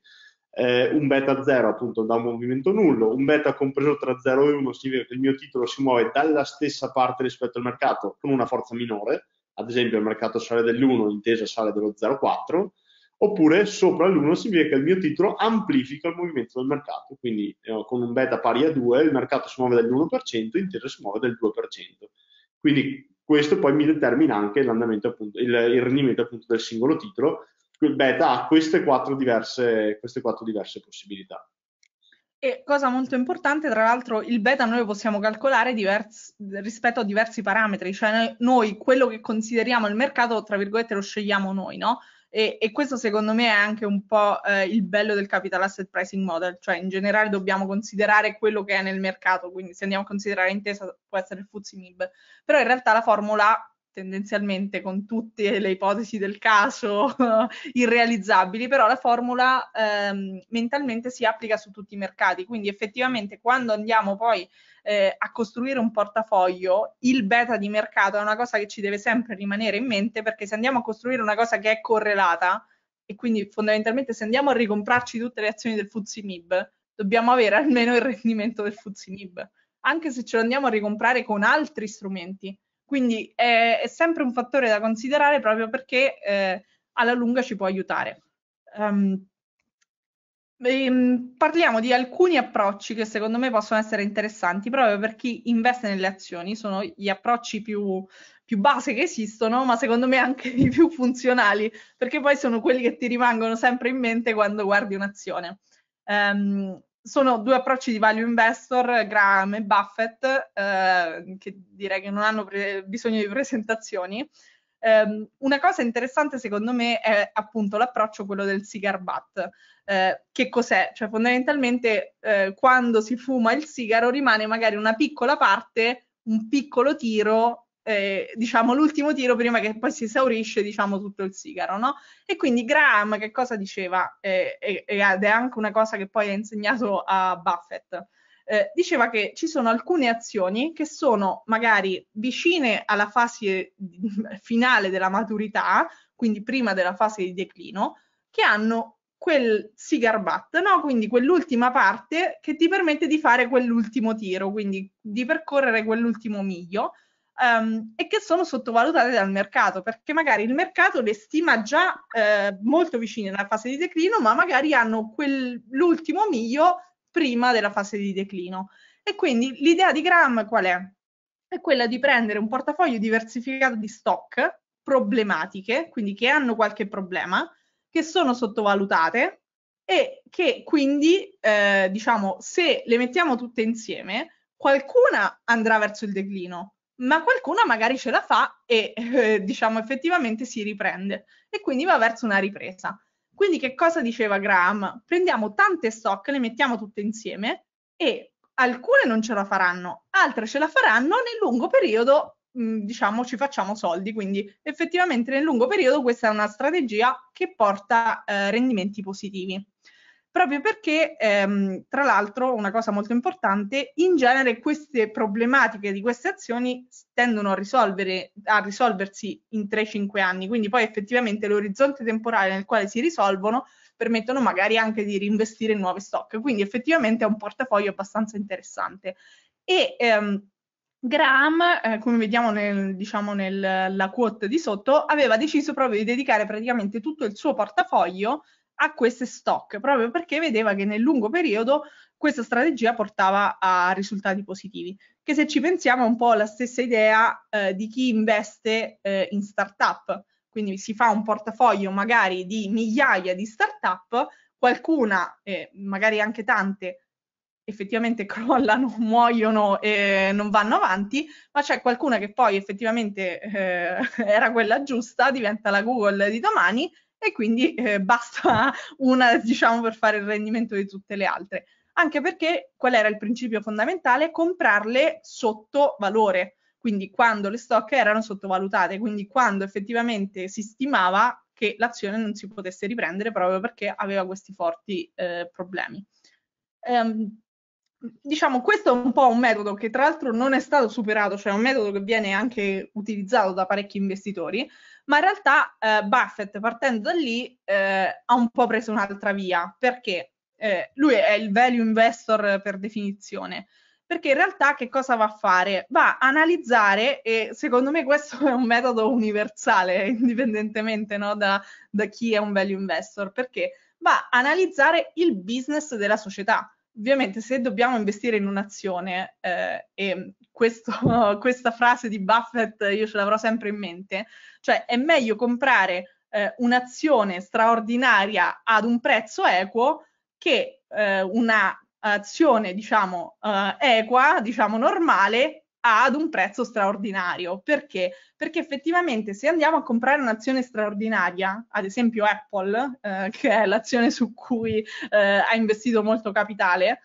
Eh, un beta zero appunto da un movimento nullo, un beta compreso tra zero e uno significa che il mio titolo si muove dalla stessa parte rispetto al mercato con una forza minore, ad esempio il mercato sale dell'uno, Intesa sale dello zero virgola quattro, oppure sopra l'uno significa che il mio titolo amplifica il movimento del mercato, quindi eh, con un beta pari a due il mercato si muove dell'uno per cento, Intesa si muove del due per cento, quindi questo poi mi determina anche l'andamento appunto, il, il rendimento appunto del singolo titolo. Il beta ha queste quattro diverse, queste quattro diverse possibilità. E cosa molto importante, tra l'altro, il beta noi possiamo calcolare diversi, rispetto a diversi parametri, cioè noi quello che consideriamo il mercato, tra virgolette, lo scegliamo noi, no? E, e questo secondo me è anche un po' eh, il bello del Capital Asset Pricing Model, cioè in generale dobbiamo considerare quello che è nel mercato, quindi se andiamo a considerare Intesa può essere il F T S E M I B, però in realtà la formula tendenzialmente con tutte le ipotesi del caso irrealizzabili, però la formula ehm, mentalmente si applica su tutti i mercati, quindi effettivamente quando andiamo poi eh, a costruire un portafoglio, il beta di mercato è una cosa che ci deve sempre rimanere in mente, perché se andiamo a costruire una cosa che è correlata e quindi fondamentalmente se andiamo a ricomprarci tutte le azioni del F T S E M I B, dobbiamo avere almeno il rendimento del F T S E M I B, anche se ce lo andiamo a ricomprare con altri strumenti. Quindi è, è sempre un fattore da considerare proprio perché eh, alla lunga ci può aiutare. Um, ehm, parliamo di alcuni approcci che secondo me possono essere interessanti proprio per chi investe nelle azioni, sono gli approcci più, più base che esistono, ma secondo me anche i più funzionali, perché poi sono quelli che ti rimangono sempre in mente quando guardi un'azione. Um, Sono due approcci di value investor, Graham e Buffett, eh, che direi che non hanno bisogno di presentazioni. Eh, una cosa interessante secondo me è appunto l'approccio quello del cigar butt. Eh, che cos'è? Cioè fondamentalmente eh, quando si fuma il sigaro rimane magari una piccola parte, un piccolo tiro, eh, diciamo l'ultimo tiro prima che poi si esaurisce diciamo tutto il sigaro, no? E quindi Graham che cosa diceva, eh, eh, ed è anche una cosa che poi ha insegnato a Buffett, eh, diceva che ci sono alcune azioni che sono magari vicine alla fase finale della maturità, quindi prima della fase di declino, che hanno quel cigar butt, no? Quindi quell'ultima parte che ti permette di fare quell'ultimo tiro, quindi di percorrere quell'ultimo miglio, Um, e che sono sottovalutate dal mercato, perché magari il mercato le stima già eh, molto vicine alla fase di declino, ma magari hanno quell'ultimo miglio prima della fase di declino. E quindi l'idea di Graham qual è? È quella di prendere un portafoglio diversificato di stock problematiche, quindi che hanno qualche problema, che sono sottovalutate e che quindi, eh, diciamo, se le mettiamo tutte insieme, qualcuna andrà verso il declino, ma qualcuna magari ce la fa e eh, diciamo effettivamente si riprende e quindi va verso una ripresa. Quindi che cosa diceva Graham? Prendiamo tante stock, le mettiamo tutte insieme e alcune non ce la faranno, altre ce la faranno, nel lungo periodo mh, diciamo ci facciamo soldi, quindi effettivamente nel lungo periodo questa è una strategia che porta eh, rendimenti positivi. Proprio perché, ehm, tra l'altro, una cosa molto importante, in genere queste problematiche di queste azioni tendono a, risolvere, a risolversi in tre cinque anni, quindi poi effettivamente l'orizzonte temporale nel quale si risolvono permettono magari anche di reinvestire in nuove stock, quindi effettivamente è un portafoglio abbastanza interessante. E ehm, Graham, eh, come vediamo nel, diciamo nella quote di sotto, aveva deciso proprio di dedicare praticamente tutto il suo portafoglio a queste stock, proprio perché vedeva che nel lungo periodo questa strategia portava a risultati positivi, che se ci pensiamo è un po' la stessa idea eh, di chi investe eh, in startup. Quindi si fa un portafoglio magari di migliaia di startup, qualcuna, eh, magari anche tante, effettivamente crollano, muoiono e non vanno avanti, ma c'è qualcuna che poi effettivamente eh, era quella giusta, diventa la Google di domani, e quindi eh, basta una, diciamo, per fare il rendimento di tutte le altre. Anche perché qual era il principio fondamentale? Comprarle sotto valore, quindi quando le stock erano sottovalutate, quindi quando effettivamente si stimava che l'azione non si potesse riprendere proprio perché aveva questi forti eh, problemi. Ehm, Diciamo, questo è un po' un metodo che tra l'altro non è stato superato, cioè è un metodo che viene anche utilizzato da parecchi investitori, ma in realtà eh, Buffett, partendo da lì, eh, ha un po' preso un'altra via, perché eh, lui è il value investor per definizione, perché in realtà che cosa va a fare? Va a analizzare, e secondo me questo è un metodo universale, indipendentemente, no, da, da chi è un value investor, perché va a analizzare il business della società. Ovviamente se dobbiamo investire in un'azione, eh, e questo, questa frase di Buffett io ce l'avrò sempre in mente, cioè è meglio comprare eh, un'azione straordinaria ad un prezzo equo che eh, un'azione, diciamo, eh, equa, diciamo normale, ad un prezzo straordinario. Perché? Perché effettivamente se andiamo a comprare un'azione straordinaria, ad esempio Apple, eh, che è l'azione su cui eh, ha investito molto capitale,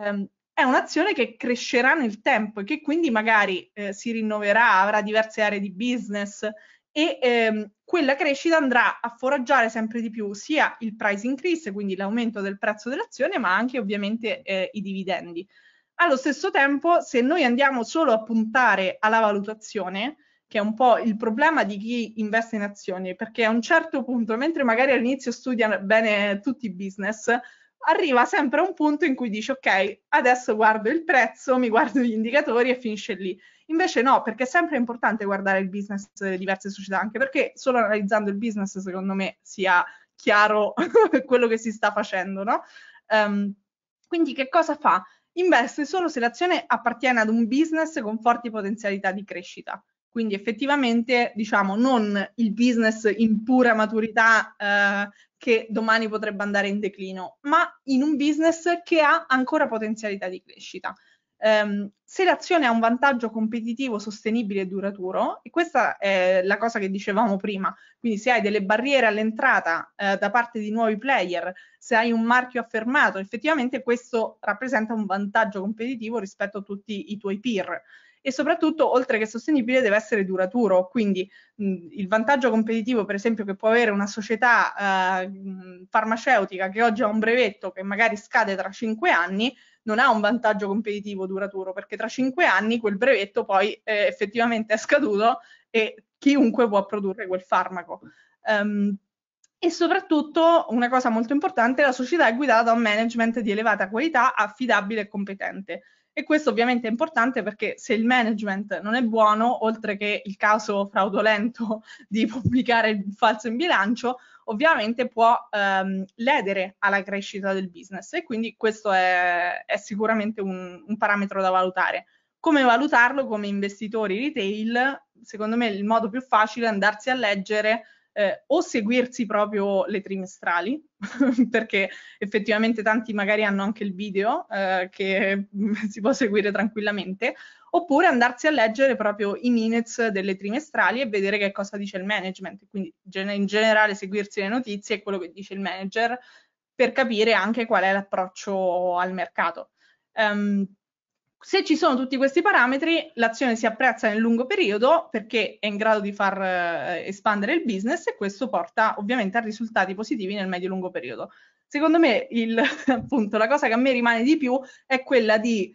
ehm, è un'azione che crescerà nel tempo e che quindi magari eh, si rinnoverà, avrà diverse aree di business e ehm, quella crescita andrà a foraggiare sempre di più sia il price increase, quindi l'aumento del prezzo dell'azione, ma anche ovviamente eh, i dividendi. Allo stesso tempo, se noi andiamo solo a puntare alla valutazione, che è un po' il problema di chi investe in azioni, perché a un certo punto, mentre magari all'inizio studia bene tutti i business, arriva sempre a un punto in cui dice ok, adesso guardo il prezzo, mi guardo gli indicatori e finisce lì. Invece no, perché è sempre importante guardare il business delle diverse società, anche perché solo analizzando il business, secondo me, sia chiaro quello che si sta facendo, no? Um, quindi che cosa fa? Investe solo se l'azione appartiene ad un business con forti potenzialità di crescita. Quindi effettivamente, diciamo, non il business in pura maturità eh, che domani potrebbe andare in declino, ma in un business che ha ancora potenzialità di crescita. Um, se l'azione ha un vantaggio competitivo sostenibile e duraturo, e questa è la cosa che dicevamo prima, quindi se hai delle barriere all'entrata eh, da parte di nuovi player, se hai un marchio affermato, effettivamente questo rappresenta un vantaggio competitivo rispetto a tutti i tuoi peer, e soprattutto, oltre che sostenibile, deve essere duraturo. Quindi mh, il vantaggio competitivo, per esempio, che può avere una società eh, farmaceutica che oggi ha un brevetto che magari scade tra cinque anni, non ha un vantaggio competitivo duraturo, perché tra cinque anni quel brevetto poi eh, effettivamente è scaduto e chiunque può produrre quel farmaco. Um, e soprattutto, una cosa molto importante, la società è guidata da un management di elevata qualità, affidabile e competente. E questo ovviamente è importante, perché se il management non è buono, oltre che il caso fraudolento di pubblicare il falso in bilancio, ovviamente può ehm, ledere alla crescita del business, e quindi questo è, è sicuramente un, un parametro da valutare. Come valutarlo come investitori retail? Secondo me il modo più facile è andarsi a leggere eh, o seguirsi proprio le trimestrali, perché effettivamente tanti magari hanno anche il video eh, che si può seguire tranquillamente, oppure andarsi a leggere proprio i minutes delle trimestrali e vedere che cosa dice il management, quindi in generale seguirsi le notizie e quello che dice il manager, per capire anche qual è l'approccio al mercato. Um, se ci sono tutti questi parametri, l'azione si apprezza nel lungo periodo perché è in grado di far eh, espandere il business, e questo porta ovviamente a risultati positivi nel medio-lungo periodo. Secondo me, il, appunto, la cosa che a me rimane di più è quella di: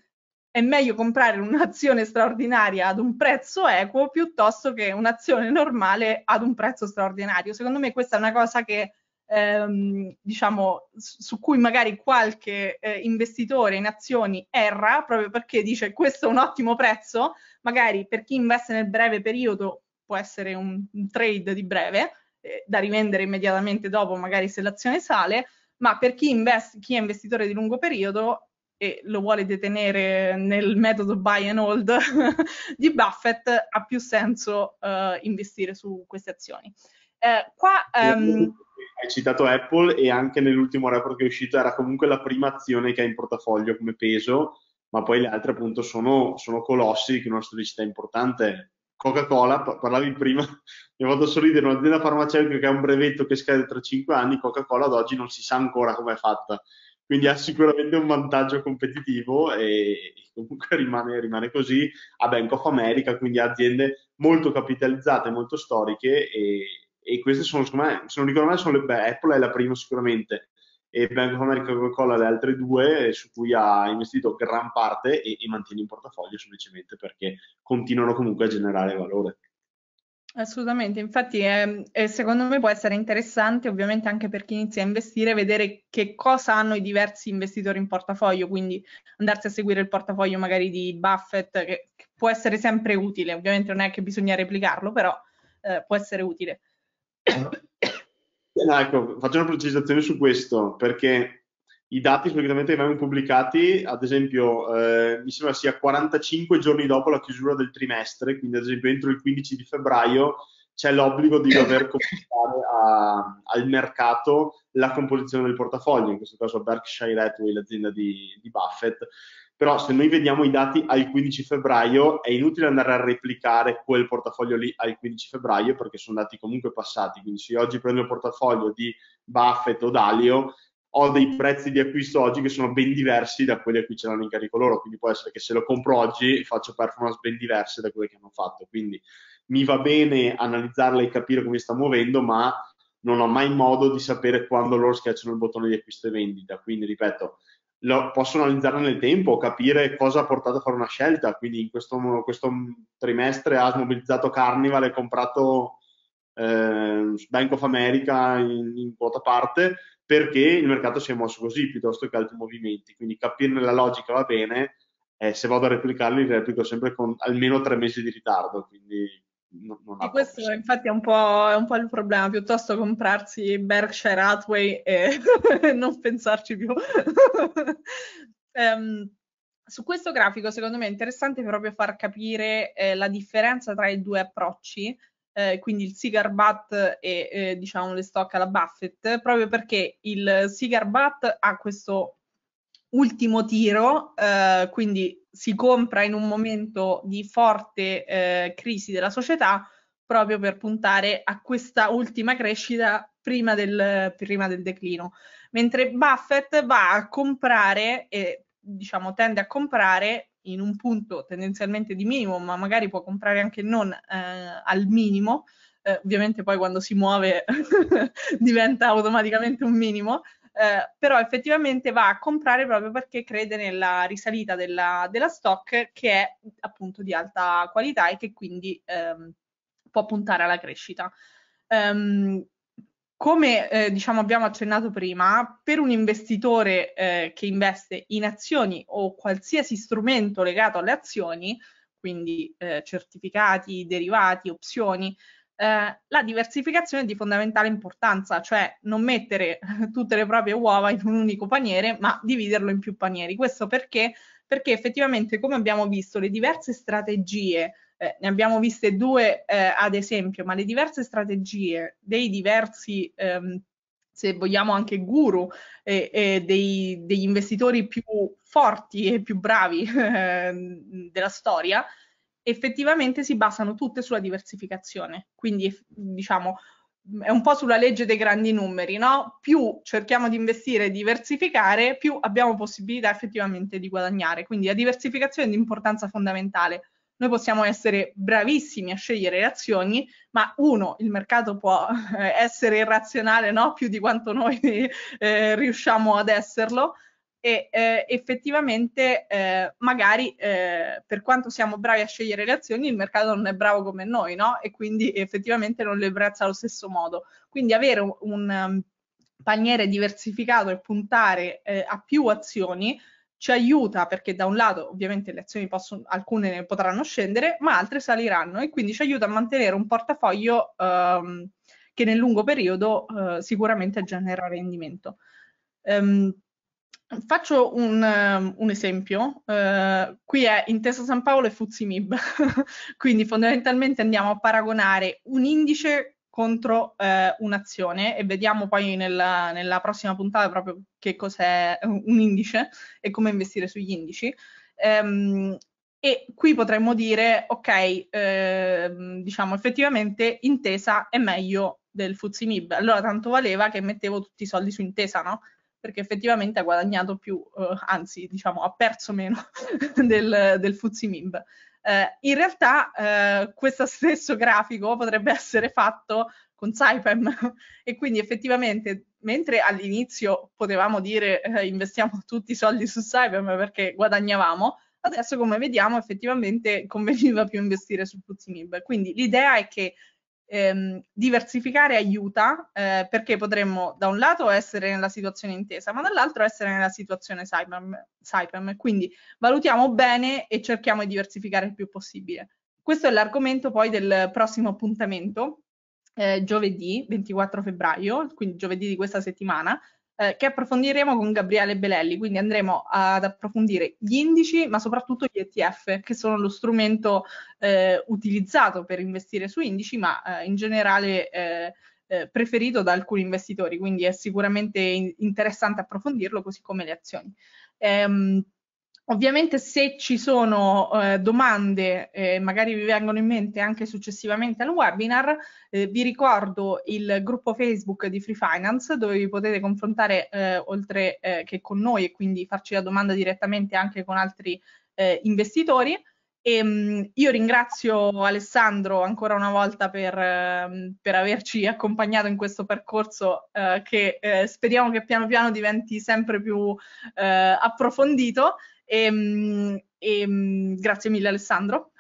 è meglio comprare un'azione straordinaria ad un prezzo equo piuttosto che un'azione normale ad un prezzo straordinario. Secondo me questa è una cosa che ehm, diciamo, su cui magari qualche eh, investitore in azioni erra, proprio perché dice questo è un ottimo prezzo, magari per chi investe nel breve periodo può essere un, un trade di breve, eh, da rivendere immediatamente dopo magari se l'azione sale, ma per chi, invest- chi è investitore di lungo periodo e lo vuole detenere nel metodo buy and hold di Buffett, ha più senso uh, investire su queste azioni. Eh, qua, um... Hai citato Apple, e anche nell'ultimo report che è uscito era comunque la prima azione che ha in portafoglio come peso, ma poi le altre appunto sono, sono colossi con una storicità importante. Coca-Cola, parlavi prima, mi ha fatto sorridere, un'azienda farmaceutica che ha un brevetto che scade tra cinque anni, Coca-Cola ad oggi non si sa ancora come è fatta. Quindi ha sicuramente un vantaggio competitivo e comunque rimane, rimane così. A Bank of America, quindi aziende molto capitalizzate, molto storiche, e, e queste sono, secondo me, se non ricordo male, sono le, beh, Apple è la prima sicuramente, e Bank of America e Coca-Cola le altre due, su cui ha investito gran parte e, e mantiene in portafoglio semplicemente perché continuano comunque a generare valore. Assolutamente, infatti eh, eh, secondo me può essere interessante ovviamente anche per chi inizia a investire vedere che cosa hanno i diversi investitori in portafoglio, quindi andarsi a seguire il portafoglio magari di Buffett, che, che può essere sempre utile, ovviamente non è che bisogna replicarlo, però eh, può essere utile. No, ecco, faccio una precisazione su questo, perché i dati solitamente vengono pubblicati, ad esempio eh, mi sembra sia quarantacinque giorni dopo la chiusura del trimestre, quindi ad esempio entro il quindici di febbraio c'è l'obbligo di dover comunicare a, al mercato la composizione del portafoglio, in questo caso Berkshire Hathaway, l'azienda di, di Buffett. Però se noi vediamo i dati al quindici febbraio è inutile andare a replicare quel portafoglio lì al quindici febbraio, perché sono dati comunque passati, quindi se io oggi prendo il portafoglio di Buffett o Dalio ho dei prezzi di acquisto oggi che sono ben diversi da quelli a cui ce l'hanno in carico loro, quindi può essere che se lo compro oggi faccio performance ben diverse da quelle che hanno fatto, quindi mi va bene analizzarla e capire come sta muovendo, ma non ho mai modo di sapere quando loro schiacciano il bottone di acquisto e vendita, quindi ripeto, lo, posso analizzarla nel tempo, capire cosa ha portato a fare una scelta, quindi in questo, questo trimestre ha smobilizzato Carnival e comprato eh, Bank of America in, in quota parte, perché il mercato si è mosso così piuttosto che altri movimenti, quindi capirne la logica va bene, eh, se vado a replicarli replico sempre con almeno tre mesi di ritardo, quindi non, non e questo senso. Infatti è un, po', è un po' il problema, piuttosto comprarsi Berkshire Hathaway e non pensarci più. um, su questo grafico secondo me è interessante proprio far capire eh, la differenza tra i due approcci, Eh, quindi il cigar butt e eh, diciamo le stock alla Buffett, proprio perché il cigar butt ha questo ultimo tiro, eh, quindi si compra in un momento di forte eh, crisi della società proprio per puntare a questa ultima crescita prima del, prima del declino, mentre Buffett va a comprare e diciamo tende a comprare in un punto tendenzialmente di minimo, ma magari può comprare anche non eh, al minimo, eh, ovviamente poi quando si muove diventa automaticamente un minimo, eh, però effettivamente va a comprare proprio perché crede nella risalita della, della stock, che è appunto di alta qualità e che quindi ehm, può puntare alla crescita. Um, Come eh, diciamo abbiamo accennato prima, per un investitore eh, che investe in azioni o qualsiasi strumento legato alle azioni, quindi eh, certificati, derivati, opzioni, eh, la diversificazione è di fondamentale importanza, cioè non mettere tutte le proprie uova in un unico paniere, ma dividerlo in più panieri. Questo perché? Perché effettivamente, come abbiamo visto, le diverse strategie, Eh, ne abbiamo viste due eh, ad esempio, ma le diverse strategie dei diversi, ehm, se vogliamo anche guru, eh, eh, dei, degli investitori più forti e più bravi eh, della storia, effettivamente si basano tutte sulla diversificazione. Quindi diciamo è un po' sulla legge dei grandi numeri, no? Più cerchiamo di investire e diversificare, più abbiamo possibilità effettivamente di guadagnare. Quindi la diversificazione è di importanza fondamentale. Noi possiamo essere bravissimi a scegliere le azioni, ma uno, il mercato può essere irrazionale, no? Più di quanto noi eh, riusciamo ad esserlo, e eh, effettivamente eh, magari eh, per quanto siamo bravi a scegliere le azioni, il mercato non è bravo come noi, no? E quindi effettivamente non le prezza allo stesso modo. Quindi avere un, paniere diversificato e puntare eh, a più azioni ci aiuta, perché da un lato ovviamente le azioni possono, alcune ne potranno scendere, ma altre saliranno, e quindi ci aiuta a mantenere un portafoglio ehm, che nel lungo periodo eh, sicuramente genera rendimento. Um, Faccio un, um, un esempio, uh, qui è Intesa San Paolo e F T S E M I B, quindi fondamentalmente andiamo a paragonare un indice contro uh, un'azione, e vediamo poi nella, nella prossima puntata proprio che cos'è un indice e come investire sugli indici. Um, e qui potremmo dire, ok, eh, diciamo effettivamente Intesa è meglio del F T S E M I B, allora tanto valeva che mettevo tutti i soldi su Intesa, no? Perché effettivamente ha guadagnato più, eh, anzi diciamo ha perso meno del, del F T S E M I B. Eh, in realtà eh, questo stesso grafico potrebbe essere fatto con Saipem e quindi effettivamente mentre all'inizio potevamo dire eh, investiamo tutti i soldi su Saipem perché guadagnavamo, adesso come vediamo effettivamente conveniva più investire su F T S E M I B. Quindi l'idea è che Ehm, diversificare aiuta eh, perché potremmo da un lato essere nella situazione Intesa, ma dall'altro essere nella situazione Saipem, Saipem. Quindi valutiamo bene e cerchiamo di diversificare il più possibile. Questo è l'argomento poi del prossimo appuntamento, eh, giovedì ventiquattro febbraio, quindi giovedì di questa settimana, eh, che approfondiremo con Gabriele Belelli. Quindi andremo ad approfondire gli indici, ma soprattutto gli E T F, che sono lo strumento eh, utilizzato per investire su indici, ma eh, in generale eh, eh, preferito da alcuni investitori, quindi è sicuramente in- interessante approfondirlo, così come le azioni. Ehm, Ovviamente se ci sono eh, domande, eh, magari vi vengono in mente anche successivamente al webinar, eh, vi ricordo il gruppo Facebook di Free Finance, dove vi potete confrontare eh, oltre eh, che con noi, e quindi farci la domanda direttamente anche con altri eh, investitori. E, mh, io ringrazio Alessandro ancora una volta per, eh, per averci accompagnato in questo percorso eh, che eh, speriamo che piano piano diventi sempre più eh, approfondito. E, e, grazie mille Alessandro.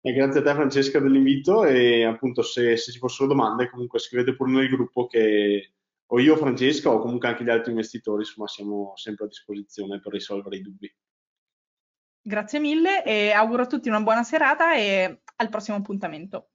E grazie a te Francesca dell'invito, e appunto se, se ci fossero domande comunque scrivete pure nel gruppo, che o io Francesca o comunque anche gli altri investitori, insomma siamo sempre a disposizione per risolvere i dubbi. Grazie mille e auguro a tutti una buona serata e al prossimo appuntamento.